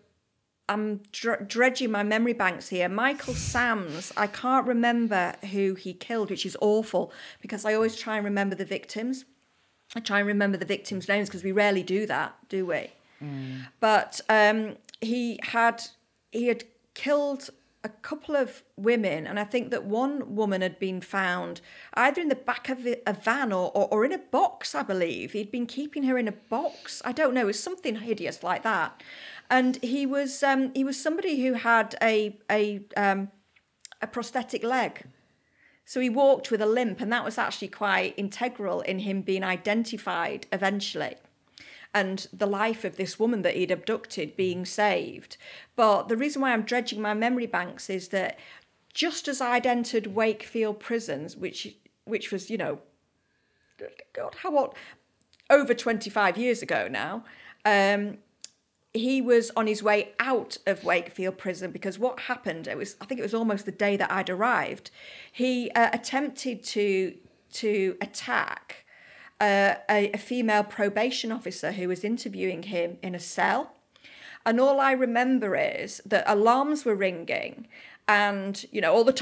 I'm dr dredging my memory banks here. Michael Sams, I can't remember who he killed, which is awful because I always try and remember the victims. I try and remember the victims' names because we rarely do that, do we? Mm. But um, he had he had killed a couple of women, and I think that one woman had been found either in the back of a van or, or, or in a box, I believe. He'd been keeping her in a box. I don't know. It was something hideous like that. And he was um, he was somebody who had a a um, a prosthetic leg, so he walked with a limp, and that was actually quite integral in him being identified eventually, and the life of this woman that he'd abducted being saved. But the reason why I'm dredging my memory banks is that just as I'd entered Wakefield prisons, which which was, you know, God, how old? Over twenty-five years ago now. Um, He was on his way out of Wakefield prison because what happened, it was, I think it was almost the day that I'd arrived, he uh, attempted to, to attack uh, a, a female probation officer who was interviewing him in a cell. And all I remember is that alarms were ringing and, you know, all the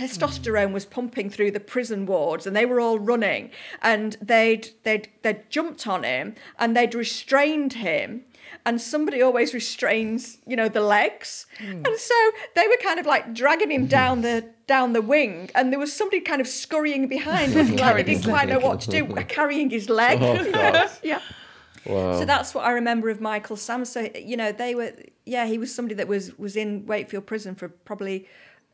testosterone was pumping through the prison wards and they were all running, and they'd, they'd, they'd jumped on him and they'd restrained him. And somebody always restrains, you know, the legs. Mm. And so they were kind of like dragging him down the down the wing. And there was somebody kind of scurrying behind him, like they didn't quite know what to do, carrying his leg. Oh, yeah. Wow. So that's what I remember of Michael Sams. So, you know, they were, yeah, he was somebody that was, was in Wakefield prison for probably,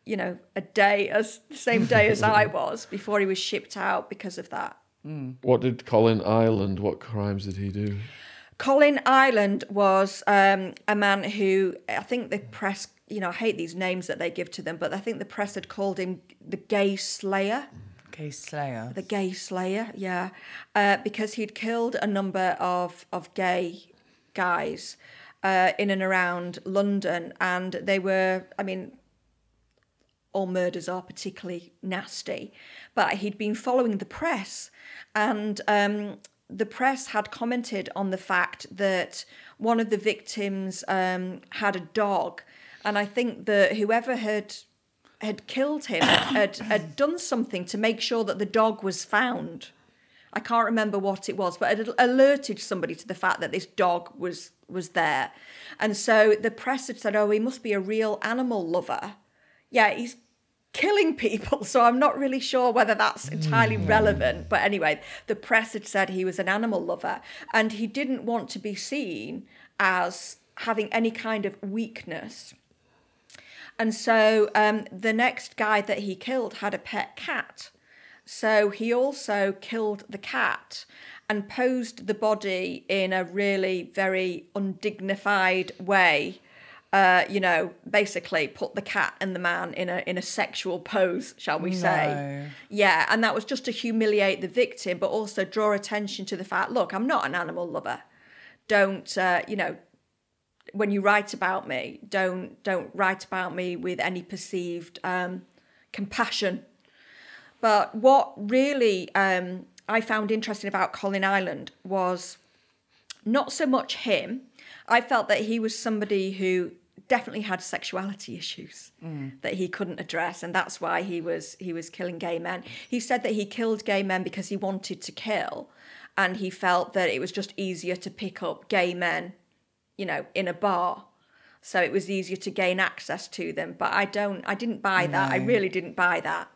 you know, a day, as the same day as I was, before he was shipped out because of that. Mm. What did Colin Ireland, what crimes did he do? Colin Ireland was um, a man who, I think the press, you know, I hate these names that they give to them, but I think the press had called him the Gay Slayer. Gay Slayer. The Gay Slayer, yeah. Uh, because he'd killed a number of, of gay guys uh, in and around London, and they were, I mean, all murders are particularly nasty, but he'd been following the press, and um, the press had commented on the fact that one of the victims um, had a dog. And I think that whoever had had killed him had, had done something to make sure that the dog was found. I can't remember what it was, but it alerted somebody to the fact that this dog was, was there. And so the press had said, oh, he must be a real animal lover. Yeah, he's killing people, so I'm not really sure whether that's entirely mm. relevant. But anyway, the press had said he was an animal lover, and he didn't want to be seen as having any kind of weakness. And so um, the next guy that he killed had a pet cat. So he also killed the cat and posed the body in a really very undignified way. Uh, you know, basically put the cat and the man in a in a sexual pose, shall we say? No. Yeah, and that was just to humiliate the victim, but also draw attention to the fact, look, I'm not an animal lover. Don't, uh, you know, when you write about me, don't don't write about me with any perceived um, compassion. But what really um, I found interesting about Colin Ireland was not so much him. I felt that he was somebody who definitely had sexuality issues mm. that he couldn't address, and that's why he was he was killing gay men. He said that he killed gay men because he wanted to kill, and he felt that it was just easier to pick up gay men, you know, in a bar. So it was easier to gain access to them. But I don't I didn't buy that. No. I really didn't buy that.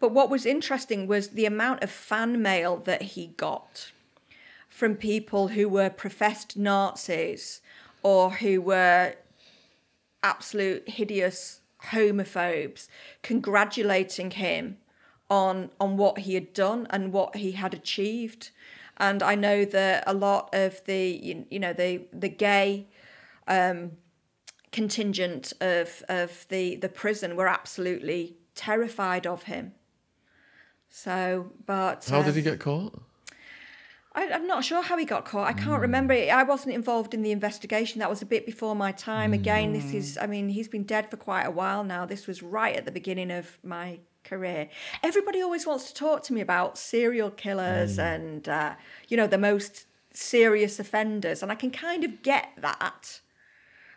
But what was interesting was the amount of fan mail that he got from people who were professed Nazis or who were absolute hideous homophobes, congratulating him on, on what he had done and what he had achieved. And I know that a lot of the, you know, the, the gay um, contingent of of the the prison were absolutely terrified of him. So, but how um, did he get caught? I, I'm not sure how he got caught. I can't mm. remember. I wasn't involved in the investigation. That was a bit before my time. Mm. Again, this is, I mean, he's been dead for quite a while now. This was right at the beginning of my career. Everybody always wants to talk to me about serial killers mm. and, uh, you know, the most serious offenders. And I can kind of get that.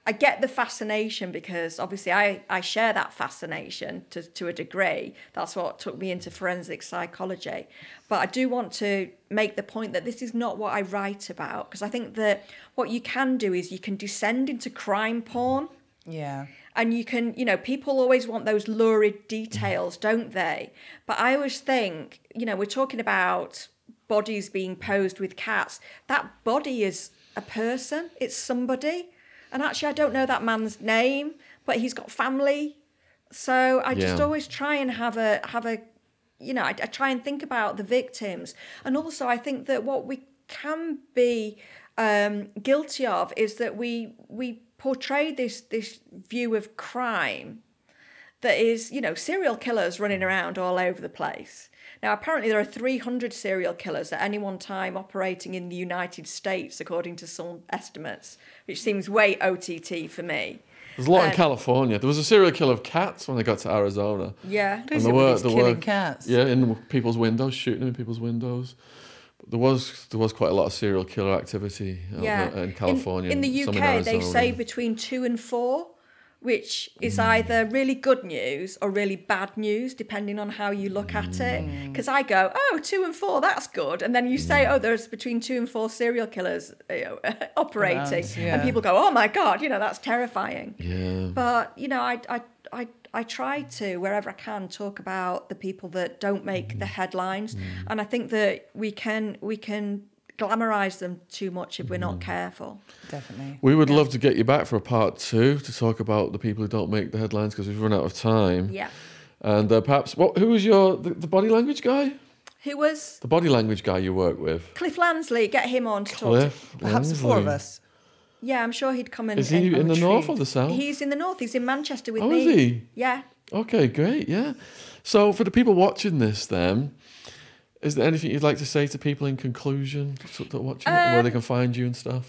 I get the fascination because obviously I, I share that fascination to, to a degree. That's what took me into forensic psychology. But I do want to make the point that this is not what I write about, because I think that what you can do is you can descend into crime porn. Yeah. And you can, you know, people always want those lurid details, don't they? But I always think, you know, we're talking about bodies being posed with cats. That body is a person. It's somebody. And actually, I don't know that man's name, but he's got family. So I yeah. just always try and have a, have a, you know, I, I try and think about the victims. And also, I think that what we can be um, guilty of is that we we portray this this view of crime that is, you know, serial killers running around all over the place. Now, apparently there are three hundred serial killers at any one time operating in the United States, according to some estimates, which seems way O T T for me. There's a lot um, in California. There was a serial killer of cats when they got to Arizona. Yeah. And there were, there killing were, cats. Yeah, in people's windows, shooting them in people's windows. But there was there was quite a lot of serial killer activity yeah. in California. In, in the U K, in they say between two and four. Which is either really good news or really bad news, depending on how you look at it. Because I go, oh, two and four, that's good. And then you say, oh, there's between two and four serial killers you know, operating. That's, yeah. And people go, oh, my God, you know, that's terrifying. Yeah. But, you know, I, I, I, I try to, wherever I can, talk about the people that don't make the headlines. Mm. And I think that we can we can... glamorize them too much if we're not careful. Definitely. We would yeah. love to get you back for a part two to talk about the people who don't make the headlines, because we've run out of time. Yeah. And uh, perhaps, what? Who was your the, the body language guy? Who was the body language guy you work with? Cliff Lansley. Get him on to Cliff talk. To, perhaps the four of us. Yeah, I'm sure he'd come in. Is he in, in the north or the south? He's in the north. He's in Manchester with oh, me. Oh, is he? Yeah. Okay, great. Yeah. So for the people watching this, then. Is there anything you'd like to say to people in conclusion, watching um, it, where they can find you and stuff?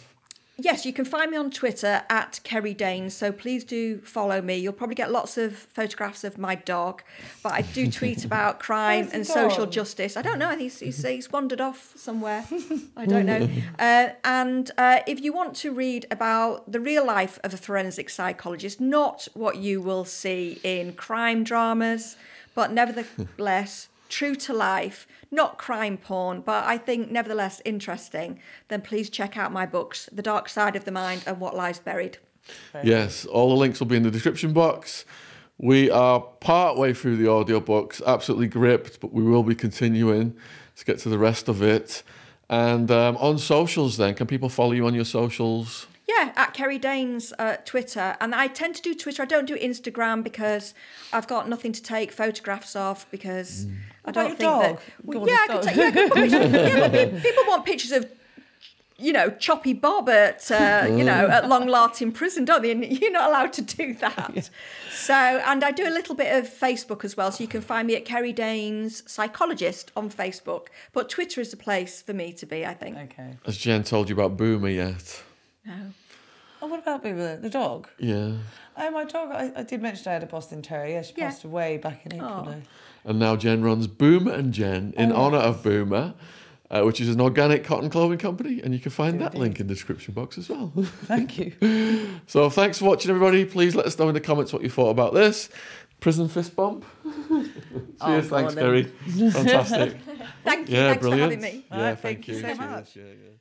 Yes, you can find me on Twitter at Kerry Daynes, so please do follow me. You'll probably get lots of photographs of my dog, but I do tweet about crime and social justice. I don't know, he's, he's, he's wandered off somewhere. I don't know. Uh, and uh, if you want to read about the real life of a forensic psychologist, not what you will see in crime dramas, but nevertheless... true to life, not crime porn, but I think nevertheless interesting, then please check out my books, The Dark Side of the Mind and What Lies Buried. Yes, all the links will be in the description box. We are partway through the audiobooks, absolutely gripped, but we will be continuing to get to the rest of it. And um, on socials then, can people follow you on your socials? Yeah, at Kerry Daynes uh, Twitter. And I tend to do Twitter. I don't do Instagram because I've got nothing to take photographs of because mm. I don't think dog? that... Well, yeah, I could take, yeah, I could put pictures, yeah, but people want pictures of, you know, Choppy Bob at, uh, you know, at Long Lartin Prison, don't they? And you're not allowed to do that. Yeah. So, and I do a little bit of Facebook as well. So you can find me at Kerry Daynes Psychologist on Facebook. But Twitter is the place for me to be, I think. Okay. Has Jen told you about Boomer yet? No. Oh, what about Boomer, the dog? Yeah. Oh, my dog, I, I did mention I had a Boston Terrier. She yeah. passed away back in April. Aww. And now Jen runs Boomer and Jen in oh. honour of Boomer, uh, which is an organic cotton clothing company, and you can find Indeed. that link in the description box as well. Thank you. So thanks for watching, everybody. Please let us know in the comments what you thought about this. Prison fist bump. Cheers, oh, thanks, Kerry. Fantastic. Thank you, yeah, thanks brilliant. for having me. Yeah, right, thank, thank you. you so much. Cheers, yeah, yeah.